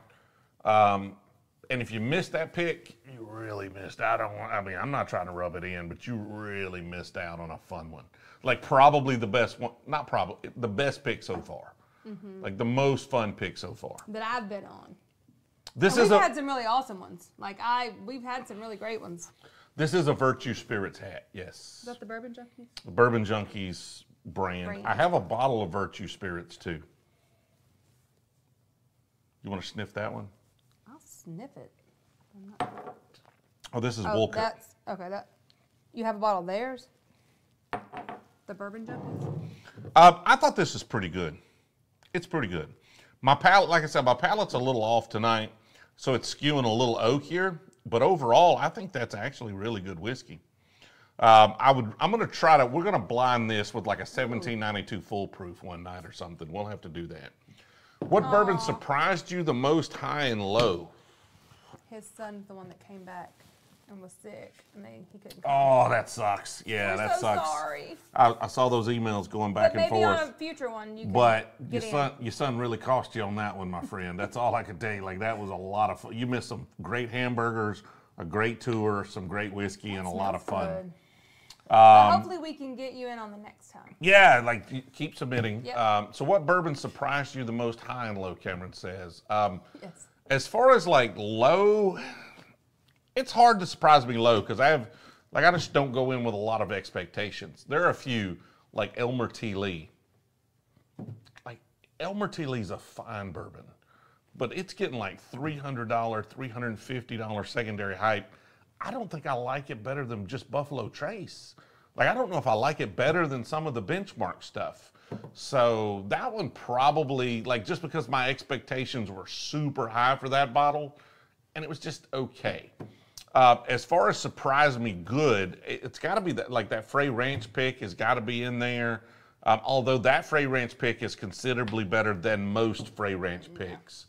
and if you missed that pick, you really missed. I'm not trying to rub it in, but you really missed out on a fun one. Like probably the best one, not probably the best pick so far. Mm-hmm. Like the most fun pick so far that I've been on. We've had some really awesome ones. We've had some really great ones. This is a Virtue Spirits hat, yes. Is that the Bourbon Junkies? The Bourbon Junkies brand. I have a bottle of Virtue Spirits, too. You want to sniff that one? I'll sniff it. Oh, this is Wolcott. That's, okay, that, you have a bottle of theirs? The Bourbon Junkies? I thought this is pretty good. It's pretty good. My palate, like I said, my palate's a little off tonight, so it's skewing a little oakier. But overall, I think that's actually really good whiskey. I'm going to try to, we're going to blind this with like a 1792 foolproof one night or something. We'll have to do that. What bourbon surprised you the most, high and low? His son's the one that came back and was sick, and he couldn't come back. That sucks. Yeah, that sucks. Sorry. I saw those emails going back and forth. Maybe on a future one you can your son really cost you on that one, my friend. That's all I could tell you. Like, that was a lot of fun. You missed some great hamburgers, a great tour, some great whiskey, and a lot of fun. Good. Well, hopefully we can get you in on the next time. Yeah, like, keep submitting. Yep. So what bourbon surprised you the most, high and low, Cameron says? Yes. As far as, like, low, it's hard to surprise me low because I have, like, I just don't go in with a lot of expectations. There are a few, like Elmer T. Lee. Like, Elmer T. Lee's a fine bourbon, but it's getting like $300, $350 secondary hype. I don't think I like it better than just Buffalo Trace. Like, I don't know if I like it better than some of the Benchmark stuff. So that one probably, like, just because my expectations were super high for that bottle, and it was just okay. As far as surprised me good, it's got to be that, like, that Frey Ranch pick has got to be in there. Although that Frey Ranch pick is considerably better than most Frey Ranch picks.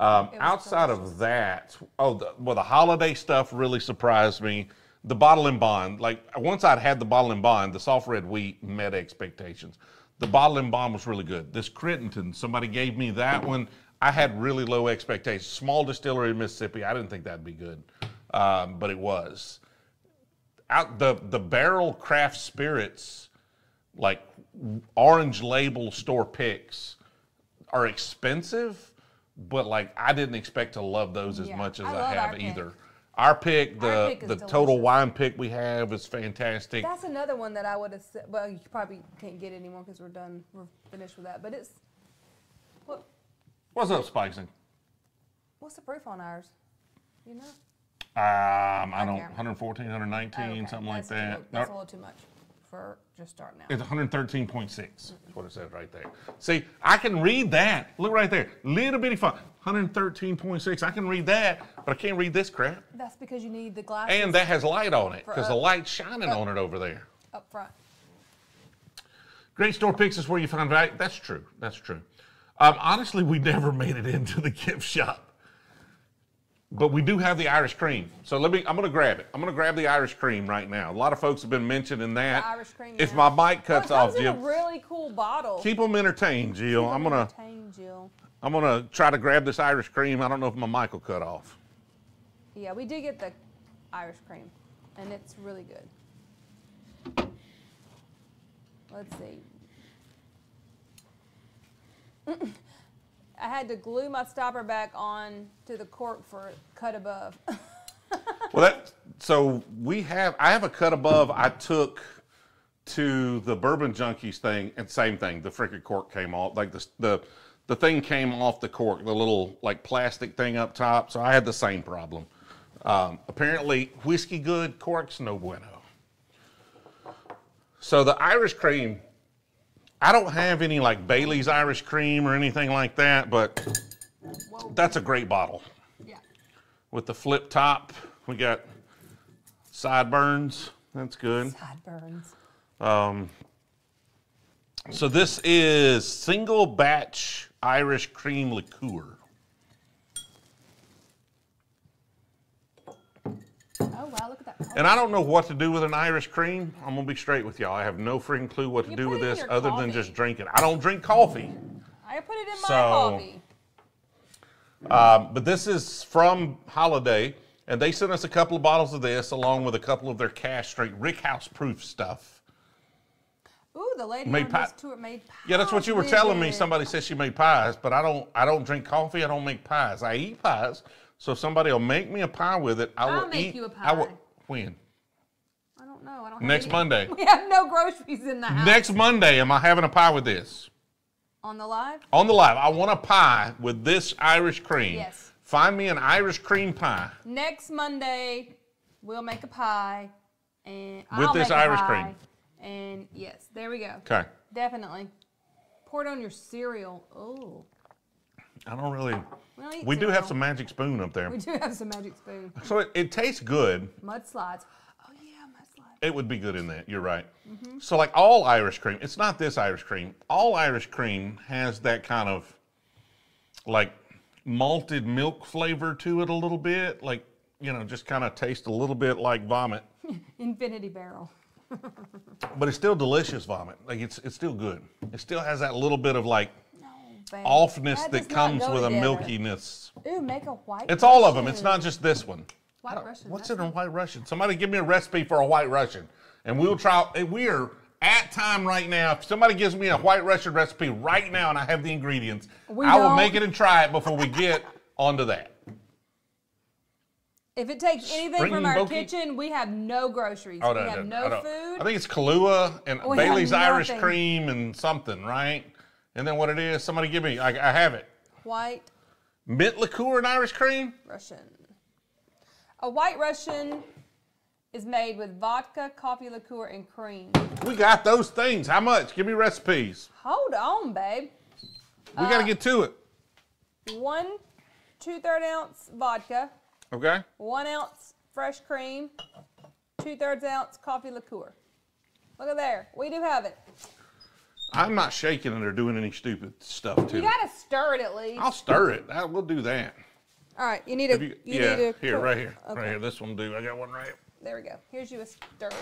Outside of that, the Holladay stuff really surprised me. The Bottle and Bond, like, once I'd had the Bottle and Bond, the soft red wheat met expectations. The Bottle and Bond was really good. This Crittenden, somebody gave me that one. I had really low expectations. Small distillery in Mississippi, I didn't think that'd be good, but it was. The barrel craft spirits, like Orange Label store picks, are expensive, but like I didn't expect to love those as much as I have either. Our pick, the total wine pick we have is fantastic. That's another one that I would have said, well, you probably can't get anymore because we're done, we're finished with that, but it's, well, what's up, Spicing? What's the proof on ours? You know? I don't, 114, 119, something like that. That's a little too much for just starting out. It's 113.6, is what it says right there. See, I can read that. Look right there. Little bitty font. 113.6. I can read that, but I can't read this crap. That's because you need the glasses. And that has light on it, because the light's shining on it over there. Up front. Great store picks is where you find value. That's true. That's true. Honestly, we never made it into the gift shop, but we do have the Irish cream. So I'm going to grab it. I'm going to grab the Irish cream right now. A lot of folks have been mentioning that. The Irish cream. If my mic cuts off, Jill. It's a really cool bottle. Keep them entertained, Jill. I'm going to try to grab this Irish cream. I don't know if my mic will cut off. Yeah, we did get the Irish cream, and it's really good. Let's see. I had to glue my stopper back on to the cork for cut above. I have a cut above I took to the Bourbon Junkies thing, and same thing, the frickin' cork came off, like the thing came off the cork, the little like plastic thing up top, so I had the same problem. Apparently whiskey good, corks no bueno. So the Irish cream, I don't have any like Bailey's Irish cream or anything like that, but that's a great bottle. Yeah. With the flip top, we got sideburns. That's good. Sideburns. So this is single batch Irish cream liqueur. Oh, wow, look at that. And I don't know what to do with an Irish cream. I'm going to be straight with y'all. I have no freaking clue what to do with this other than just drink it. I don't drink coffee. I put it in my coffee. But this is from Holladay, and they sent us a couple of bottles of this along with a couple of their cash straight Rickhouse proof stuff. Ooh, the lady on this tour made pies. Yeah, that's what you were telling me. Somebody said she made pies, but I don't drink coffee. I don't make pies. I eat pies. So if somebody will make me a pie with it, I will eat. I'll make you a pie. When? don't know. I don't. Next Monday. We have no groceries in the house. Next Monday, am I having a pie with this? On the live? On the live. I want a pie with this Irish cream. Yes. Find me an Irish cream pie. Next Monday, we'll make a pie. And with this Irish cream. And yes, there we go. Okay. Definitely. Pour it on your cereal. Oh. I don't really. We do have some magic spoon up there. We do have some magic spoon. So it tastes good. Mudslides. Oh yeah, mudslides. It would be good in that. You're right. Mm-hmm. So like all Irish cream, it's not this Irish cream. All Irish cream has that kind of like malted milk flavor to it a little bit. Like, you know, just kind of taste a little bit like vomit. Infinity Barrel. But it's still delicious vomit. Like it's still good. It still has that little bit of like offness that comes with a milkiness. Ooh, make a white Russian. It's all of them. It's not just this one. White Russian. What's in a white Russian? Somebody give me a recipe for a white Russian. And we'll try. We're at time right now. If somebody gives me a white Russian recipe right now and I have the ingredients, I will make it and try it before we get onto that. If it takes anything from our kitchen, we have no groceries. We have no food. I think it's Kahlua and Bailey's Irish cream and something, right? And then what it is, somebody give me, I have it. White. Mint liqueur and Irish cream? Russian. A white Russian is made with vodka, coffee liqueur, and cream. We got those things. How much? Give me recipes. Hold on, babe. We got to get to it. 1 2/3 ounce vodka. Okay. 1 ounce fresh cream. 2/3 ounce coffee liqueur. Look at there. We do have it. I'm not shaking it or doing any stupid stuff to it. You gotta stir it at least. I'll stir it. We'll do that. All right, you need a. You need a here, cook. Right here, okay. Right here. This one, I got one right here. There we go. Here's you a stirrer.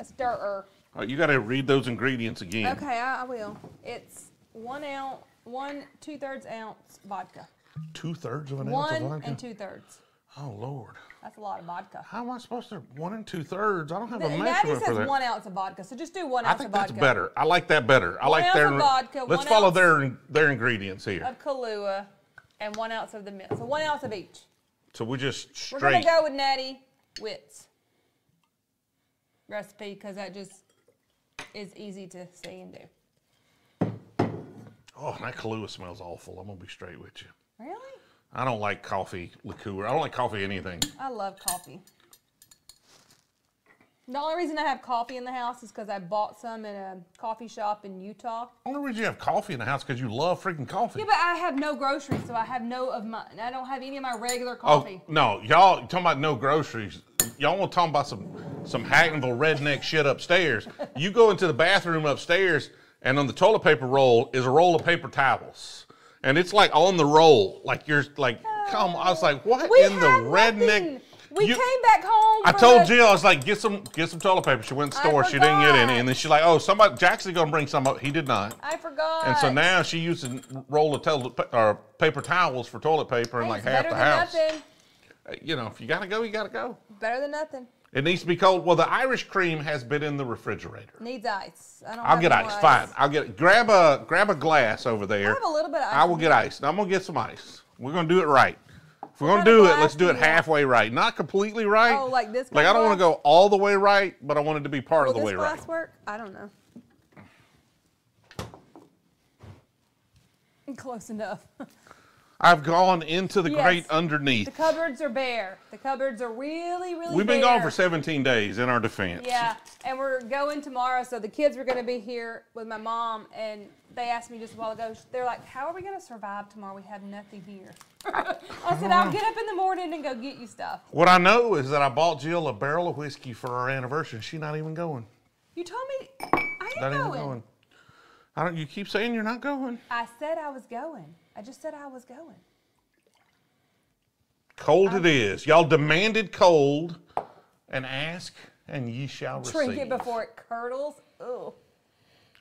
All right, you gotta read those ingredients again. Okay, I will. It's 1 ounce, 1 2/3 ounce vodka. 2/3 of an ounce of vodka. 1 2/3. Oh Lord. That's a lot of vodka. How am I supposed to 1 2/3? I don't have a measurement for that. 1 ounce of vodka, so just do 1 ounce of vodka. I think that's better. I like that better. I like their vodka. Let's follow their ingredients here. Of Kahlua, and 1 ounce of the mint. So 1 ounce of each. So we just straight. We're gonna go with Natty Witt's recipe because that just is easy to see and do. Oh, that Kahlua smells awful. I'm gonna be straight with you. Really? I don't like coffee liqueur. I don't like coffee anything. I love coffee. The only reason I have coffee in the house is because I bought some at a coffee shop in Utah. The only reason you have coffee in the house is because you love freaking coffee. Yeah, but I have no groceries, so I have I don't have any of my regular coffee. Oh, no, y'all talking about no groceries. Y'all want to talk about some Hacknville redneck shit upstairs. You go into the bathroom upstairs, and on the toilet paper roll is a roll of paper towels. And it's like on the roll, like you're like, come. I was like, what in the redneck? We came back home. I told Jill, I was like, get some toilet paper. She went to the store, she didn't get any, and then she's like, oh, somebody, Jackson's gonna bring some up. He did not. I forgot. And so now she used a roll of paper towels for toilet paper in like half the house. You know, if you gotta go, you gotta go. Better than nothing. It needs to be cold. Well, the Irish cream has been in the refrigerator. Needs ice. I'll get ice. Fine. I'll get. Grab a glass over there. I have a little bit of ice. I will get ice. Now I'm gonna get some ice. We're gonna do it right. If we're gonna do it, let's do it halfway right, not completely right. Oh, like this. Like I don't want to go all the way right, but I want it to be part of the way right. Will this glass work? I don't know. Close enough. I've gone into the great underneath. The cupboards are bare. The cupboards are really, really bare. We've been gone for 17 days in our defense. Yeah, and we're going tomorrow, so the kids were going to be here with my mom, and they asked me just a while ago, they're like, how are we going to survive tomorrow? We have nothing here. I said, I'll get up in the morning and go get you stuff. What I know is that I bought Jill a barrel of whiskey for our anniversary. She's not even going. You told me I ain't going. You keep saying you're not going. I said I was going. I just said I was going. Cold it is. Y'all demanded cold, and ask, and ye shall receive. Drink it before it curdles. Ugh.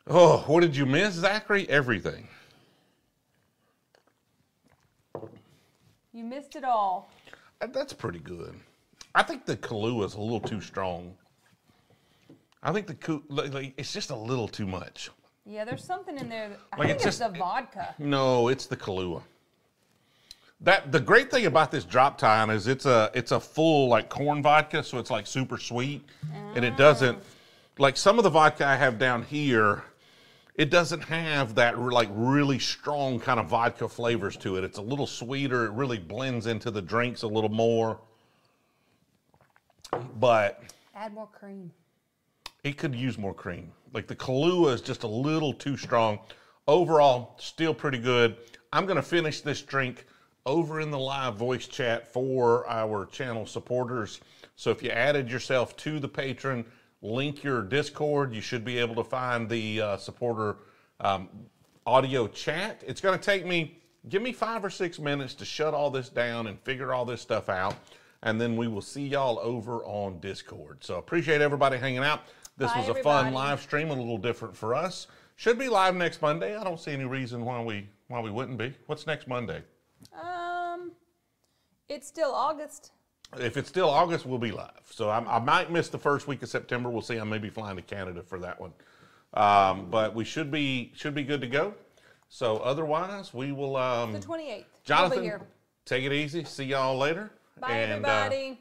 Oh, what did you miss, Zachary? Everything. You missed it all. That's pretty good. I think the Kahlua is a little too strong. I think it's just a little too much. Yeah, there's something in there. I think it's the vodka. No, it's the Kahlua. That the great thing about this drop time is it's a full like corn vodka, so it's like super sweet. Oh. And it doesn't, like some of the vodka I have down here, it doesn't have that like really strong kind of vodka flavors to it. It's a little sweeter. It really blends into the drinks a little more. But add more cream. It could use more cream. Like the Kahlua is just a little too strong. Overall, still pretty good. I'm going to finish this drink over in the live voice chat for our channel supporters. So if you added yourself to the patron, link your Discord. You should be able to find the supporter audio chat. It's going to take me, give me 5 or 6 minutes to shut all this down and figure all this stuff out. And then we will see y'all over on Discord. So appreciate everybody hanging out. This was a fun live stream, a little different for us. Should be live next Monday. I don't see any reason why we wouldn't be. What's next Monday? It's still August. If it's still August, we'll be live. So I might miss the first week of September. We'll see. I may be flying to Canada for that one. But we should be good to go. So otherwise, we will. The 28th. Jonathan, we'll be here. Take it easy. See y'all later. Bye, everybody.